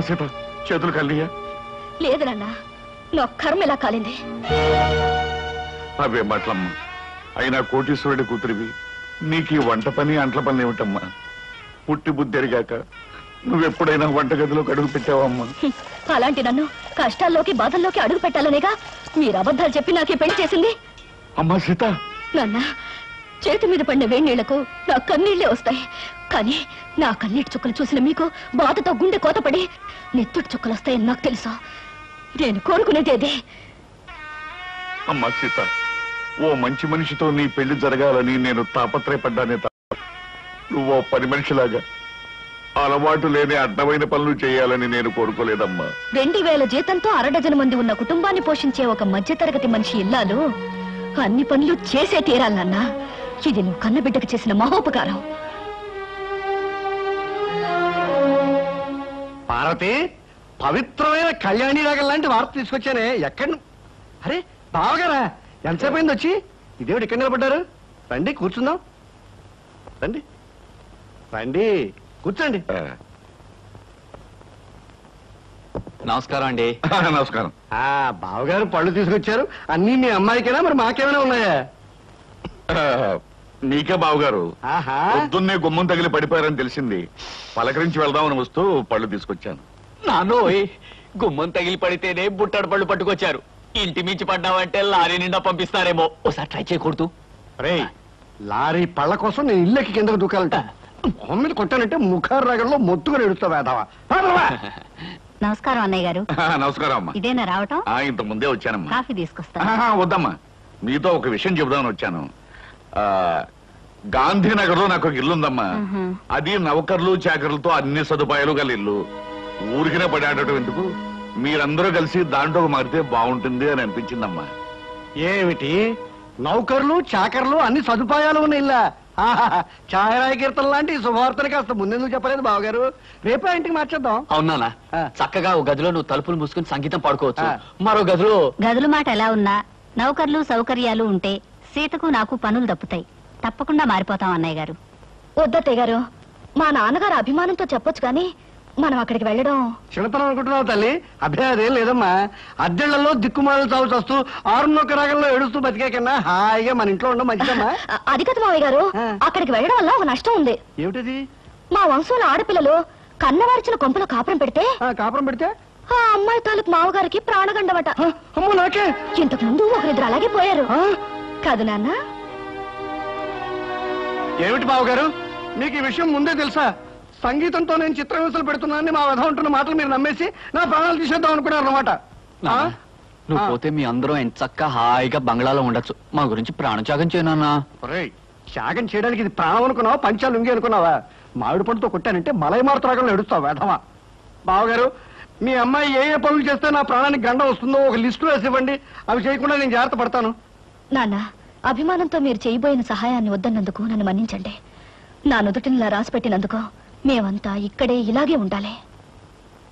సీత చేతులు కాలియా? లేదు నాన్న, నా కర్మ ఇలా కాలింది। అవే మాటలమ్మా, అయినా కోటీశ్వరుడి కూతురివి, నీకు ఈ వంట పని అంట్ల పని ఏమిటమ్మా? పుట్టి బుద్ధెరిగాక నువ్వెప్పుడైనా వంటగదిలోకి అడుగు పెట్టావమ్మా? అలాంటి నన్ను కష్టాల్లోకి బాధల్లోకి అడుగు పెట్టాలనేగా మీరు అబద్ధాలు చెప్పి నాకే పెళ్లి చేసింది అమ్మా సీత। నాన్న, చేతి మీద పడిన వేణీళ్లకు నా కన్నీళ్లే వస్తాయి, కానీ నా కన్నీటి చుక్కలు చూసిన మీకు బాధతో గుండె కోతపడి నెత్తుటి చుక్కలు వస్తాయని నాకు తెలుసా? నేను కోరుకునేదేదే అమ్మా సీత, ఓ మంచి మనిషితో నీ పెళ్లి జరగాలని నేను తాపత్రయపడ్డానే తప్ప నువ్వో పని మనిషిలాగా అలవాటు లేని అడ్డమైన పనులు చేయాలని నేను కోరుకోలేదమ్మా। 2000 జీతంతో 6 డజన్ మంది ఉన్న కుటుంబాన్ని పోషించే ఒక మధ్యతరగతి మనిషి ఇల్లాలు అన్ని పనులు చేసే తీరాలన్నా, ఇది నువ్వు కన్న బిడ్డకు చేసిన మహోపకారం। పార్వతి, పవిత్రమైన కళ్యాణి రాగం లాంటి వార్త తీసుకొచ్చానే, ఎక్కడ? అరే బావగారా, ఎంతసేపు అయింది వచ్చి? ఇదేమిటి ఎక్కడ నిలబడ్డారు? రండి కూర్చుందాం, రండి రండి కూర్చోండి। నమస్కారం అండి। నమస్కారం। బావగారు పళ్ళు తీసుకొచ్చారు, అన్నీ మీ అమ్మాయికైనా మరి మాకేమైనా ఉన్నాయా? నీకే బావగారు, పొద్దున్నే గుమ్మం తగిలి పడిపోయారని తెలిసింది, పలకరించి వెళ్దామని వస్తూ పళ్ళు తీసుకొచ్చాను। నానోయ్, గుమ్మం తగిలి పడితేనే బుట్టాడు పళ్ళు పట్టుకొచ్చారు, ఇంటి మించి పడ్డావంటే లారీ నిండా పంపిస్తారేమో, ఒకసారి ట్రై చేయకూడదు? రే, లారీ పళ్ళ కోసం నేను ఇల్లెక్కి కిందకు దూకాలంట, మీద కొట్టానంటే ముఖారు రాగంలో మొత్తుగా ఎడుస్తావేదావా? నమస్కారం అన్నయ్య గారు। నమస్కారం అమ్మా। ఇదేనా రావటం? ఇంత ముందే వచ్చానమ్మా, కాఫీ తీసుకొస్తా। వద్దమ్మా, మీతో ఒక విషయం చెబుదామని వచ్చాను। గాంధీనగర్ లో నాకు ఒక ఇల్లు ఉందమ్మా, అది నౌకర్లు చాకర్లతో అన్ని సదుపాయాలు గల ఇల్లు, ఊరికినే పడి ఆడటం ఎందుకు, మీరందరూ కలిసి దాంట్లో మారితే బాగుంటుంది అని అనిపించిందమ్మా। ఏమిటి, నౌకర్లు చాకర్లు అన్ని సదుపాయాలు ఉన్న ఇల్లా? ఛాయరాయ కీర్తన లాంటి శుభవార్తలు కాస్త ముందెందుకు చెప్పలేదు బావగారు? రేపే ఇంటికి మార్చేద్దాం। అవునా? చక్కగా ఒక గదిలో నువ్వు తలుపులు మూసుకుని సంగీతం పాడుకోవచ్చు, మరో గదిలో... గదుల మాట ఎలా ఉన్నా నౌకర్లు సౌకర్యాలు ఉంటే సీతకు నాకు పనులు దప్పుతాయి, తప్పకుండా మారిపోతాం అన్నయ్య గారు। వద్దత్తయ్య గారు, మా నాన్నగారు అభిమానంతో చెప్పొచ్చు, కానీ మనం అక్కడికి వెళ్ళడం చిన్నతనం అనుకుంటున్నావు తల్లి? అభ్యాదేం లేదమ్మా, అద్దెళ్లలో దిక్కుమాలు చావుచస్తూ ఆరున్నొక్క రాగంలో ఏడుస్తూ బతికే కన్నా హాయిగా మన ఇంట్లో ఉండడం మంచిదమ్మా। అది కదా మావయ్య గారు, అక్కడికి వెళ్ళడం వల్ల ఒక నష్టం ఉంది। ఏమిటది? మా వంశంలో ఆడపిల్లలు కన్నవారిచిన కొంపలో కాపురం పెడితే ఆ అమ్మాయి తాలూకు మావగారికి ప్రాణగండమట। ఇంతకు ముందు ఒకరిద్దరు అలాగే పోయారు కాదు నాన్న? ఏమిటి బావగారు, మీకు ఈ విషయం ముందే తెలుసా? సంగీతంతో నేను చిత్ర విమర్శలు పెడుతున్నానని మా వధ ఉంటున్న మాటలు మీరు నమ్మేసి నా ప్రాణాలు తీసేద్దాం అనుకున్నారు అనమాట? हाईगा बंगला प्राण त्यागम चेयना त्यागम चेयడానికి प्राणం पंचा लुंगी అనుకున్నావా మామిడి పండుతో కొట్టానంటే మలై మార్తరాగంలో ఎడుస్తావు వేధమా బావగారు మీ అమ్మాయి ఏ ఏ పనులు చేస్తే నా ప్రాణానికి గండం వస్తుందో ఒక లిస్ట్ రాసి ఇవ్వండి అవి చేయకుండా నేను జాగ్రత్త పడతాను నాన్న అభిమానంతో మీరు చేయబోయిన సహాయాన్ని వద్దన్నందుకు నన్ను మన్నించండి నా నుదుటినిలా రాసి పెట్టినందుకు మేమంతా ఇక్కడే ఇలాగే ఉండాలి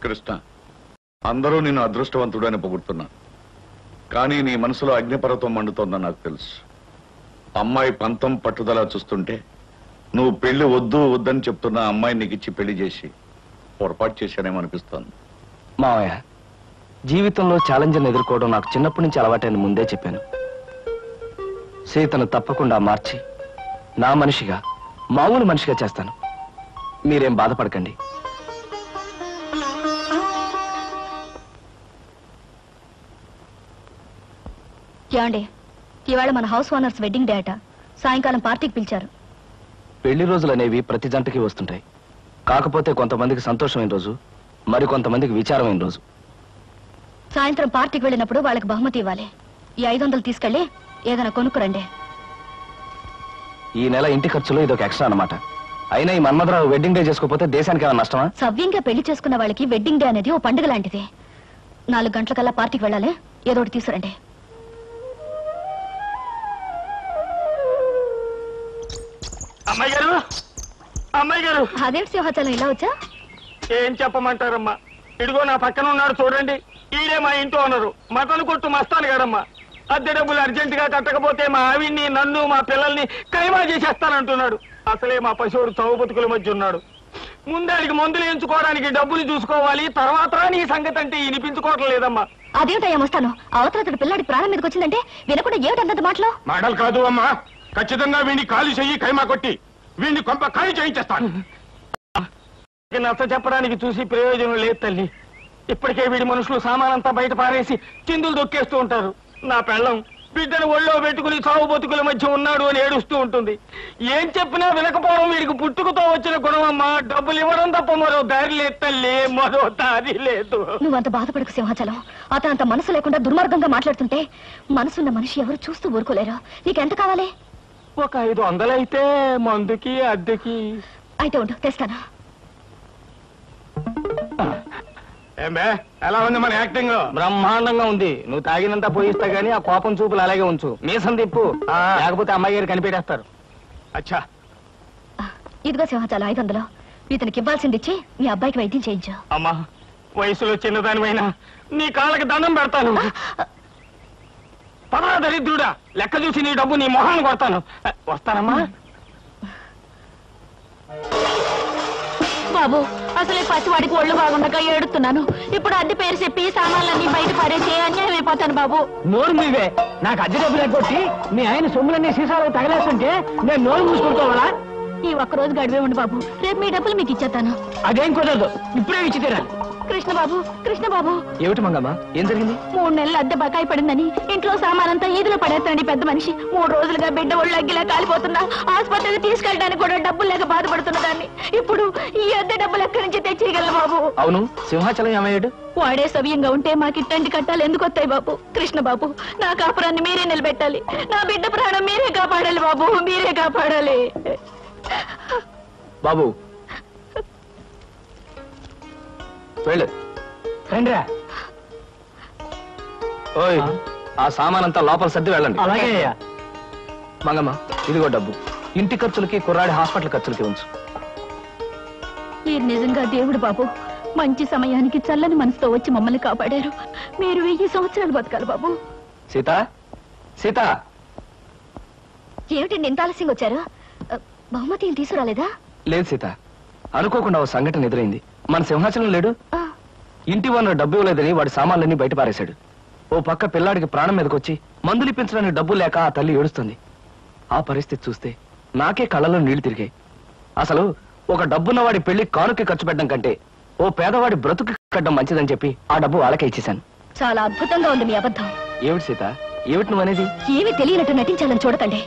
కృష్ణ అందరూ నిన్ను అదృష్టవంతుడని పొగుడుతున్నారు కానీ నీ మనసులో అగ్నిపర్వతం మండుతోందని నాకు తెలుసు అమ్మాయి పంతం పట్టుదల చూస్తుంటే నువ్వు పెళ్లి వద్దు వద్దని చెప్తున్నా అమ్మాయి నీకు ఇచ్చి పెళ్లి చేసి పొరపాటు చేశానేమో అనిపిస్తుంది మావయ్య జీవితంలో ఛాలెంజ్ ఎదుర్కోవడం నాకు చిన్నప్పటి నుంచి అలవాటైన ముందే చెప్పాను సీతను తప్పకుండా మార్చి నా మనిషిగా మామూలు మనిషిగా చేస్తాను మీరేం బాధపడకండి ఏమండి ఇవాళ మన హౌస్ ఓనర్స్ వెడ్డింగ్ డే అట సాయంకాలం పార్టీకి పిలిచారు పెళ్లి రోజులు అనేవి ప్రతి జంటకి వస్తుంటాయి కాకపోతే కొంతమందికి సంతోషమైన రోజు మరి కొంతమందికి విచారమైన రోజు సాయంత్రం పార్టీకి వెళ్ళినప్పుడు వాళ్ళకి బహుమతి ఇవ్వాలి ఈ 500 తీసుకెళ్ళి ఏదైనా కొనుక్కురండి ఈ నెల ఇంటి ఖర్చులో ఇదొక ఎక్స్ట్రా అన్నమాట అయినా ఈ మన్మధరావు వెడ్డింగ్ డే చేసుకోకపోతే దేశానికి ఏమైనా నష్టమా సవ్యంగా పెళ్లి చేసుకున్న వాళ్ళకి వెడ్డింగ్ డే అనేది ఓ పండుగ లాంటిది 4 గంటలకల్లా పార్టీకి వెళ్ళాలి ఏదోటి తీసుకురండి అదేంటి సింహాచలం ఇలా వచ్చా ఏం చెప్పమంటారమ్మా ఇదిగో నా పక్కన ఉన్నారు చూడండి ఈడే మా ఇంటి ఓనరు మటన్ కొట్టు మస్తాను కదమ్మా అద్దె డబ్బులు అర్జెంట్ గా కట్టకపోతే మా ఆవిడ్ని నన్ను మా పిల్లల్ని కైమా చేసేస్తానంటున్నాడు అసలే మా పశువుడు చౌ బతుకుల మధ్య ఉన్నాడు ముందడికి మందులు ఎంచుకోవడానికి డబ్బులు చూసుకోవాలి తర్వాత నీ సంగతి అంటే వినిపించుకోవటం లేదమ్మా అదేమిటయ్యా వస్తాను అవతల అతడు పిల్లాడి ప్రాణం మీదకి వచ్చిందంటే వినకుండా ఏమిటంత మాటలు మాటలు కాదు అమ్మా ఖచ్చితంగా వీడిని ఖాళీ చెయ్యి ఖైమా కొట్టి వీడిని కొంప ఖాళీ చేయించేస్తాను నచ్చ చెప్పడానికి చూసి ప్రయోజనం లేదు తల్లి ఇప్పటికే వీడి మనుషులు సామానంతా బయట పారేసి చిందులు దొక్కేస్తూ ఉంటారు నా పెళ్ళం బిడ్డను ఒళ్ళో పెట్టుకుని సాగు బతుకుల మధ్య ఉన్నాడు అని ఏడుస్తూ ఉంటుంది ఏం చెప్పినా వినకపోవడం వీడికి పుట్టుకతో వచ్చిన గుణమమ్మా డబ్బులు ఇవ్వడం తప్ప మరో దారి లేదు తల్లి మరో దారి లేదు నువ్వంత బాధపడకు సింహాచలం అతనంత మనసు లేకుండా దుర్మార్గంగా మాట్లాడుతుంటే మనసున్న మనిషి ఎవరు చూస్తూ ఊరుకోలేరు నీకెంత కావాలి ఒక 500 అయితే మందుకి అద్దెకి అయితే ఉండు తెస్తానా ఎలా ఉంది మన యాక్టింగ్ బ్రహ్మాండంగా ఉంది నువ్వు తాగినంత పోయిస్తా గానీ ఆ కోపం చూపులు అలాగే ఉంచు మీసం తిప్పు లేకపోతే అమ్మాయి గారు కనిపెట్టేస్తారు అచ్చా ఇదిగో సింహాచలం 500 ఇతనికి ఇవ్వాల్సింది ఇచ్చి మీ అబ్బాయికి వైద్యం చేయించు అమ్మా వయసులో చిన్నదానివైనా నీ కాళ్ళకి దండం పెడతాను పదా దరిద్రుడా లెక్క చూసి నీ డబ్బు నీ మొహాన్ని కొడతాను వస్తానమ్మా బాబు అసలే పసివాడికి ఒళ్ళు బాగుండగా ఏడుతున్నాను ఇప్పుడు అద్దె పేరు చెప్పి సామాన్లన్నీ బయట పారేసి అన్యాయం అయిపోతాను బాబు నోరు మీవే నాకు అద్దె డబ్బు లేకొచ్చి మీ ఆయన సొమ్ములన్నీ సీసాలు తగలేస్తుంటే నేను నోరు మూసుకుంటావా ఈ ఒక్కరోజు గడివే ఉండు బాబు రేపు మీ డబ్బులు మీకు ఇచ్చేస్తాను అదేం కుదరదు ఇప్పుడే ఇచ్చి తీరాలి కృష్ణబాబు కృష్ణబాబు ఏమిటి మంగమ్మ ఏం జరిగింది 3 నెలలు అద్దె బకాయి పడిందని ఇంట్లో సామానంతా ఈదులో పడేస్తానండి పెద్ద మనిషి 3 రోజులుగా బిడ్డ ఒళ్ళు అగ్గిలా కాలిపోతున్నా ఆసుపత్రికి తీసుకెళ్ళడానికి కూడా డబ్బులు లేక బాధపడుతున్న దాన్ని ఇప్పుడు ఈ అద్దె డబ్బులు ఎక్కడి నుంచి తెచ్చేయగల బాబు అవును సింహాచలం ఏమయ్యాడు వాడే సవ్యంగా ఉంటే మాకు ఇట్టంటి కట్టాలి ఎందుకు వస్తాయి బాబు కృష్ణబాబు నా కాపురాన్ని మీరే నిలబెట్టాలి నా బిడ్డ ప్రాణం మీరే కాపాడాలి బాబు మీరే కాపాడాలి బాబు సామానంతా లోపల సర్ది వెళ్ళండి మంగమ్మ ఇదిగో డబ్బు ఇంటి ఖర్చులకి కుర్రాడి హాస్పిటల్ ఖర్చులకి ఉంచు మీరు నిజంగా దేవుడు బాబు మంచి సమయానికి చల్లని మనసుతో వచ్చి మమ్మల్ని కాపాడారు మీరు 1000 సంవత్సరాలు బతకాలి బాబు సీత సీత ఏమిటండి ఎంత ఆలస్యంగా వచ్చారు బహుమతి ఏం తీసుకురాలేదా లేదు సీత అనుకోకుండా ఓ సంఘటన ఎదురైంది మన సింహాచలం లేడు ఇంటి ఓనర్ డబ్బు ఇవ్వలేదని వాడి సామాన్లన్నీ బయట పారేశాడు ఓ పక్క పిల్లాడికి ప్రాణం మీదకొచ్చి మందులు ఇప్పించడానికి డబ్బు లేక ఆ తల్లి ఏడుస్తుంది ఆ పరిస్థితి చూస్తే నాకే కళ్ళలో నీళ్లు తిరిగాయి అసలు ఒక డబ్బున్న వాడి పెళ్లి కానుకి ఖర్చు పెట్టడం కంటే ఓ పేదవాడి బ్రతుకు కట్టడం మంచిదని చెప్పి ఆ డబ్బు వాళ్ళకే ఇచ్చేశాను చాలా అద్భుతంగా ఉంది మీ అబద్ధం ఏమిటి సీత ఏమిటి నువ్వు అనేది ఏమి తెలియనట్టు నటించాలని చూడకండి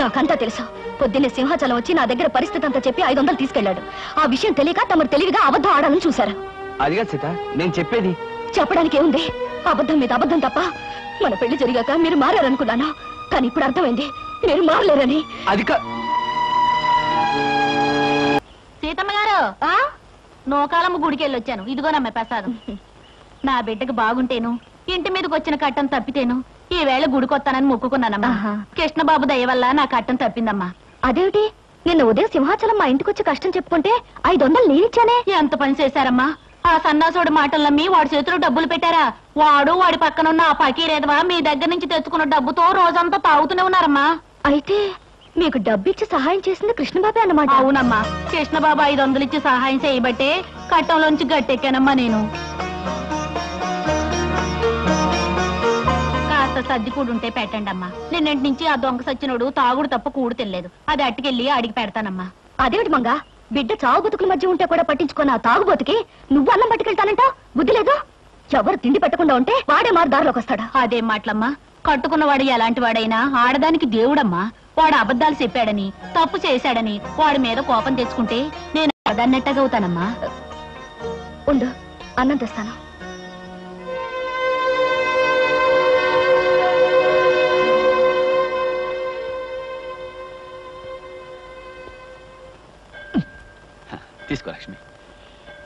నాకంతా తెలుసు పొద్దున్నే సింహాచలం వచ్చి నా దగ్గర పరిస్థితి అంతా చెప్పి 500 తీసుకెళ్లాడు ఆ విషయం తెలియక తమరు తెలివిగా అబద్ధం ఆడాలని చూశారు అదిగా సీత నేను చెప్పేది చెప్పడానికి ఏముంది అబద్ధం మీద అబద్ధం తప్ప మన పెళ్లి జరిగాక మీరు మారారనుకున్నాను కానీ ఇప్పుడు అర్థమైంది మీరు మారలేరని. అది కాదు సీతమ్మ గారు, నోకాలమ్మ గుడికి వెళ్ళొచ్చాను, ఇదిగోనమ్మ ప్రసాదం. నా బిడ్డకు బాగుంటేను ఇంటి మీదకి వచ్చిన కట్టం తప్పితేను ఈవేళ గుడికొస్తానని మొక్కుకున్నానమ్మా. కృష్ణబాబు దయ వల్ల నా కట్టం తప్పిందమ్మా. అదేమిటి, నిన్న ఉదయం సింహాచలం మా ఇంటికి వచ్చి కష్టం చెప్పుకుంటే 500 నేనిచ్చానే. ఎంత పని చేశారమ్మా ఆ సన్నాసుడు మాటలమ్మి. వాడి చేతిలో డబ్బులు పెట్టారా? వాడు వాడి పక్కనున్న ఆ పకీరేదవా మీ దగ్గర నుంచి తెచ్చుకున్న డబ్బుతో రోజంతా తాగుతూనే ఉన్నారమ్మా. అయితే మీకు డబ్బు ఇచ్చి సహాయం చేసింది కృష్ణబాబే అన్నమాట. అవునమ్మా, కృష్ణబాబు 500 ఇచ్చి సహాయం చేయబట్టే కట్టంలోంచి గట్టెక్కానమ్మా. నేను సర్ది కూడుంటే పెట్టండి అమ్మా. నిన్నటి నుంచి ఆ దొంగ సచ్చినోడు తాగుడు తప్ప కూడు తినలేదు, అది అట్టుకెళ్ళి అడిగి పెడతానమ్మా. అదేమిటి మంగా, బిడ్డ చావు బతుకుల మధ్య ఉంటే కూడా పట్టించుకున్న తాగుబోతుకి నువ్వు అన్నం పట్టుకెళ్తానంట? బుద్ధి లేదు. ఎవరు తిండి పెట్టకుండా ఉంటే వాడే మారు దారిలోకి వస్తాడా? అదే మాటలమ్మా, కట్టుకున్నవాడు ఎలాంటి వాడైనా ఆడదానికి దేవుడమ్మా. వాడు అబద్ధాలు చెప్పాడని తప్పు చేశాడని వాడి మీద కోపం తెచ్చుకుంటే నేను ఆడదాన్నట్టుగా అవుతానమ్మా. ఉండు అన్నం తెస్తాను. తీసుకో లక్ష్మి,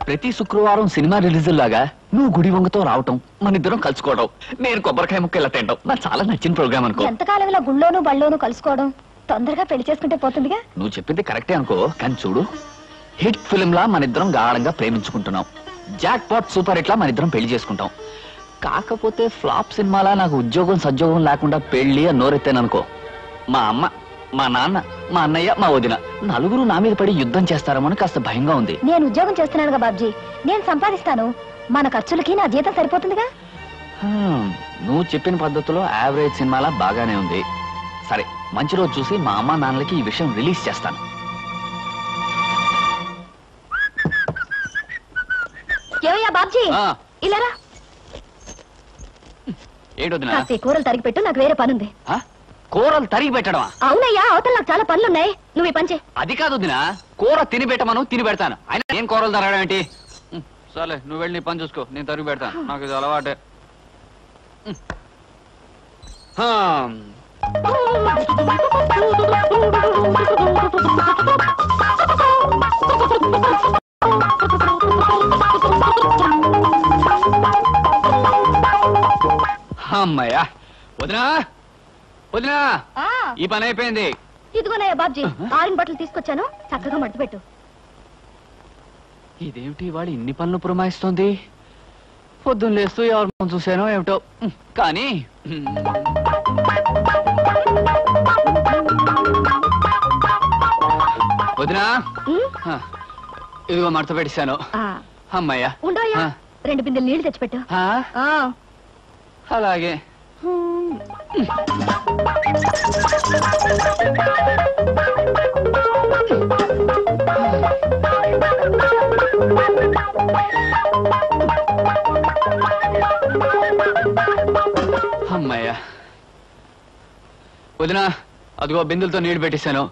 ప్రతి శుక్రవారం సినిమా రిలీజ్ లాగా నువ్వు గుడి వంగతో రావటం, మన ఇద్దరం కలుసుకోవడం, నేను కొబ్బరికాయ ముక్క ఇలా తింటాం, నాకు చాలా నచ్చిన ప్రోగ్రామ్ అనుకో. ఎంతకాలంలో గుళ్ళోను బళ్ళోను కలుసుకోవడం, తొందరగా పెళ్లి చేసుకుంటే పోతుందిగా. నువ్వు చెప్పింది కరెక్టే అనుకో, కానీ చూడు, హిట్ ఫిల్మ్ లా మన ఇద్దరం గాఢంగా ప్రేమించుకుంటున్నాం, జాక్ పాట్ సూపర్ హిట్ లా మన ఇద్దరం పెళ్లి చేసుకుంటాం. కాకపోతే ఫ్లాప్ సినిమాలా నాకు ఉద్యోగం సద్యోగం లేకుండా పెళ్లి అని నోరెత్తాననుకో, మా అమ్మ, మా నాన్న, మా అన్నయ్య, మా వదిన నలుగురు నా మీద పడి యుద్ధం చేస్తారమని కాస్త భయంగా ఉంది. నేను ఉద్యోగం చేస్తున్నానుగా బాబ్జీ, నేను సంపాదిస్తాను, మన ఖర్చులకి నా జీతం సరిపోతుందిగా. నువ్వు చెప్పిన పద్ధతిలో యావరేజ్ సినిమాలా బాగానే ఉంది. సరే, మంచి రోజు చూసి మా అమ్మ నాన్నలకి ఈ విషయం రిలీజ్ చేస్తాను. ఏమయ్యా బాబ్జీ, ఇలా రా. కూరలు తరిగి పెట్టు, నాకు వేరే పనుంది. కూరలు తరిగి పెట్టడమా? అవునయ్యా, అవతల నాకు చాలా పనులున్నాయి, నువ్వు పంచే. అది కాదు దినా, కూర తిని పెట్టమను, తిని పెడతాను. అయినా నేను కూరలు తరగడం ఏంటి? సరే నువ్వు వెళ్ళి పని చూసుకో, నేను తరిగి పెడతాను, నాకు ఇది అలవాటే. అమ్మయ్యా వదినా, వదినా ఈ పని అయిపోయింది. ఇదిగోనయ్యా బాబ్జీ, ఆరిన్ బట్టలు తీసుకొచ్చాను, చక్కగా మడత పెట్టు. ఇదేమిటి వాడు ఇన్ని పనులు పురమాయిస్తుంది? పొద్దున్న లేస్తూ ఎవరు చూసానో ఏమిటో. కానీ వదినా, ఇదిగో మడత పెట్టేశాను. అమ్మయ్యా ఉండవయ్యా, 2 బిందెలు నీళ్లు తెచ్చిపెట్టు. అలాగే. అమ్మయ్యా వదినా, అదిగో బిందులతో నీళ్లు పెట్టేశాను.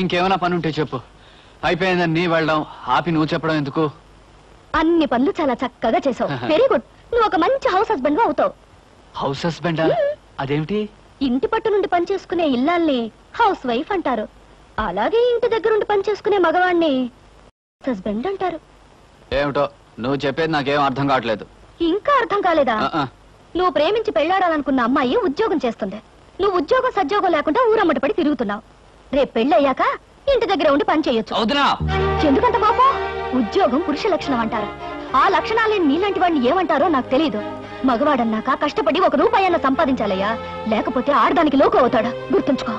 ఇంకేమైనా పని ఉంటే చెప్పు. అయిపోయిందని నీ వెళ్ళడం ఆపి నువ్వు చెప్పడం ఎందుకు? అన్ని పనులు చాలా చక్కగా చేసావు, వెరీ గుడ్. నువ్వు ఒక మంచి హౌస్ హస్బెండ్ అవుతావు. House husband? అదేమిటి? ఇంటి పట్టు నుండి పనిచేసుకునే ఇల్లాల్ని హౌస్ వైఫ్ అంటారు, అలాగే ఇంటి దగ్గర నుండి పనిచేసుకునే మగవాణ్ణి హస్బెండ్ అంటారు. ఏమిటో నువ్వు చెప్పేది నాకేం అర్థం కావట్లేదు. ఇంకా అర్థం కాలేదా? నువ్వు ప్రేమించి పెళ్లాడాలనుకున్న అమ్మాయి ఉద్యోగం చేస్తుంది, నువ్వు ఉద్యోగం సద్యోగం లేకుండా ఊరమ్మట పడి తిరుగుతున్నావు. రేపు పెళ్ళయ్యాక ఇంటి దగ్గర ఉండి పని చేయొచ్చు. ఎందుకంత బాబు, ఉద్యోగం పురుష లక్షణం అంటారు, ఆ లక్షణాలే నీలాంటి వాడిని ఏమంటారో నాకు తెలియదు. మగవాడన్నాక కష్టపడి ఒక రూపాయన్న సంపాదించాలయ్యా, లేకపోతే ఆడదానికి లోకు అవుతాడా, గుర్తుంచుకో.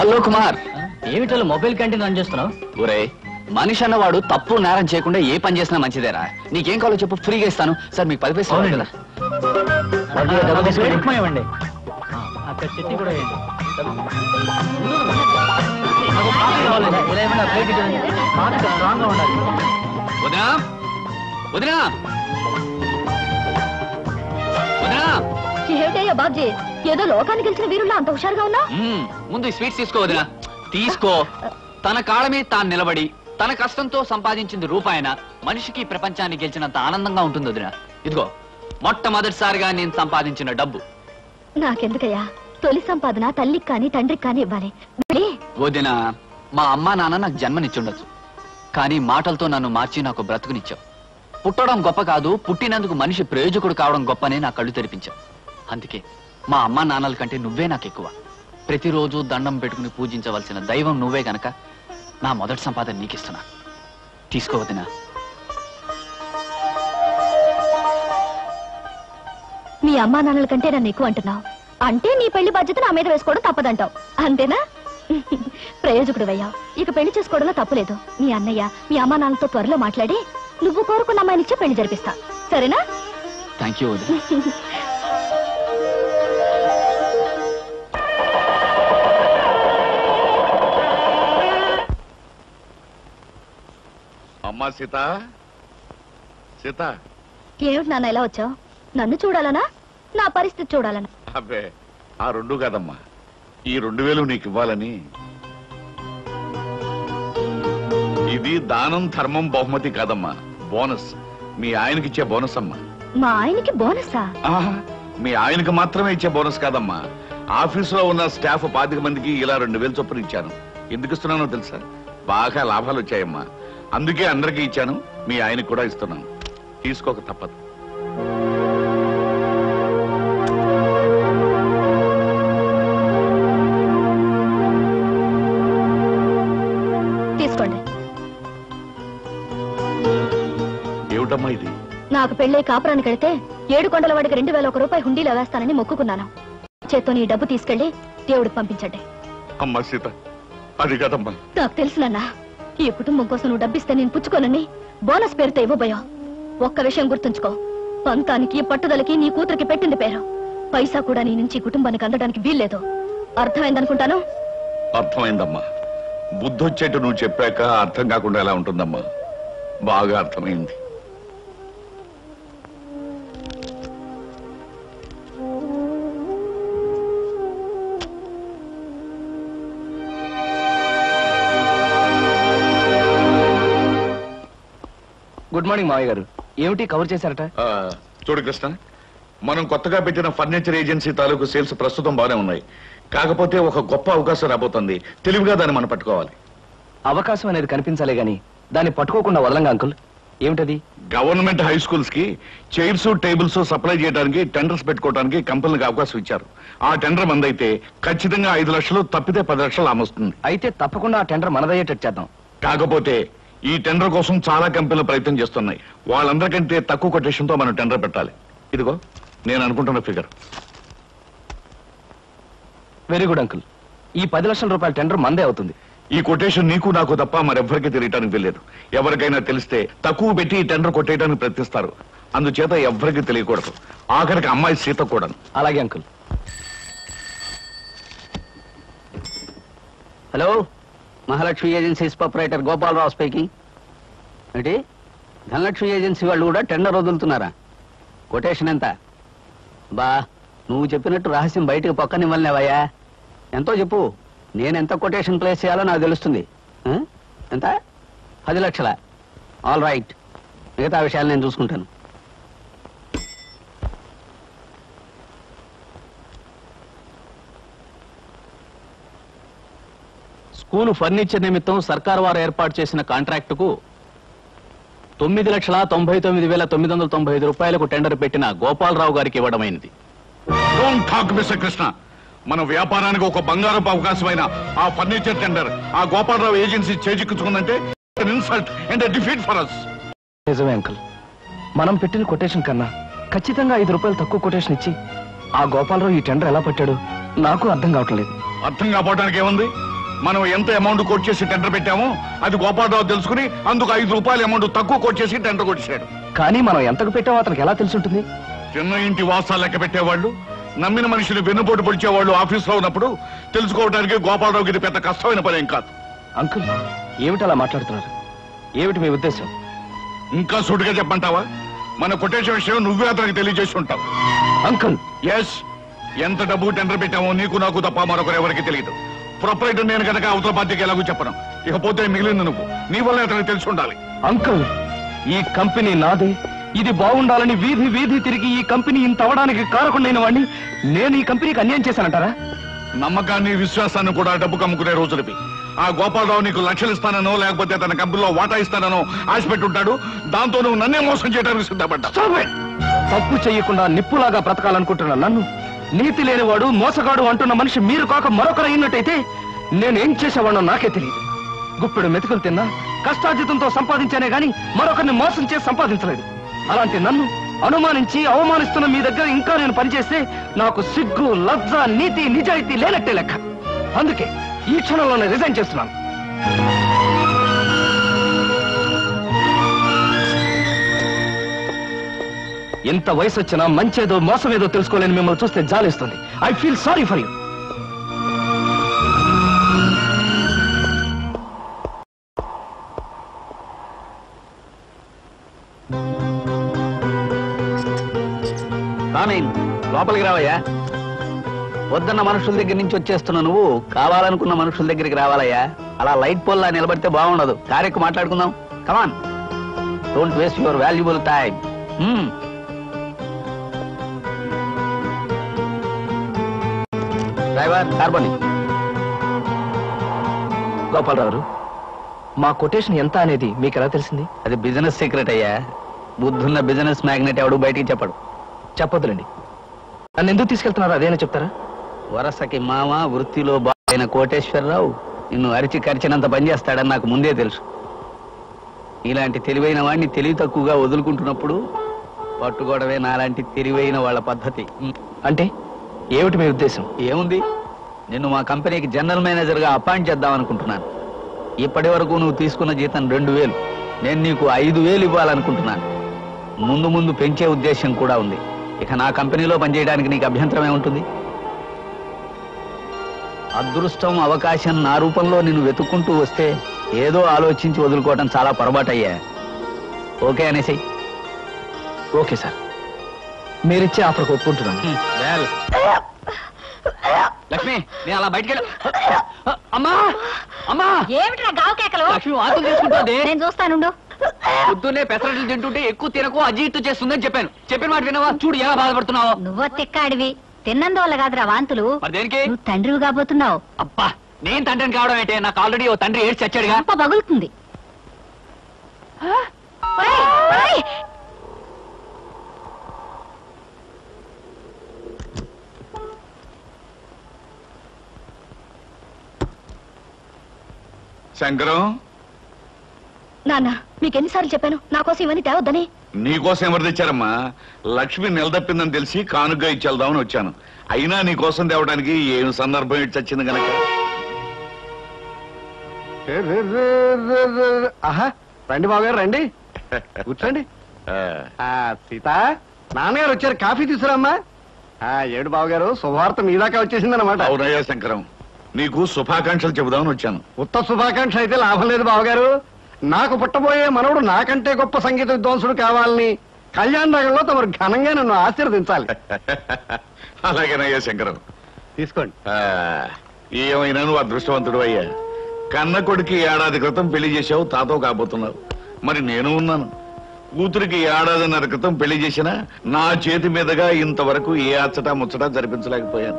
హలో కుమార్, ఏమిటో మొబైల్ క్యాంటీన్ రన్ చేస్తున్నావు? ఒరే, మనిషి అన్నవాడు తప్పు నేరం చేయకుండా ఏ పని చేసినా మంచిదేరా. నీకేం కావాలో చెప్పు, ఫ్రీగా ఇస్తాను. సార్ మీకు 10 పైసలు ఉన్నాయి కదా? ఏమయ్యా బాబ్జీ ఏదో లోకానికి గెలిచిన వీరుల్లా అంత హుషారుగా ఉన్నా? ముందు ఈ స్వీట్స్ తీసుకో వదినా. తీసుకో. తన కాలమే తాను నిలబడి తన కష్టంతో సంపాదించింది రూపాయన మనిషికి ప్రపంచాన్ని గెలిచినంత ఆనందంగా ఉంటుంది వదినా. ఇదిగో మొట్టమొదటిసారిగా నేను సంపాదించిన డబ్బు. నాకెందుకయ్యా తొలి సంపాదన తల్లికి కానీ తండ్రికి కానీ ఇవ్వాలి. వదినా మా అమ్మా నాన్న నాకు జన్మనిచ్చుండొచ్చు, కానీ మాటలతో నన్ను మార్చి నాకు బ్రతుకునిచ్చావు. పుట్టడం గొప్ప కాదు, పుట్టినందుకు మనిషి ప్రయోజకుడు కావడం గొప్పనే నా కళ్ళు తెరిపించావు. అందుకే మా అమ్మా నాన్నల కంటే నువ్వే నాకు ఎక్కువ. ప్రతిరోజు దండం పెట్టుకుని పూజించవలసిన దైవం నువ్వే గనక నా మొదటి సంపాదన నీకిస్తున్నా. తీసుకోవద్దునా? మీ అమ్మా నాన్నల కంటే నన్ను ఎక్కువ అంటున్నావు అంటే నీ పెళ్లి బాధ్యత నా మీద వేసుకోవడం తప్పదంటావు, అంతేనా? ప్రయోజకుడు అయ్యావు, ఇక పెళ్లి చేసుకోవడంలో తప్పులేదు. మీ అన్నయ్య మీ అమ్మా నాన్నతో త్వరలో మాట్లాడి నువ్వు కోరుకున్న అమ్మాయినిచ్చే పెళ్లి జరిపిస్తా, సరేనా? Thank you. అమ్మా సీత, సీత ఏమిటి నాన్న ఎలా వచ్చావు? నన్ను చూడాలనా నా పరిస్థితి చూడాలనా? అబ్బే ఆ రెండు కాదమ్మా, ఈ 2000 నీకు ఇవ్వాలని. ఇది దానం ధర్మం బహుమతి కాదమ్మా, బోనస్. మీ ఆయనకి ఇచ్చే బోనస్ అమ్మా. మా ఆయనకి బోనసా? మీ ఆయనకి మాత్రమే ఇచ్చే బోనస్ కాదమ్మా. ఆఫీసులో ఉన్న స్టాఫ్ 25 మందికి ఇలా 2000 చొప్పున ఇచ్చాను. ఎందుకు ఇస్తున్నానో తెలుసా? బాగా లాభాలు వచ్చాయమ్మా, అందుకే అందరికీ ఇచ్చాను. మీ ఆయనకి కూడా ఇస్తున్నాను, తీసుకోక తప్పదు. నాకు పెళ్ళై కాపురానికి వెళితే 7 కొండల వాడికి 2001 రూపాయి హుండీలో వేస్తానని మొక్కుకున్నాను. చేత్తో నీ డబ్బు తీసుకెళ్లి దేవుడికి పంపించండి. అమ్మా సీత, అది కాదమ్మా. నాకు తెలుసునన్నా, ఈ కుటుంబం కోసం నువ్వు డబ్బిస్తే నేను పుచ్చుకోనని బోనస్ పేరుతో ఇవ్వబోయా. ఒక్క విషయం గుర్తుంచుకో, పంతానికి పట్టుదలకి నీ కూతురికి పెట్టింది పేరు. పైసా కూడా నీ నుంచి కుటుంబానికి అందడానికి వీల్లేదు. అర్థమైందనుకుంటాను. అర్థమైందమ్మా. బుద్ధొచ్చేట్టు నువ్వు చెప్పాక అర్థం కాకుండా ఎలా ఉంటుందమ్మా. బాగా అర్థమైంది. గుడ్ మార్నింగ్ మావయ్య గారు. ఏమిటి కవర్ చేశారట? చూడు కృష్ణ, మనం కొత్తగా పెట్టిన ఫర్నిచర్ ఏజెన్సీ తాలూకు సేల్స్ ప్రస్తుతం బాగానే ఉన్నాయి. కాకపోతే ఒక గొప్ప అవకాశం రాబోతుంది, తెలివిగా దాన్ని మనం పట్టుకోవాలి. అవకాశం అనేది కనిపించాలే గాని దాన్ని పట్టుకోకుండా వదలంగా అంకుల్. ఏమిటది? గవర్నమెంట్ హై స్కూల్స్ కి చైర్స్ టేబుల్స్ సప్లై చేయడానికి టెండర్స్ పెట్టుకోవడానికి కంపెనీలకు అవకాశం ఇచ్చారు. ఆ టెండర్ మనదైతే ఖచ్చితంగా 5 లక్షలు, తప్పితే 10 లక్షలు ఆమొస్తుంది. అయితే తప్పకుండా ఆ టెండర్ మనదయ్యేటట్టు చేద్దాం. కాకపోతే ఈ టెండర్ కోసం చాలా కంపెనీలు ప్రయత్నం చేస్తున్నాయి. వాళ్ళందరికంటే తక్కువ కొటేషన్తో మనం టెండర్ పెట్టాలి. ఇదిగో నేను అనుకుంటున్న ఫిగర్. వెరీ గుడ్ అంకుల్, ఈ 10 లక్షల రూపాయల టెండర్ మందే అవుతుంది. ఈ కొటేషన్ నీకు నాకు తప్ప మరెవ్వరికి తెలియటానికి వెళ్ళలేదు. ఎవరికైనా తెలిస్తే తక్కువ పెట్టి ఈ టెండర్ కొట్టేయడానికి ప్రయత్నిస్తారు. అందుచేత ఎవరికి తెలియకూడదు, ఆఖరికి అమ్మాయి సీత కూడా. అలాగే uncle. Hello, Mahalakshmi agencies proprietor Gopalarao speaking. ఏంటి ధనలక్ష్మి ఏజెన్సీ వాళ్ళు కూడా టెండర్ వదులుతున్నారా? కొటేషన్ ఎంత? బా నువ్వు చెప్పినట్టు రహస్యం బయటకు పక్కనివ్వలేవయ్యా. ఎంతో చెప్పు, నేనెంత కొటేషన్ ప్లేస్ చేయాలో నాకు తెలుస్తుంది. ఎంత? 10 లక్షల? ఆల్ రైట్, మిగతా విషయాలు నేను చూసుకుంటాను. స్కూలు ఫర్నిచర్ నిమిత్తం సర్కార్ వారు ఏర్పాటు చేసిన కాంట్రాక్టుకు 9,99,995 రూపాయలకు టెండర్ పెట్టిన గోపాలరావు గారికి ఇవ్వడమైనది. కృష్ణ, మన వ్యాపారానికి ఒక బంగారపు అవకాశమైన ఆ ఫర్నిచర్ టెండర్ ఆ గోపాలరావు ఏజెన్సీ చేజిక్కించుకుందంటే insult and defeat for us. నిజమే అంకుల్, మనం పెట్టిన కొటేషన్ కన్నా ఖచ్చితంగా 5 రూపాయలు తక్కువ కొటేషన్ ఇచ్చి ఆ గోపాలరావు ఈ టెండర్ ఎలా పట్టాడు నాకు అర్థం కావట్లేదు. అర్థం కావడానికి ఏముంది? మనం ఎంత అమౌంట్ కోట్ చేసి టెండర్ పెట్టామో అది గోపాలరావు తెలుసుకుని అందుకు 5 రూపాయల అమౌంట్ తక్కువ కోట్ చేసి టెండర్ కొట్టేశాడు. కానీ మనం ఎంతకు పెట్టామో అతనికి ఎలా తెలుసుంటుంది? చిన్న ఇంటి వాసాలు లెక్క పెట్టేవాళ్ళు, నమ్మిన మనుషులు వెన్నుపోటు పొడిచేవాళ్ళు ఆఫీసులో ఉన్నప్పుడు తెలుసుకోవడానికి గోపాలరావుకి ఇది పెద్ద కష్టమైన పని ఏం కాదు. అంకుల్ ఏమిటి అలా మాట్లాడుతున్నారు? ఏమిటి మీ ఉద్దేశం? ఇంకా సూటిగా చెప్పంటావా? మన కొటేషన్ విషయం నువ్వే అతనికి తెలియజేసి ఉంటావు. అంకుల్ ఎస్, ఎంత డబ్బు టెండర్ పెట్టామో నీకు నాకు తప్ప మరొకరు ఎవరికి తెలియదు. ప్రొపరేటర్ నేను కనుక అవతల బాధ్యత ఎలాగో చెప్పను. ఇకపోతే మిగిలింది నువ్వు. నీ వల్ల అతనికి తెలిసి ఉండాలి. అంకుల్, ఈ కంపెనీ నాదే. ఇది బాగుండాలని వీధి వీధి తిరిగి ఈ కంపెనీ ఇంత అవడానికి కారకుడైన వాడిని నేను ఈ కంపెనీకి అన్యాయం చేశానంటారా? నమ్మకాన్ని విశ్వాసాన్ని కూడా డబ్బు కమ్ముకునే రోజులవి. ఆ గోపాలరావు నీకు లక్షలు ఇస్తానో లేకపోతే తన కంపెనీలో వాటా ఇస్తానో ఆశ పెట్టుంటాడు. దాంతో నువ్వు నన్నే మోసం చేయడానికి సిద్ధపడ్డా. తప్పు చేయకుండా నిప్పులాగా బ్రతకాలనుకుంటున్నా నన్ను నీతి లేనివాడు మోసగాడు అంటున్న మనిషి మీరు కాక మరొకరు అయినట్టయితే నేనేం చేసేవాడో నాకే తెలియదు. గుప్పెడు మెతుకులు తిన్నా కష్టార్జితంతో సంపాదించానే గాని మరొకరిని మోసం చేసి సంపాదించలేదు. అలాంటి నన్ను అనుమానించి అవమానిస్తున్న మీ దగ్గర ఇంకా నేను పనిచేస్తే నాకు సిగ్గు, లజ్జ, నీతి, నిజాయితీ లేనట్టే లెక్క. అందుకే ఈ క్షణంలోనే రిజైన్ చేస్తున్నాను. ఎంత వయసు వచ్చినా మంచేదో మోసమేదో తెలుసుకోలేని మిమ్మల్ని చూస్తే జాలిస్తుంది. I feel sorry for you. లోపలికి రావయ్యా. వద్దన్న మనుషుల దగ్గర నుంచి వచ్చేస్తున్నా నువ్వు కావాలనుకున్న మనుషుల దగ్గరికి రావాలయ్యా. అలా లైట్ పోల్లా నిలబడితే బాగుండదు. కార్యక్రమం మాట్లాడుకుందాం. Come on, don't waste your valuable time. Driver కార్బని. గోపాలరావు, మా కొటేషన్ ఎంత అనేది మీకు ఎలా తెలిసింది? అది బిజినెస్ సీక్రెట్ అయ్యా. బుద్ధున్న బిజినెస్ మ్యాగ్నెట్ ఎవడు బయటికి చెప్పడు. చెప్పొద్దులండి. నన్ను ఎందుకు తీసుకెళ్తున్నారో అదేనా చెప్తారా? వరసకి మామ, వృత్తిలో బాగా కోటేశ్వరరావు నిన్ను అరిచి కరిచినంత పనిచేస్తాడని నాకు ముందే తెలుసు. ఇలాంటి తెలివైన వాడిని తెలివి తక్కువగా వదులుకుంటున్నప్పుడు పట్టుకోవడమే నాలాంటి తెలివైన వాళ్ళ పద్ధతి. అంటే ఏమిటి మీ ఉద్దేశం? ఏముంది, నిన్ను మా కంపెనీకి జనరల్ మేనేజర్గా అపాయింట్ చేద్దాం అనుకుంటున్నాను. ఇప్పటి వరకు నువ్వు తీసుకున్న జీతం 2000, నేను నీకు 5000 ఇవ్వాలనుకుంటున్నాను. ముందు ముందు పెంచే ఉద్దేశం కూడా ఉంది. ఇక నా కంపెనీలో పనిచేయడానికి నీకు అభ్యంతరం ఏముంటుంది? అదృష్టం, అవకాశం నా రూపంలో నిన్ను వెతుక్కుంటూ వస్తే ఏదో ఆలోచించి వదులుకోవటం చాలా పొరపాటయ్యా. ఓకే అనేసి. ఓకే సార్, మీరిచ్చే ఆఫర్కి ఒప్పుకుంటున్నాను. లక్ష్మి, నేను అలా బయటకెళ్ళ. అమ్మా అమ్మా, ఏమిట్రా గావు కేకలు? లక్ష్మి వాతం చేసుకుంటుంది. నేను చూస్తానుండు. పొద్దునే పెసరట్లు తింటుంటే ఎక్కువ తినకు, అజీర్తి చేస్తుందని చెప్పాను. చెప్పిన మాట వినవా? చూడు ఎలా బాధపడుతున్నావు. నువ్వు తిక్కాడివి, తిన్నందువల్ల కాదురా వాంతులు. దేనికి? నువ్వు తండ్రివి కాబోతున్నావు. అబ్బా, నేను తండ్రిని కావడం అంటే నాకు ఆల్రెడీ ఓ తండ్రి ఏడ్చి చచ్చాడుగా. అబ్బా పగులుతుంది. శంకరం, నాన్న మీకెన్నిసార్లు చెప్పాను నా కోసం ఇవన్నీ తేవద్దని? నీకోసం ఎవరు తెచ్చారమ్మా? లక్ష్మి నిలదప్పిందని తెలిసి కానుగ్గా ఇచ్చేదామని వచ్చాను. అయినా నీకోసం తేవడానికి ఏం సందర్భం ఇచ్చి వచ్చింది కనుక. రండి బావగారు, రండి కూర్చోండి. సీత, నాన్నగారు వచ్చారు, కాఫీ తీసుకురామ్మా. ఏడు బావగారు, శుభవార్త మీ దాకా వచ్చేసింది అనమాట. అవునయ్యా శంకరం, నీకు శుభాకాంక్షలు చెబుదామని వచ్చాను. ఉత్త శుభాకాంక్ష అయితే లాభం లేదు బావగారు. నాకు పుట్టబోయే మనవుడు నాకంటే గొప్ప సంగీత విద్వాంసుడు కావాలని కళ్యాణ్ నగర్లో తమరు ఘనంగా నన్ను ఆశీర్వదించాలి. అలాగేనయ్యా శంకరం, తీసుకోండి. ఏమైనా నువ్వు అదృష్టవంతుడు అయ్యా. కన్న కొడుకు 1 ఏడాది క్రితం పెళ్లి చేసావు, తాతో కాబోతున్నావు. మరి నేను ఉన్నాను. కూతురికి 1.5 ఏడాది క్రితం పెళ్లి చేసినా నా చేతి మీదుగా ఇంతవరకు ఏ అచ్చటా ముచ్చటా జరిపించలేకపోయాను.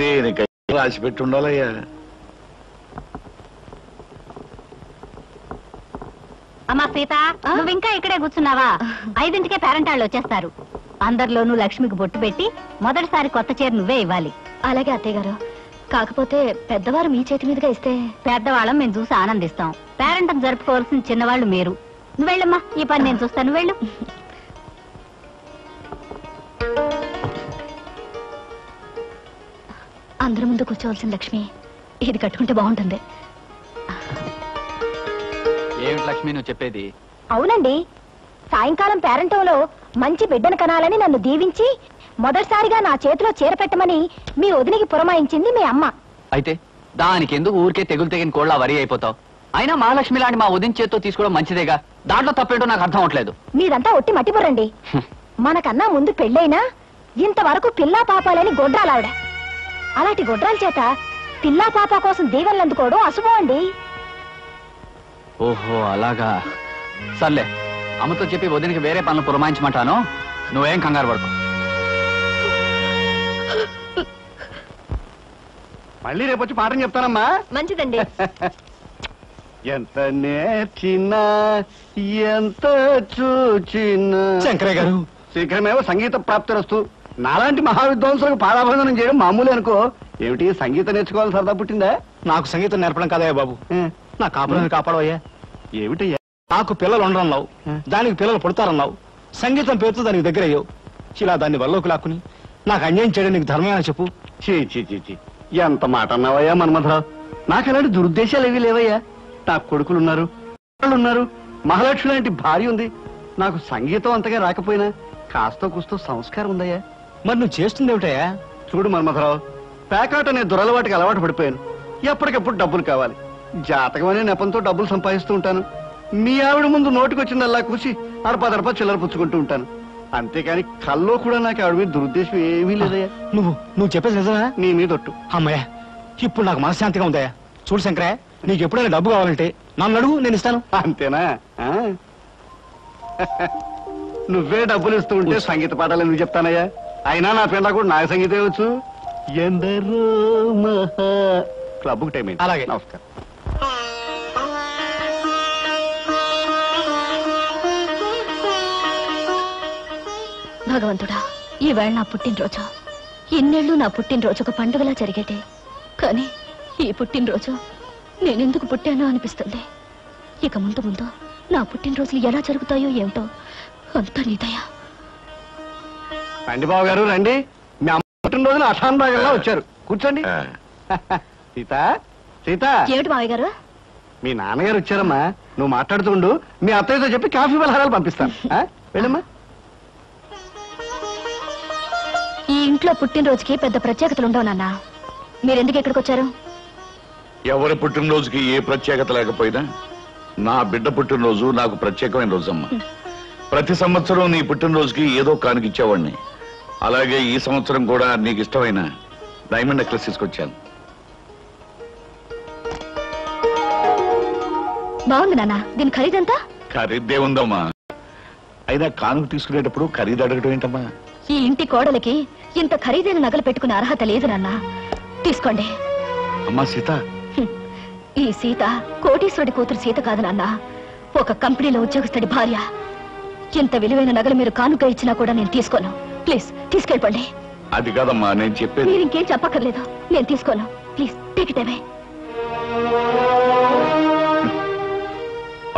దేనికై రాసి పెట్టి ఉండాలయ్యా. అమ్మా సీత, నువ్వు ఇంకా ఇక్కడే కూర్చున్నావా? 5ంటికే పేరెంట్ వాళ్ళు వచ్చేస్తారు. అందరిలోనూ లక్ష్మికి బొట్టు పెట్టి మొదటిసారి కొత్త చీర నువ్వే ఇవ్వాలి. అలాగే అత్తయ్య గారు. కాకపోతే పెద్దవారు మీ చేతి మీదుగా ఇస్తే పెద్దవాళ్ళం మేము చూసి ఆనందిస్తాం. పేరెంట్ జరుపుకోవాల్సిన చిన్నవాళ్ళు మీరు. నువ్వు వెళ్ళమ్మా, ఈ పని నేను చూస్తాను. వెళ్ళు. అందరి ముందు కూర్చోవలసిన లక్ష్మి ఇది కట్టుకుంటే బాగుంటుంది. ఏమిటి లక్ష్మి నువ్వు చెప్పేది? అవునండి, సాయంకాలం పేరెంటంలో మంచి బిడ్డను కనాలని నన్ను దీవించి మొదటిసారిగా నా చేతిలో చీర పెట్టమని మీ వదినికి పురమాయించింది మీ అమ్మ. అయితే దానికి ఎందుకు ఊరికే తెగులు తెగిన కోళ్ళ వరి అయిపోతావు? అయినా మహాలక్ష్మి లాంటి మా వదిన చేతితో తీసుకోవడం మంచిదేగా. దాంట్లో తప్పేటో నాకు అర్థం అవట్లేదు. మీరంతా ఒట్టి మట్టిపోరండి. మనకన్నా ముందు పెళ్ళైనా ఇంతవరకు పిల్లా పాపాలని గొడ్రాలావిడ. అలాంటి గొడ్రాల చేత పిల్లా పాప కోసం దీవెనలు అందుకోవడం అశుభం అండి. ఓహో అలాగా, సర్లే అమ్మతో చెప్పి వదినికి వేరే పనులు పురమాయించమంటాను, నువ్వేం కంగారు పడుకో. మళ్ళీ రేపొచ్చి పాఠం చెప్తానమ్మా. మంచిదండి. ఎంత నేర్చినా ఎంత చూచినా శంకరయ్య గారు శీఘ్రమేవో సంగీత ప్రాప్తిరస్తు. నాలాంటి మహావిద్వాంసులకు పాదాభందనం చేయడం మామూలు అనుకో. ఏమిటి సంగీతం నేర్చుకోవాలి సరదా పుట్టిందా? నాకు సంగీతం నేర్పడం కాదయ్యా బాబు, నా కాపురాన్ని కాపాడవయ్యా. ఏమిటయ్యా? నాకు పిల్లలు ఉండరన్నావు, దానికి పిల్లలు పుడతారన్నావు, సంగీతం పేరుతో దానికి దగ్గరయ్యావు. ఇలా దాన్ని వల్లోకి లాక్కుని నాకు అన్యాయం చేయడం నీకు ధర్మమేనా చెప్పు? చీ చీ చీ, ఎంత మాట అన్నావయ్యా మన్మధరావు. నాకు ఎలాంటి దురుద్దేశాలు ఏవి లేవయ్యా. నాకు కొడుకులున్నారు, ఉన్నారు, మహాలక్ష్మి లాంటి భార్య ఉంది. నాకు సంగీతం అంతగా రాకపోయినా కాస్తో కూస్తో సంస్కారం ఉందయ్యా. మరి నువ్వు చేస్తుంది ఏమిటయ్యా? చూడు మన్మధరావు, ప్యాకాట్ అనే దురలవాటికి అలవాటు పడిపోయాను. ఎప్పటికప్పుడు డబ్బులు కావాలి, జాతకం అనే నెపంతో డబ్బులు సంపాదిస్తూ ఉంటాను. మీ ఆవిడ ముందు నోటికొచ్చిందల్లా కూసి అడపదడప చిల్లర పుచ్చుకుంటూ ఉంటాను. అంతేకాని కల్లో కూడా నాకు ఆవిడ మీద దురుద్దేశం ఏమీ లేదయ్యా. నువ్వు చెప్పేసి నిజమా? నీ మీద ఒట్టు. అమ్మయ్యా ఇప్పుడు నాకు మనశ్శాంతిగా ఉందయ్యా. చూడు శంకరయ్య, నీకు ఎప్పుడైనా డబ్బు కావాలంటే నన్ను అడుగు, నేను ఇస్తాను. అంతేనా? నువ్వే డబ్బులు ఇస్తూ ఉంటే సంగీత పాఠాలు ఎందుకు చెప్తానయ్యా? అయినా నా పెండా కూడా నాకు సంగీతం వచ్చు. ఎందరో మహా క్లబ్ టైం. అలాగే నమస్కారం. భగవంతుడా, ఈవేళ నా పుట్టినరోజు. ఎన్నేళ్ళు నా పుట్టినరోజు ఒక పండుగలా జరిగేది, కానీ ఈ పుట్టినరోజు నేనెందుకు పుట్టానో అనిపిస్తుంది. ఇక ముందు ముందు నా పుట్టినరోజులు ఎలా జరుగుతాయో ఏమిటో అంతా నీదయా. రండి బాబు గారు రండి, మీ అమ్మ పుట్టినరోజున అసాన్ భాగంగా వచ్చారు, కూర్చోండి. సీత సీత. ఏమిటి బాబాయ్ గారు? మీ నాన్నగారు వచ్చారమ్మా, నువ్వు మాట్లాడుతుండు. మీ అత్తయ్యతో చెప్పి కాఫీ పలహారాలు పంపిస్తాను, వెళ్ళమ్మా. ఈ ఇంట్లో పుట్టినరోజుకి పెద్ద ప్రత్యేకతలు ఉండవు నాన్న, మీరెందుకు ఇక్కడికి వచ్చారు? ఎవరి పుట్టినరోజుకి ఏ ప్రత్యేకత లేకపోయినా నా బిడ్డ పుట్టినరోజు నాకు ప్రత్యేకమైన రోజమ్మా. ప్రతి సంవత్సరం నీ పుట్టినరోజుకి ఏదో కానుకిచ్చేవాడిని, అలాగే ఈ సంవత్సరం కూడా నీకు ఇష్టమైన డైమండ్ నెక్లెస్ తీసుకొచ్చాను. బాగుంది నాన్న, దీని ఖరీదంతా? ఖరీదే ఉందమ్మా, అయినా కానుక తీసుకునేటప్పుడు ఖరీదు అడగటం ఏంటమ్మా? ఈ ఇంటి కోడలికి ఇంత ఖరీదైన నగలు పెట్టుకునే అర్హత లేదు నాన్న, తీసుకోండి. అమ్మా సీత, ఈ సీత కోటీశ్వరుడి కూతురు సీత కాదు నాన్న, ఒక కంపెనీలో ఉద్యోగస్తుడి భార్య. ఇంత విలువైన నగలు మీరు కానుక ఇచ్చినా కూడా నేను తీసుకోను, ప్లీజ్ తీసుకెళ్ళండి. అది కాదమ్మా నేను చెప్పేది. మీరు ఇంకేం చెప్పక్కర్లేదు, నేను తీసుకోను, please take it away.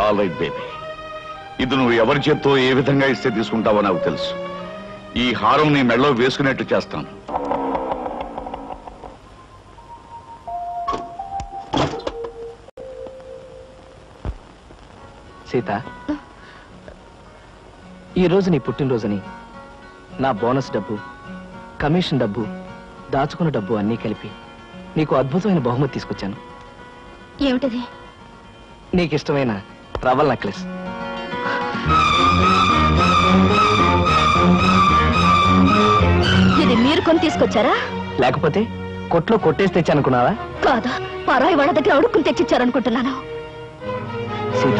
All right baby, ఇది నువ్వు ఎవరి చేత్తో ఏ విధంగా ఇస్తే తీసుకుంటావో నాకు తెలుసు. ఈ హారం నీ మెడలో వేసుకునేట్టు చేస్తాను. సీత, ఈరోజు నీ పుట్టినరోజుని నా బోనస్ డబ్బు, కమిషన్ డబ్బు, దాచుకున్న డబ్బు అన్నీ కలిపి నీకు అద్భుతమైన బహుమతి తీసుకొచ్చాను. ఏమిటది? నీకిష్టమైన రవల్ నెక్లెస్. ఇది మీరు కొని తీసుకొచ్చారా? లేకపోతే కొట్లో కొట్టేసి తెచ్చానుకున్నావా? కాదా, పరాయి వాళ్ళ దగ్గర అడుక్కుని తెచ్చిచ్చారనుకుంటున్నాను. సీత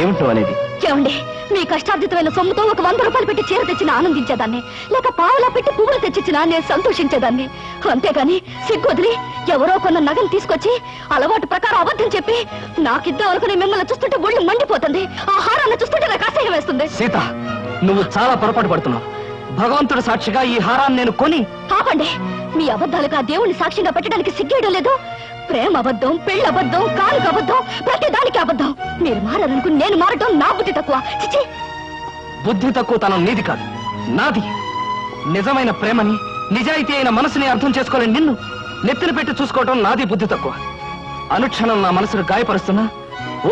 ఏమిటో అనేది? ఏమండి, మీ కష్టార్జితమైన సొమ్ముతో ఒక 100 రూపాయలు పెట్టి చీర తెచ్చినా ఆనందించేదాన్ని, లేక పావులా పెట్టి పువ్వులు తెచ్చిచ్చినా నేను సంతోషించేదాన్ని. అంతేగాని సిగ్గుదిరి ఎవరో కొన్న నగలు తీసుకొచ్చి అలవాటు ప్రకారం అబద్ధం చెప్పి నాకిద్దరు అనుకుని మిమ్మల్ని చూస్తుంటే ఒళ్ళు మండిపోతుంది, ఆహారాన్ని చూస్తుంటే నాకు అసహ్యం వేస్తుంది. సీత నువ్వు చాలా పొరపాటు పడుతున్నావు. భగవంతుడు సాక్షిగా ఈ హారాన్ని నేను కొని కాపండి. మీ అబద్ధాలకు ఆ దేవుణ్ణి సాక్షిగా పెట్టడానికి సిగ్గేయడం లేదు. ప్రేమ అబద్ధం, పెళ్లి అబద్ధం, కాలుక అబద్ధం, ప్రతి దానికి అబద్ధం. మీరు మారాలనుకుని నేను మారటం నా బుద్ధి తక్కువ. చిచి, బుద్ధి తక్కువ తనం నీది కాదు, నాది. నిజమైన ప్రేమని, నిజాయితీ అయిన మనసుని అర్థం చేసుకోలేని నిన్ను నెత్తిన పెట్టి చూసుకోవటం నాది బుద్ధి తక్కువ. అనుక్షణం నా మనసును గాయపరుస్తున్నా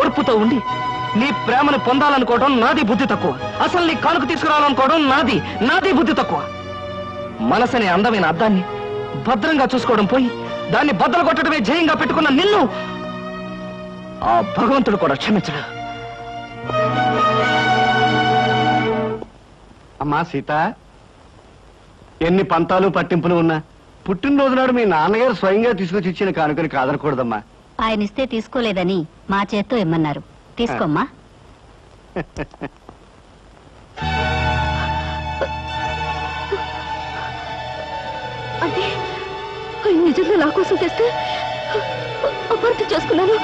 ఓర్పుతో ఉండి నీ ప్రేమను పొందాలనుకోవడం నాది బుద్ధి తక్కువ. అసలు నీ కానుక తీసుకురావాలనుకోవడం నాది నాది బుద్ధి తక్కువ. మనసు అనే అందమైన అద్దాన్ని భద్రంగా చూసుకోవడం పోయి దాన్ని బద్దలు కొట్టడమే జయంగా పెట్టుకున్న నిన్ను ఆ భగవంతుడు కూడా క్షమించడు. అమ్మా సీత, ఎన్ని పంతాలు పట్టింపులు ఉన్నా పుట్టిన రోజునాడు మీ నాన్నగారు స్వయంగా తీసుకొచ్చి ఇచ్చిన కానుకని కాదనకూడదమ్మా. ఆయన ఇస్తే తీసుకోలేదని మా చేత్తో ఇమ్మన్నారు. తీసుకోమ్మా. నిజంగా నా కోసం తెస్తే అపార్థం చేసుకున్నాను.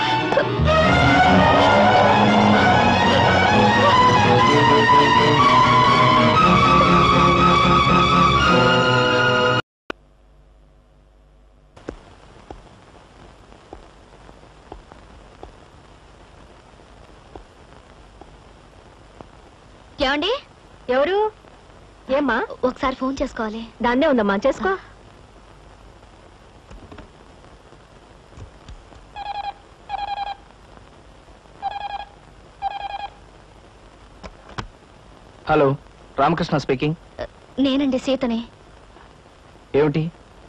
ఏమండి ఎవరు? ఏమ్మా ఒకసారి ఫోన్ చేసుకోవాలి. దాన్నే ఉందమ్మా, చేసుకో. Hello, Ramakrishna speaking. నేనండి సీతని. ఏమిటి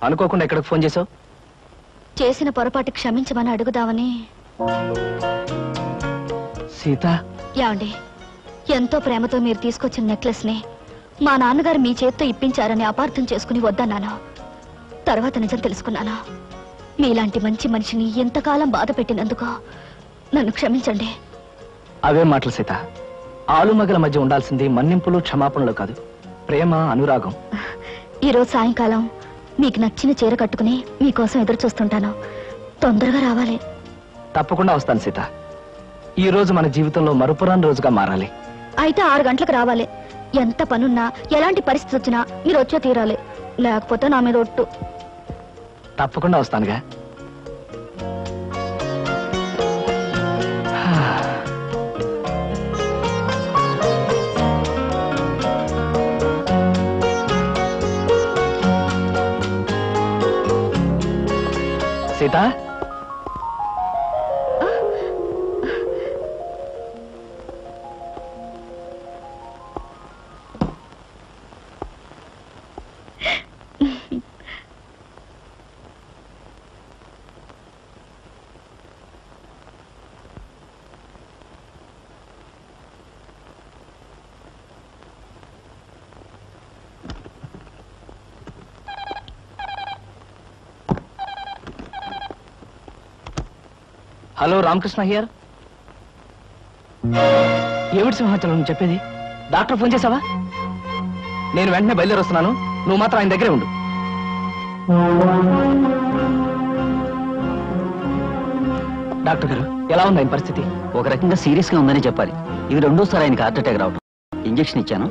అనుకోకుండా ఎక్కడికి ఫోన్ చేసావు? చేసిన పొరపాటు క్షమించమని అడుగుదామని. సీత. ఏమండి ఎంతో ప్రేమతో మీరు తీసుకొచ్చిన నెక్లెస్ ని మా నాన్నగారు మీ చేత్తో ఇప్పించారని అపార్థం చేసుకుని వద్దన్నాను. తర్వాత నిజం తెలుసుకున్నాను. మీలాంటి మంచి మనిషిని ఎంతకాలం బాధ పెట్టినందుకు నన్ను క్షమించండి. అవే మాటలు సీత. ఆలుమగల మధ్య ఉండాల్సింది మన్నింపులు క్షమాపణలు కాదు, ప్రేమ అనురాగం. ఈరోజు సాయంకాలం మీకు నచ్చిన చీర కట్టుకుని మీకోసం ఎదురు చూస్తుంటాను. తొందరగా రావాలి. తప్పకుండా వస్తాను సీత. ఈ రోజు మన జీవితంలో మరుపురాని రోజుగా మారాలి. అయితే 6 గంటలకు రావాలి. ఎంత పనున్నా ఎలాంటి పరిస్థితి వచ్చినా మీరు వచ్చే తీరాలి. లేకపోతే నా మీద ఒట్టు. తప్పకుండా వస్తానుగా. సీత. Hello Ramakrishna here. ఏమిటి సింహాచలం నువ్వు చెప్పేది? డాక్టర్ ఫోన్ చేసావా? నేను వెంటనే బయలుదేరి వస్తున్నాను. నువ్వు మాత్రం ఆయన దగ్గరే ఉండు. డాక్టర్ గారు, ఎలా ఉంది ఆయన పరిస్థితి? ఒక రకంగా సీరియస్గా ఉందని చెప్పాలి. ఇది రెండోసారి ఆయనకి హార్ట్ అటాక్ రావడం. ఇంజెక్షన్ ఇచ్చాను.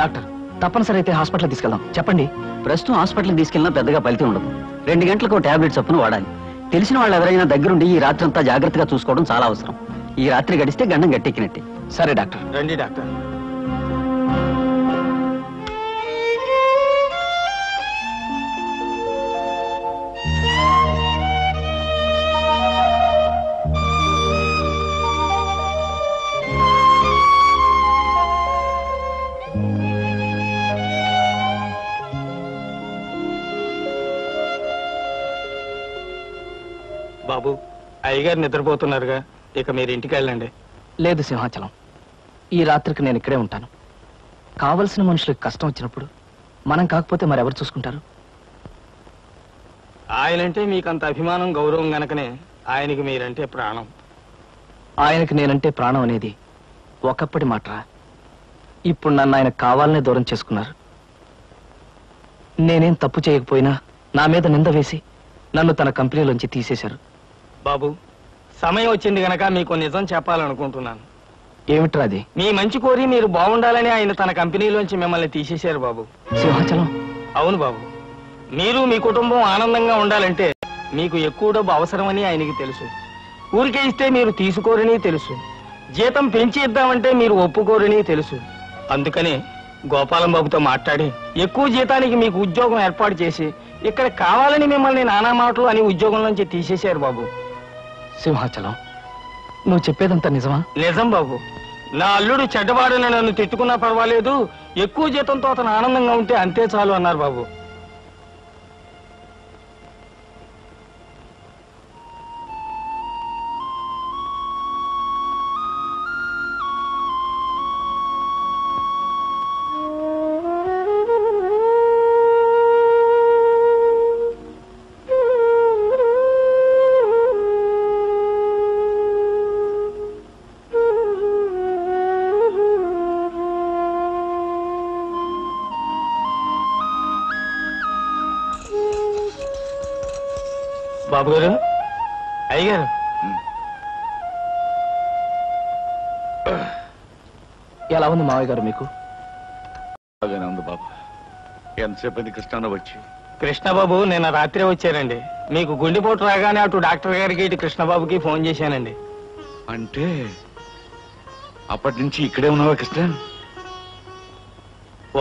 డాక్టర్ తప్పనిసరి అయితే హాస్పిటల్కి తీసుకెళ్దాం చెప్పండి. ప్రస్తుతం హాస్పిటల్కి తీసుకెళ్ళినా పెద్దగా ఫలితం ఉండదు. 2 గంటలకు టాబ్లెట్స్ చొప్పున వాడాలి. తెలిసిన వాళ్ళు ఎవరైనా దగ్గరుండి ఈ రాత్రి అంతా జాగ్రత్తగా చూసుకోవడం చాలా అవసరం. ఈ రాత్రి గడిస్తే గండం గట్టెక్కినట్టే. సరే డాక్టర్. రండి డాక్టర్. బాబు, అయ్యగారు నిద్రపోతున్నారుగా, ఇక మీరు ఇంటికి వెళ్ళండి. లేదు సింహాచలం, ఈ రాత్రికి నేను ఇక్కడే ఉంటాను. కావలసిన మనుషులకు కష్టం వచ్చినప్పుడు మనం కాకపోతే మరెవరు చూసుకుంటారు? ఆయనంటే మీకంత అభిమానం గౌరవం గనకనే ఆయనకి మీరంటే ప్రాణం. ఆయనకి నేనంటే ప్రాణం అనేది ఒకప్పటి మాటరా. ఇప్పుడు నన్ను ఆయన కావాలనే దూరం చేసుకున్నారు. నేనేం తప్పు చేయకపోయినా నా మీద నింద వేసి నన్ను తన కంపెనీలోంచి తీసేశారు. బాబు, సమయం వచ్చింది గనక మీకు నిజం చెప్పాలనుకుంటున్నాను. ఏమిట్రా అది? మీ మంచి కోరి మీరు బాగుండాలని ఆయన తన కంపెనీలోంచి మిమ్మల్ని తీసేశారు బాబు. సింహాచలం. అవును బాబు, మీరు మీ కుటుంబం ఆనందంగా ఉండాలంటే మీకు ఎక్కువ డబ్బు అవసరమని ఆయనకి తెలుసు. ఊరికే ఇస్తే మీరు తీసుకోరని తెలుసు. జీతం పెంచి ఇద్దామంటే మీరు ఒప్పుకోరని తెలుసు. అందుకనే గోపాలం బాబుతో మాట్లాడి ఎక్కువ జీతానికి మీకు ఉద్యోగం ఏర్పాటు చేసి ఇక్కడ కావాలని మిమ్మల్ని నానా మాటలు అని ఉద్యోగం నుంచి తీసేశారు బాబు. సింహాచలం, నువ్వు చెప్పేదంతా నిజమా? నిజం బాబు. నా అల్లుడు చెడ్డవాడని నన్ను తిట్టుకున్నా పర్వాలేదు, ఎక్కువ జీతంతో అతను ఆనందంగా ఉంటే అంతే చాలు అన్నారు బాబు. బాబుగారు అయ్యారు ఎలా ఉంది మావయ్య గారు మీకు? బాగానే ఉంది బాబు. ఎంతసేపు కృష్ణ వచ్చి? కృష్ణబాబు నిన్న రాత్రి వచ్చారండి. మీకు గుండెపోటు రాగానే అటు డాక్టర్ గారికి ఇటు కృష్ణబాబుకి ఫోన్ చేశానండి. అంటే అప్పటి నుంచి ఇక్కడే ఉన్నావా కృష్ణ?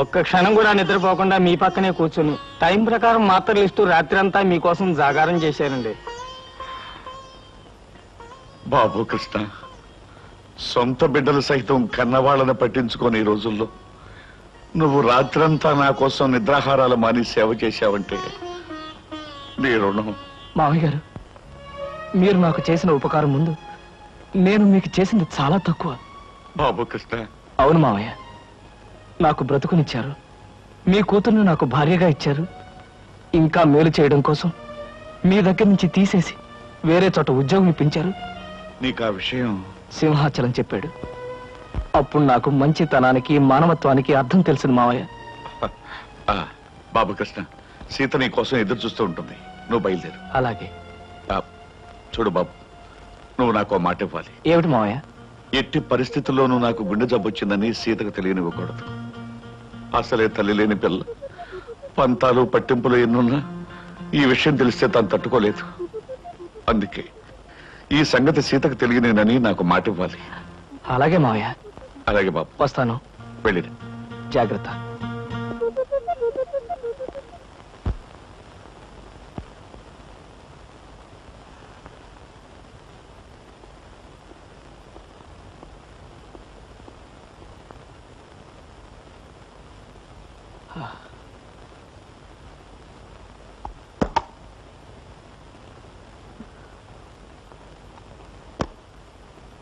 ఒక్క క్షణం కూడా నిద్రపోకుండా మీ పక్కనే కూర్చుని టైం ప్రకారం మాత్రలు ఇస్తూ రాత్రి అంతా మీకోసం జాగారం చేశానండి. బాబు కృష్ణ, సొంత బిడ్డలు సైతం కన్నవాళ్ళని పట్టించుకొని ఈ రోజుల్లో నువ్వు రాత్రంతా నా కోసం నిద్రాహారాలు మాని సేవ చేశావంటే నీ రుణం. మామయ్య గారు, మీరు నాకు చేసిన ఉపకారం ముందు నేను మీకు చేసింది చాలా తక్కువ. బాబు కృష్ణ. అవును మామయ్య, నాకు బ్రతుకునిచ్చారు, మీ కూతుర్ని నాకు భార్యగా ఇచ్చారు. ఇంకా మేలు చేయడం కోసం మీ దగ్గర నుంచి తీసేసి వేరే చోట ఉద్యోగం ఇప్పించారు. నీకు ఆ విషయం సింహాచలం చెప్పాడు. అప్పుడు నాకు మంచితనానికి మానవత్వానికి అర్థం తెలిసింది మావయ్య. బాబు కృష్ణ, సీత నీ కోసం ఎదురు చూస్తూ ఉంటుంది, నువ్వు బయలుదేరు. అలాగే. చూడు బాబు, నువ్వు నాకు మాట ఇవ్వాలి. ఏమిటి మావయ్య? ఎట్టి పరిస్థితుల్లోనూ నాకు గుండె జబ్బు వచ్చిందని సీతకు తెలియనివ్వకూడదు. అసలే తల్లి లేని పిల్ల, పంతాలు పట్టింపులు ఎన్నున్నా ఈ విషయం తెలిస్తే తను తట్టుకోలేదు. అందుకే ఈ సంగతి సీతకు తెలియనేనని నాకు మాట ఇవ్వాలి. అలాగే మావయ్య. అలాగే బాబు, వస్తాను. వెళ్ళిరా. జాగ్రత్త.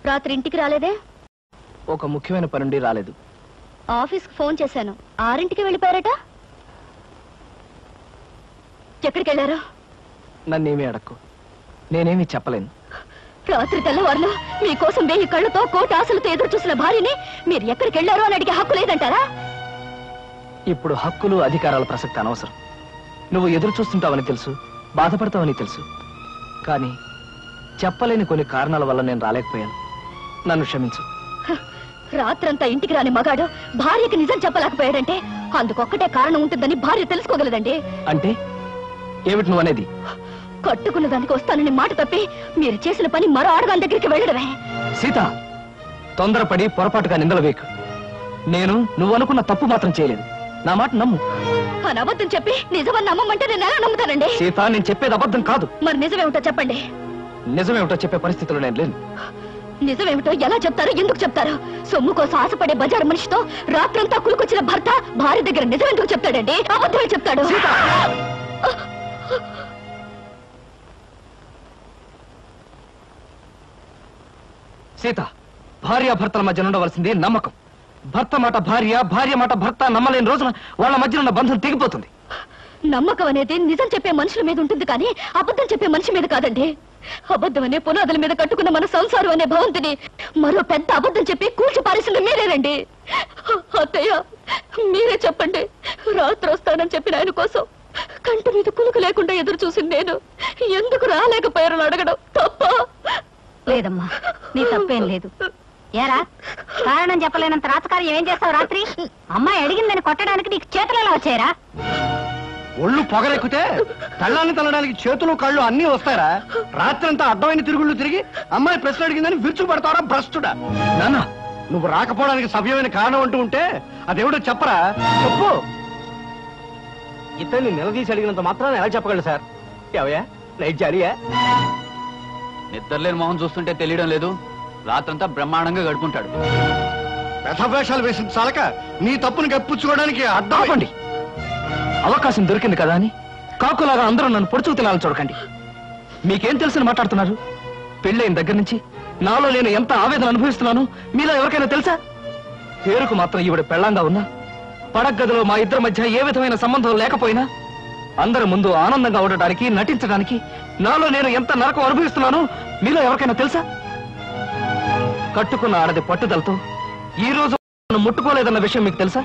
రాత్రి ఇంటికి రాలేదే? ఒక ముఖ్యమైన పనుండి రాలేదు. ఆఫీస్కి ఫోన్ చేశాను, ఆరింటికి వెళ్ళిపోయారట. ఎక్కడికి వెళ్ళారు? నన్నేమీ అడక్కు, నేనేమీ చెప్పలేను. రాత్రి తెల్లవారులు మీకోసం 1000 కళ్ళతో కోటి ఆశలతో ఎదురు చూసిన భార్యని మీరు ఎక్కడికి వెళ్ళారో అని అడిగే హక్కు లేదంటారా? ఇప్పుడు హక్కులు అధికారాల ప్రసక్తి అనవసరం. నువ్వు ఎదురు చూస్తుంటావని తెలుసు, బాధపడతావని తెలుసు, కానీ చెప్పలేని కొన్ని కారణాల వల్ల నేను రాలేకపోయాను. నన్ను క్షమించు. రాత్రంతా ఇంటికి రాని మగాడు భార్యకి నిజం చెప్పలేకపోయాడంటే అందుకొక్కటే కారణం ఉంటుందని భార్య తెలుసుకోగలదండి. అంటే ఏమిటి నువ్వు అనేది? కట్టుకున్న దానికి వస్తానని మాట తప్పి మీరు చేసిన పని మరో ఆడదాని దగ్గరికి వెళ్ళడమే. సీత, తొందరపడి పొరపాటుగా నిందలు వేకు. నేను నువ్వు అనుకున్న తప్పు మాత్రం చేయలేదు. నా మాట నమ్ము. అని అబద్ధం చెప్పి నిజమని నమ్మంటే నేను ఎలా నమ్ముతానండి? సీత, నేను చెప్పేది అబద్ధం కాదు. మరి నిజమేమిటో చెప్పండి. నిజమేమిటో చెప్పే పరిస్థితిలో నేను లేను. నిజమేమిటో ఎలా చెప్తారో, ఎందుకు చెప్తారో? సొమ్ము కోసం ఆశపడే బజారు మనిషితో రాత్రంతా కులుకొచ్చిన భర్త భార్య దగ్గర నిజం ఎందుకు చెప్తాడండి? అబద్ధమే చెప్తాడు. సీత, భార్యాభర్తల మధ్య ఉండవలసిందే నమ్మకం. భర్త మాట భార్య, భార్య మాట భర్త నమ్మలేని రోజున వాళ్ళ మధ్యన ఉన్న బంధం తెగిపోతుంది. నమ్మకం అనేది నిజం చెప్పే మనుషుల మీద ఉంటుంది, కానీ అబద్ధం చెప్పే మనిషి మీద కాదండి. అబద్ధం అనే పునాదుల మీద కట్టుకున్న మన సంసారం అనే భవంతిని మరో పెద్ద అబద్ధం చెప్పి కూల్చి పారేసింది మీరేనండి. అత్తయ్య, మీరే చెప్పండి. రాత్రి వస్తానని చెప్పిన ఆయన కోసం కంటి మీద కులుకు లేకుండా ఎదురు చూసింది నేను, ఎందుకు రాలేకపోయారని అడగడం తప్ప? లేదమ్మా, నీ తప్పేం లేదు. ఏరా, కారణం చెప్పలేనంత రాతకార్యం ఏం చేస్తావు? రాత్రి అమ్మాయి అడిగిందని కొట్టడానికి నీకు చేతులు ఎలా వచ్చాయరా? ఒళ్ళు పొగరెక్కితే తల్లాన్ని తల్లడానికి చేతులు కళ్ళు అన్నీ వస్తారా? రాత్రంతా అడ్డమైన తిరుగుళ్ళు తిరిగి అమ్మాయి ప్రశ్న అడిగిందని విరుచు పడతారా భ్రష్టుడా? నాన్న, నువ్వు రాకపోవడానికి సవ్యమైన కారణం అంటూ ఉంటే అదేమిటో చెప్పరా? చెప్పు. ఇతన్ని నిలదీసి అడిగినంత మాత్రాన్ని ఎలా చెప్పగలరు సార్? ఎవయా నైట్ జాలియా? నిద్రలేని మొహం చూస్తుంటే తెలియడం లేదు, రాత్రంతా బ్రహ్మాండంగా గడుపుంటాడు. రథవేషాలు వేసిన చాలక నీ తప్పును కప్పించుకోవడానికి అడ్డండి. అవకాశం దొరికింది కదా అని కాకులాగా అందరూ నన్ను పొడుచుకు తినాలని చూడకండి. మీకేం తెలిసిన మాట్లాడుతున్నారు? పెళ్ళైన దగ్గర నుంచి నాలో నేను ఎంత ఆవేదన అనుభవిస్తున్నాను మీలో ఎవరికైనా తెలుసా? పేరుకు మాత్రం ఈవిడ పెళ్లాంగా ఉన్నా, పడగదిలో మా ఇద్దరి మధ్య ఏ విధమైన సంబంధం లేకపోయినా, అందరి ముందు ఆనందంగా ఉండడానికి నటించడానికి నాలో నేను ఎంత నరకం అనుభవిస్తున్నాను మీలో ఎవరికైనా తెలుసా? కట్టుకున్న ఆడది పట్టుదలతో ఈ రోజు ముట్టుకోలేదన్న విషయం మీకు తెలుసా?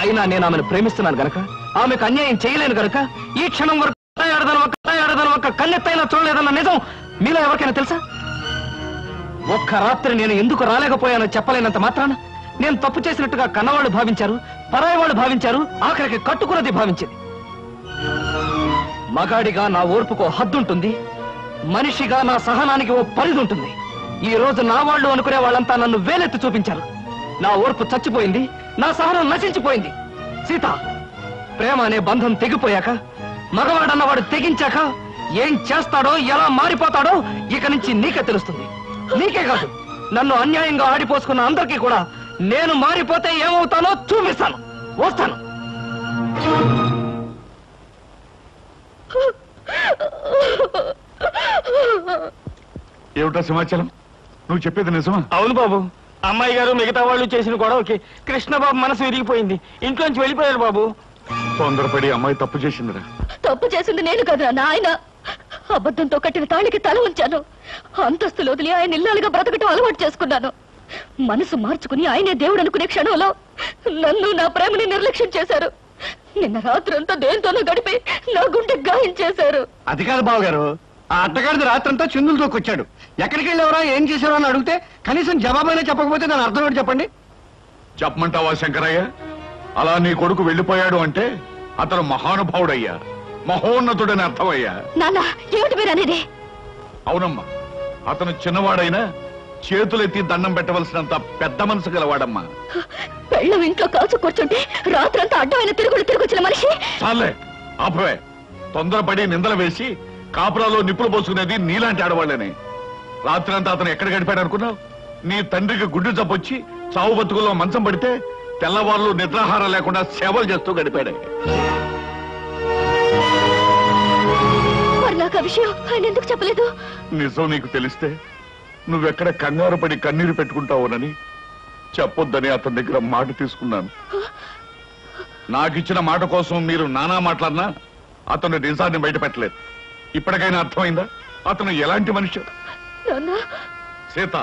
అయినా నేను ఆమెను ప్రేమిస్తున్నాను గనక, ఆమెకు అన్యాయం చేయలేను గనక ఈ క్షణం వరకు कन्नेत्तैना चूडलेदन्न निजं मीलो एवरिकैना तेलुसा ఒక్క రాత్రి నేను ఎందుకు రాలేకపోయానో చెప్పలేనంత మాత్రాన నేను తప్పు చేసినట్టుగా కన్నవాళ్ళు భావించారు, పరాయి వాళ్ళు భావించారు, ఆఖరికి కట్టుకున్నది భావించింది. మగాడిగా నా ఓర్పుకు హద్దు ఉంటుంది, మనిషిగా నా సహనానికి ఓ పరిధి ఉంటుంది. ఈ రోజు నా వాళ్ళు అనుకునే వాళ్ళంతా నన్ను వేలెత్తి చూపించారు. నా ఓర్పు చచ్చిపోయింది, నా సహనం నశించిపోయింది. సీత, ప్రేమ అనే బంధం తెగిపోయాక, మగవాడన్నవాడు తెగించాక ఏం చేస్తాడో ఎలా మారిపోతాడో ఇక నుంచి నీకే తెలుస్తుంది. నీకే కాదు, నన్ను అన్యాయంగా ఆడిపోసుకున్న అందరికీ కూడా నేను మారిపోతే ఏమవుతానో చూపిస్తాను. వస్తాను. ఏమిటా సమాచారం? నువ్వు చెప్పేది నిజమా? అవును బాబు, అమ్మాయి గారు మిగతా వాళ్ళు చేసిన గొడవకి కృష్ణబాబు మనసు విరిగిపోయింది, ఇంట్లోంచి వెళ్ళిపోయారు బాబు. తొందరపడి అమ్మాయి తప్పు చేసిందిరా. తప్పు చేసింది నేను కదా నాయన. అబద్ధంతో కట్టిన తాళికి తల ఉంచాను, అంతస్తులు వదిలి ఆయన ఇల్లాలుగా బ్రతకటం అలవాటు చేసుకున్నాను. మనసు మార్చుకుని ఆయనే దేవుడు అనుకునే క్షణంలో నన్ను, నా ప్రేమని నిర్లక్ష్యం చేశారు. నిన్న రాత్రంతా దేంతోనూ గడిపి నా గుండె గాయం చేశారు. అది కాదు బాబు గారు, ఆ అత్తగారిది రాత్రంతా చిందులు తోకొచ్చాడు. ఎక్కడికి వెళ్ళేవరా, ఏం చేశారో అని అడిగితే కనీసం జవాబైనా చెప్పకపోతే దాని అర్థం ఏంటి చెప్పండి? చెప్పమంటావా శంకరయ్య? అలా నీ కొడుకు వెళ్ళిపోయాడు అంటే అతను మహానుభావుడయ్యా, మహోన్నతుడని అర్థమయ్యా. అవునమ్మా, అతను చిన్నవాడైనా చేతులెత్తి దండం పెట్టవలసినంత పెద్ద మనసు గలవాడమ్మా. పెళ్ళం ఇంట్లో కాచు కూర్చుంటే రాత్రంతా అడ్డమైన తిరుగులు తిరుగుచ్చిన మనిషి. చాలే ఆపవే, తొందరపడి నిందలు వేసి కాపురాలో నిప్పులు పోసుకునేది నీలాంటి ఆడవాళ్ళని. రాత్రంతా అతను ఎక్కడ గడిపాడు అనుకున్నావు? నీ తండ్రికి గుడ్డు జబ్బొచ్చి చావు బతుకుల్లో మంచం పడితే తెల్లవాళ్ళు నిద్రాహారం లేకుండా సేవలు చేస్తూ గడిపాడే. నిజం నీకు తెలిస్తే నువ్వెక్కడ కంగారు పడి కన్నీరు పెట్టుకుంటావునని చెప్పొద్దని అతని దగ్గర మాట తీసుకున్నాను. నాకిచ్చిన మాట కోసం మీరు నానా మాట్లాడినా అతను నిజాన్ని బయటపెట్టలేదు. ఇప్పటికైనా అర్థమైందా అతను ఎలాంటి మనిషి? సీత,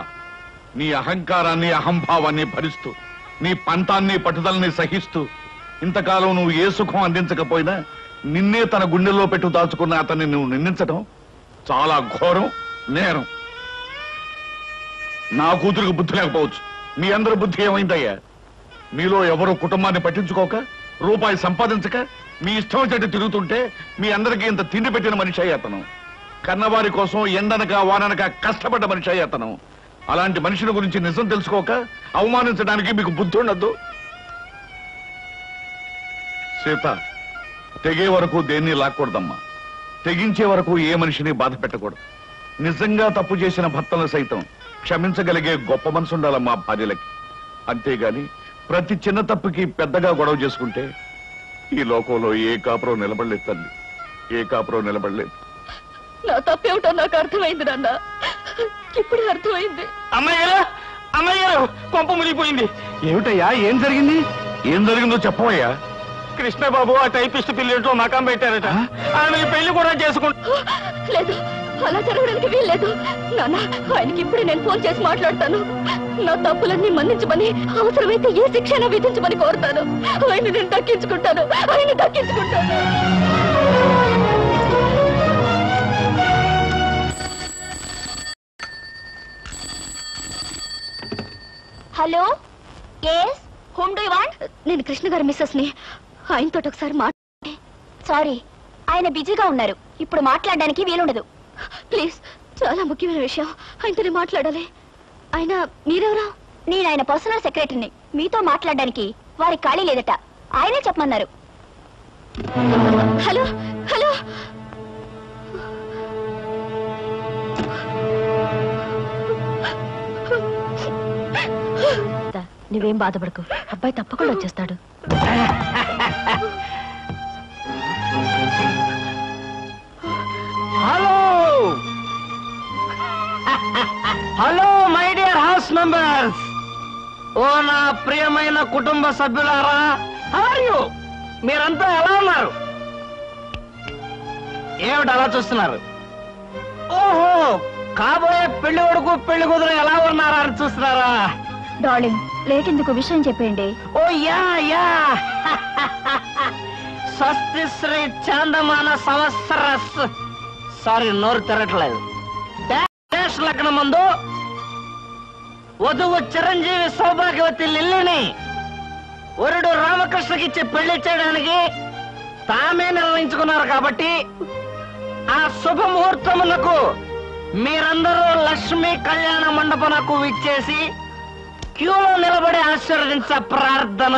నీ అహంకారాన్ని, అహంభావాన్ని భరిస్తూ, నీ పంతాన్ని, పట్టుదలని సహిస్తూ ఇంతకాలం నువ్వు ఏ సుఖం అందించకపోయినా నిన్నే తన గుండెల్లో పెట్టు దాచుకున్న అతన్ని నువ్వు నిందించడం చాలా ఘోరం, నేరం. నా కూతురికి బుద్ధి లేకపోవచ్చు, మీ అందరి బుద్ధి ఏమైందయ్యా? మీలో ఎవరు కుటుంబాన్ని పట్టించుకోక, రూపాయి సంపాదించక, మీ ఇష్టం వచ్చేట్టు తిరుగుతుంటే మీ అందరికీ ఇంత తిండి పెట్టిన మనిషి అయ్యాతను. కన్నవారి కోసం ఎండనక వాననక కష్టపడ్డ మనిషి అయ్యాతను. అలాంటి మనుషుల గురించి నిజం తెలుసుకోక అవమానించడానికి మీకు బుద్ధి ఉండద్దు. సీత, తెగే వరకు దేన్ని లాక్కూడదమ్మా. తెగించే వరకు ఏ మనిషిని బాధ పెట్టకూడదు. నిజంగా తప్పు చేసిన భర్తలను సైతం క్షమించగలిగే గొప్ప మనసు ఉండాలమ్మా భార్యలకి. అంతేగాని ప్రతి చిన్న తప్పుకి పెద్దగా గొడవ చేసుకుంటే ఈ లోకంలో ఏ కాపురం నిలబడలేదు తల్లి, ఏ కాపురం నిలబడలేదు. నా తప్పేమిటో నాకు అర్థమైంది నాన్న, ఇప్పుడే అర్థమైంది. అమ్మాయ్యారు, అమ్మాయ్యారు, కొంప మునిగిపోయింది. ఏమిటయ్యా, ఏం జరిగింది? ఏం జరిగిందో చెప్పవయ్యా. కృష్ణబాబు ఆ టైపిస్ట్ పిల్లలతో మకాం పెట్టారట, ఆమెకి పెళ్లి కూడా చేసుకుంటలేదు. అలా జరగడానికి వీల్లేదు నాన్న. ఆయనకి ఇప్పుడు నేను ఫోన్ చేసి మాట్లాడతాను. నా తప్పులన్నీ మన్నించమని, అవసరమైతే ఏ శిక్షణ విధించమని కోరుతాను. ఆయన నేను దక్కించుకుంటాను, ఆయన దక్కించుకుంటాను. Hello, yes, whom do you want? నేను కృష్ణ గారి మిస్సెస్ ని. ఆయనతో ఒకసారి మాట్లాడే. సారీ, ఆయన బిజీగా ఉన్నారు, ఇప్పుడు మాట్లాడడానికి వీలుండదు. ప్లీజ్, చాలా ముఖ్యమైన విషయం, ఆయనతోనే మాట్లాడాలి. ఆయన మీరెవరా? నేను ఆయన పర్సనల్ సెక్రటరీని. మీతో మాట్లాడడానికి వారి ఖాళీ లేదట, ఆయనే చెప్పమన్నారు. హలో, హలో, నువ్వేం బాధపడకు, అబ్బాయి తప్పకుండా వచ్చేస్తాడు. Hello, hello my dear house members, ఓ నా ప్రియమైన కుటుంబ సభ్యులారా, హౌ ఆర్ యు? మీరంతా ఎలా ఉన్నారు? ఏమిటి అలా చూస్తున్నారు? ఓహో, కాబోయే పెళ్లి కొడుకు పెళ్లి కూతురు ఎలా ఉన్నారా అని చూస్తున్నారా? డార్లింగ్, లేట్ ఎందుకు, విషయం చెప్పండి. ఓ యా యా स्वस्ति श्री चांदमान संवत्सर सारी नोर तेरट्लेदु డాష్ లగ్నమందు వధువు చిరంజీవి సౌభాగ్యవతి లిల్లిని వరుడు రామకృష్ణకి ఇచ్చి పెళ్లి చేయడానికి తామే నిర్ణయించుకున్నారు కాబట్టి ఆ శుభ ముహూర్తములకు మీరందరూ లక్ష్మీ కళ్యాణ మండపనకు విచ్చేసి క్యూలో నిలబడి ఆశీర్వదించ ప్రార్థన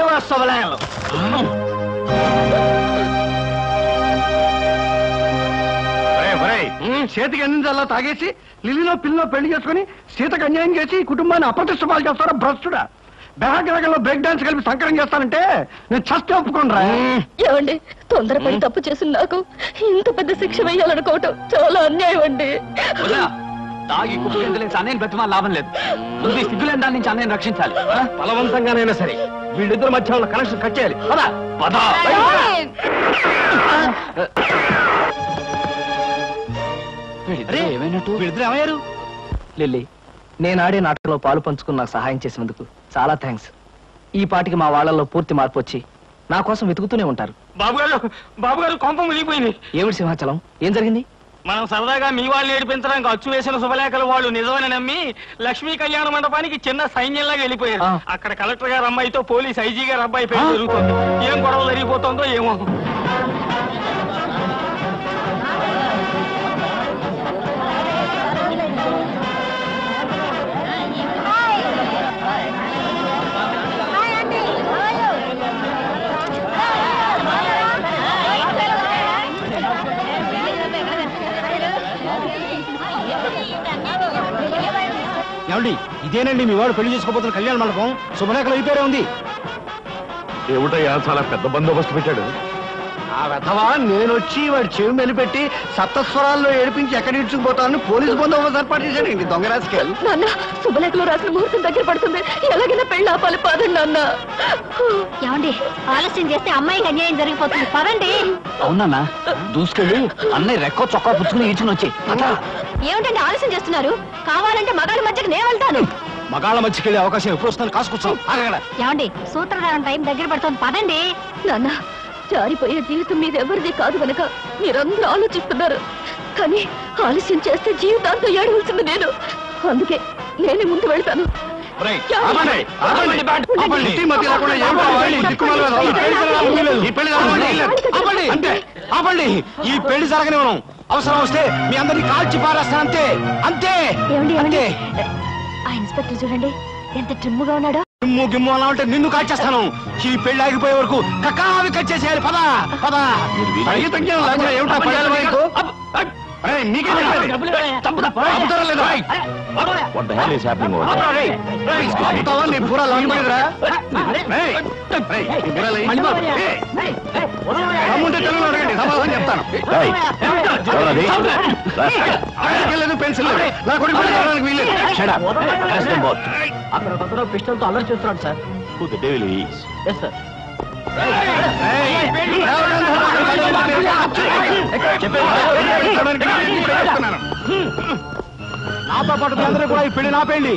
ఇవ శుభలయాలు చేతికి అందించాలా తాగేసి లిలినో పిల్లినో పెళ్లి చేసుకుని సీతకు అన్యాయం చేసి ఈ కుటుంబాన్ని అప్రతిష్ట పాలు చేస్తారా భ్రష్టుడా? బెహాగ్రగంలో బ్రేక్ డాన్స్ కలిపి సంకరం చేస్తానంటే నేను చస్తే ఒప్పుకోనరా? ఏమండి తొందరపడి తప్పు చేసిన నాకు ఇంత పెద్ద శిక్ష వేయాలనుకోవటం చాలా అన్యాయం అండి. తాగి కుటుంబ అన్నయ్య బ్రతిమా లాభం లేదు. ముందు సిగ్గులేని దాని నుంచి అన్నయ్యను రక్షించాలి. బలవంతంగానైనా సరే వీళ్ళిద్దరి మధ్య ఉన్న కనెక్షన్ కట్ చేయాలి. పదా పదా లిల్లీ, నేనాడే నాటకంలో పాలు పంచుకుని నాకు సహాయం చేసినందుకు చాలా థ్యాంక్స్. ఈ పాటికి మా వాళ్ళల్లో పూర్తి మార్పు వచ్చి నా కోసం వెతుకుతూనే ఉంటారు. బాబుగారు కొంపం మునిగిపోయింది. ఏమిటి సింహాచలం, ఏం జరిగింది? మనం సరదాగా మీ వాళ్ళు ఏడిపించడానికి అచ్చు వేసిన శుభలేఖలు వాళ్ళు నిజమని నమ్మి లక్ష్మీ కళ్యాణ మండపానికి చిన్న సైన్యంలాగా వెళ్ళిపోయారు. అక్కడ కలెక్టర్ గారు అమ్మాయితో పోలీస్ ఐజీ గారు అబ్బాయి పేరు జరుగుతుంది. ఏం గొడవలు జరిగిపోతుందో ఏమో. ఇదేనండి మీ వాడు పెళ్లి చేసుకోబోతున్న కళ్యాణ మండపం. శుభలేఖలు అయిపోయే ఉంది. ఏమిటయ్యా చాలా పెద్ద బందోబస్తు పెట్టాడు. ఆ వెధవా నేనొచ్చి వాడు చెవి మెలిపెట్టి సప్తస్వరాల్లో ఏడిపించి ఎక్కడ ఇడ్చుకుపోతానని పోలీసు బందోబస్తు ఏర్పాటు చేశాడండి దొంగరాజుకి. నాన్న శుభలేఖలు రాసిన ముహూర్తం దగ్గర పడుతుంది. ఎలాగైనా పెళ్లి ఆపాలి పదండి నాన్న. ఏమండి ఆలస్యం చేస్తే అమ్మాయికి అన్యాయం జరిగిపోతుంది. పదండి. అవునా దూసుకెళ్ళి అన్నయ్య రెక్క చొక్కా పుచ్చుకుని ఈడ్చుకుని వచ్చి. ఏమిటంటే ఆలస్యం చేస్తున్నారు? కావాలంటే మగాళ్ళ మధ్యకి నేను వెళ్తాను. మగాళ్ళ మధ్యకి వెళ్ళే అవకాశం ఎప్పుడు వస్తాను? కాసుకొచ్చాం. ఏమండి సూత్రధారం టైం దగ్గర పడుతుంది. పదండి. నాన్న జారిపోయే జీవితం మీద ఎవరిది కాదు కనుక మీరందరూ ఆలోచిస్తున్నారు. కానీ ఆలస్యం చేస్తే జీవితాంతో ఏడవలసింది నేను. అందుకే నేనే ముందు వెళ్తాను. ఈ పెళ్లి జరగని మనం అవసరం వస్తే మీ అందరినీ కాల్చి పారేస్తా. అంతే అంతే. ఆ ఇన్స్పెక్టర్ చూడండి ఎంత ట్రిమ్ముగా ఉన్నాడో. ట్రిమ్ము గిమ్ము అలా ఉంటే నిన్ను కాల్చేస్తాను. ఈ పెళ్లి ఆగిపోయే వరకు కక్కావి కట్ చేసేయాలి. పదా పదా. పిస్టల్ తో అలర్ట్ చేస్తున్నాడు సార్. నాతో పాటు అందరూ కూడా ఈ పెళ్లి నాపేయండి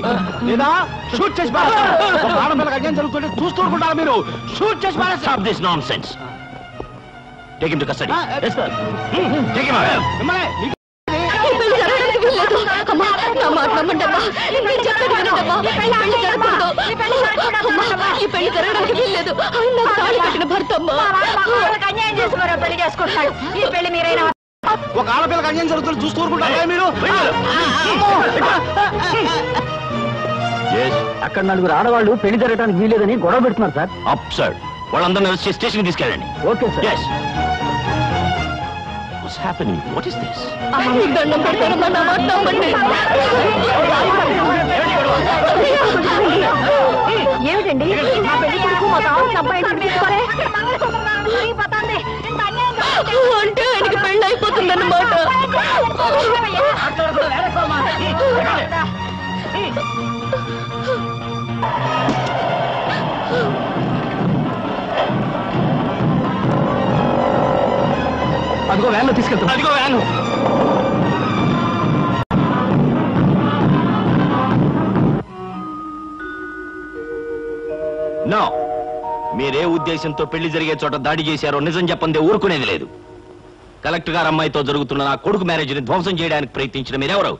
లేదా షూట్ చేసి ఆడపిల్లకి అడ్డం జరుగుతుంటే చూస్తూ ఉంటారా మీరు? షూట్ చేసి పెళ్లి చేసుకుంటాడు. ఈ పెళ్లి మీరైనా ఒక ఆడపిల్లకి అన్యాయం జరుగుతుంది చూస్తూ ఊరుకుంటారా మీరు? అక్కడ నలుగురు ఆడవాళ్ళు పెళ్లి జరగడానికి వీలేదని గొడవ పెడుతున్నారు సార్. అప్ సార్ వాళ్ళందరూ స్టేషన్ తీసుకెళ్ళండి. Okay sir. What's happening? What is this? ఏమిటండి నా పెళ్లి కొడుకు మా కావాల్సిన అబ్బాయి తీసుకోలే అంటే ఆయనకి పెళ్ళి అయిపోతుందన్నమాట. అదిగో వ్యాన్లో తీసుకెళ్తాం. అదిగో వ్యాన్. మీరే ఉద్దేశంతో పెళ్లి జరిగే చోట దాడి చేశారో నిజం చెప్పందే ఊరుకునేది లేదు. కలెక్టర్ గారు అమ్మాయితో జరుగుతున్న నా కొడుకు మ్యారేజ్ ని ధ్వంసం చేయడానికి ప్రయత్నించిన మీరెవరు?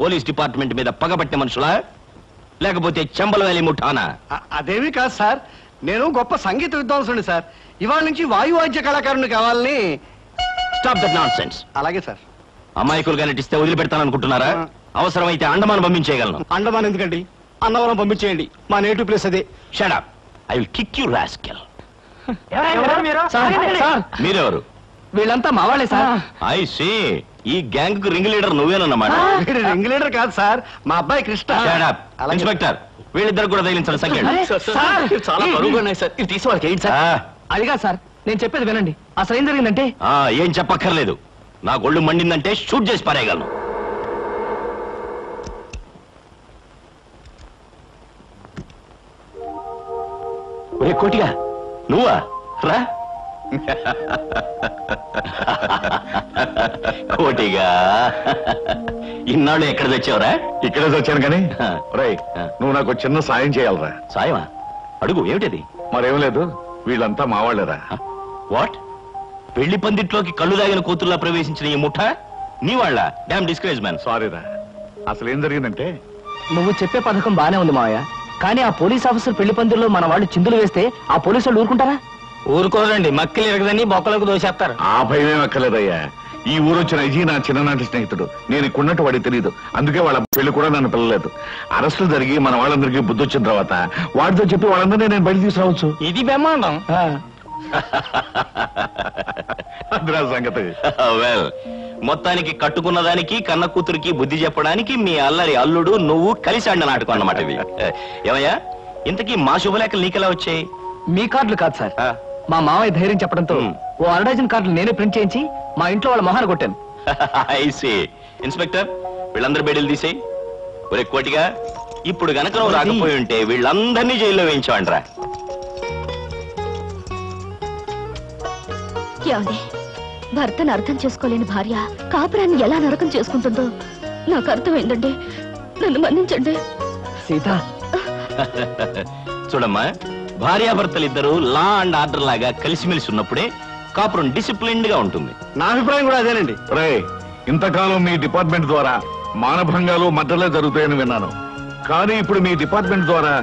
పోలీస్ డిపార్ట్మెంట్ మీద పగబట్టిన మనుషులా లేకపోతే చెంబలవేలి ముఠానా? అదేవి కాదు సార్, నేను గొప్ప సంగీత విద్వాంసుని సార్. ఇవాళ నుంచి వాయువాద్య కళాకారుని కావాలని. Stop that nonsense. అలాగే సార్. అమాయకులుగా నటిస్తే వదిలిపెడతాననుకుంటున్నారా? అవసరమైతే అండమాన్ పంపించేయగలను. అండమాన్ ఎందుకండి, అన్నవరం పంపించేయండి, మా నేటివ్ ప్లేస్ అదే. Shut up, I will kick you rascal. మీరెవరు? వీళ్ళంతా మా వాళ్ళే సార్. ఐ సీ, ఈ గ్యాంగ్ కు రింగ్ లీడర్ నువ్వేనన్నమాట. రింగ్ లీడర్ కాదు సార్, మా అబ్బాయి కృష్ణ. Shut up. ఇన్స్పెక్టర్, వీళ్ళిద్దరు కూడా తగిలించండి సంఖ్య. చాలా బరువుగా ఉన్నాయి సార్, ఇది తీసి వాళ్ళకి ఏంటి సార్? అదిగా సార్, నేను చెప్పేది వినండి. అసలు ఏం జరిగిందంటే, ఏం చెప్పక్కర్లేదు, నాకు ఒళ్ళు మండిందంటే షూట్ చేసి పారేయగలను. కోటిగా నువ్వా? రా కోటిగా, ఇన్నాళ్ళు ఎక్కడ తెచ్చావురా? ఇక్కడే వచ్చాను కానీ రై, నువ్వు నాకు చిన్న సాయం చేయాలరా. సాయమా? అడుగు, ఏమిటది? మరేం లేదు, వీళ్ళంతా మావాళ్ళరా. వాట్? పెళ్లి పందిట్లోకి కళ్ళు దాగిన కూతుర్లా ప్రవేశించిన ఈ ముఠా నీ వాళ్ళ? Damn discourage man. సారీరా, అసలు ఏం జరిగిందంటే. నువ్వు చెప్పే పథకం బానే ఉంది మావయ్య, కానీ ఆ పోలీస్ ఆఫీసర్ పెళ్లి పందిరిలో మన వాళ్ళు చిందులు వేస్తే ఆ పోలీసు వాళ్ళు ఊరుకుంటారా? ఊరుకోరండి, మక్కలు ఎరగదని బొక్కలకు దోసేస్తారు. ఆ భయమే మక్కలేదయ్యా. ఈ ఊరు వచ్చిన అజీ నా చిన్ననాటి స్నేహితుడు, నేను ఇక్కడున్నట్టు వాడికి తెలియదు, అందుకే వాళ్ళ పెళ్లి కూడా నన్ను పిల్లలేదు. అరెస్టులు జరిగి మన వాళ్ళందరికీ బుద్ధి వచ్చిన తర్వాత వాడితో చెప్పి వాళ్ళందరినీ నేను బయట తీసుకురావచ్చు. ఇది బ్రహ్మాండం. మొత్తానికి కట్టుకున్నదానికి కన్న కూతురికి బుద్ధి చెప్పడానికి మీ అల్లరి అల్లుడు నువ్వు కలిసి ఆడిన నాటకం అన్నమాట. ఏమయ్యా, ఇంతకీ మా శుభలేఖలు నీకెలా వచ్చాయి? మీ కార్డులు కాదు సార్, మా మావయ్య ధైర్యం చెప్పడంతో ఓ అడ్వర్టైజింగ్ కార్డులు నేనే ప్రింట్ చేయించి మా ఇంట్లో వాళ్ళ మొహాన్ని కొట్టాను. ఐసీ. ఇన్స్పెక్టర్, వీళ్ళందరూ బెడీలు తీసేయి. ఒరే కోటిగా, ఇప్పుడు గనక నువ్వు రాకపోయి ఉంటే వీళ్ళందరినీ జైల్లో వేయించావంటరా. భర్తను అర్థం చేసుకోలేని భార్య కాపురాన్ని ఎలా నరకం చేసుకుంటుందో నాకు అర్థమైందండి, నన్ను మన్నించండి. సీత చూడమ్మా, భార్యాభర్తలిద్దరూ లా అండ్ ఆర్డర్ లాగా కలిసిమెలిసి ఉన్నప్పుడే కాపురం డిసిప్లిన్డ్ గా ఉంటుంది. నా అభిప్రాయం కూడా అదేనండి. రే, ఇంతకాలం మీ డిపార్ట్మెంట్ ద్వారా మానభంగాలు మద్దలే జరుగుతాయని విన్నాను, కానీ ఇప్పుడు మీ డిపార్ట్మెంట్ ద్వారా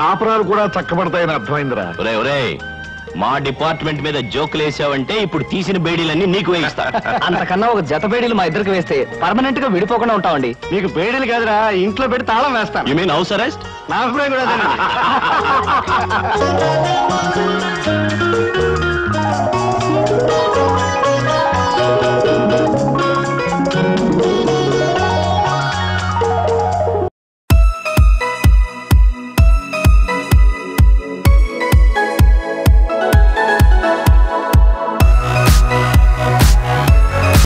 కాపురాలు కూడా చక్కబడతాయని అర్థమైందిరా. ఒరే ఒరే, మా డిపార్ట్మెంట్ మీద జోకులు వేసావంటే ఇప్పుడు తీసిన బేడీలన్నీ నీకు వేయిస్తా. అంతకన్నా ఒక జత బేడీలు మా ఇద్దరికి వేస్తే పర్మనెంట్ గా విడిపోకుండా ఉంటామండి. నీకు బేడీలు కాదురా, ఇంట్లో పెట్టి తాళం వేస్తాను. You mean house arrest? నా అభిప్రాయం కూడా.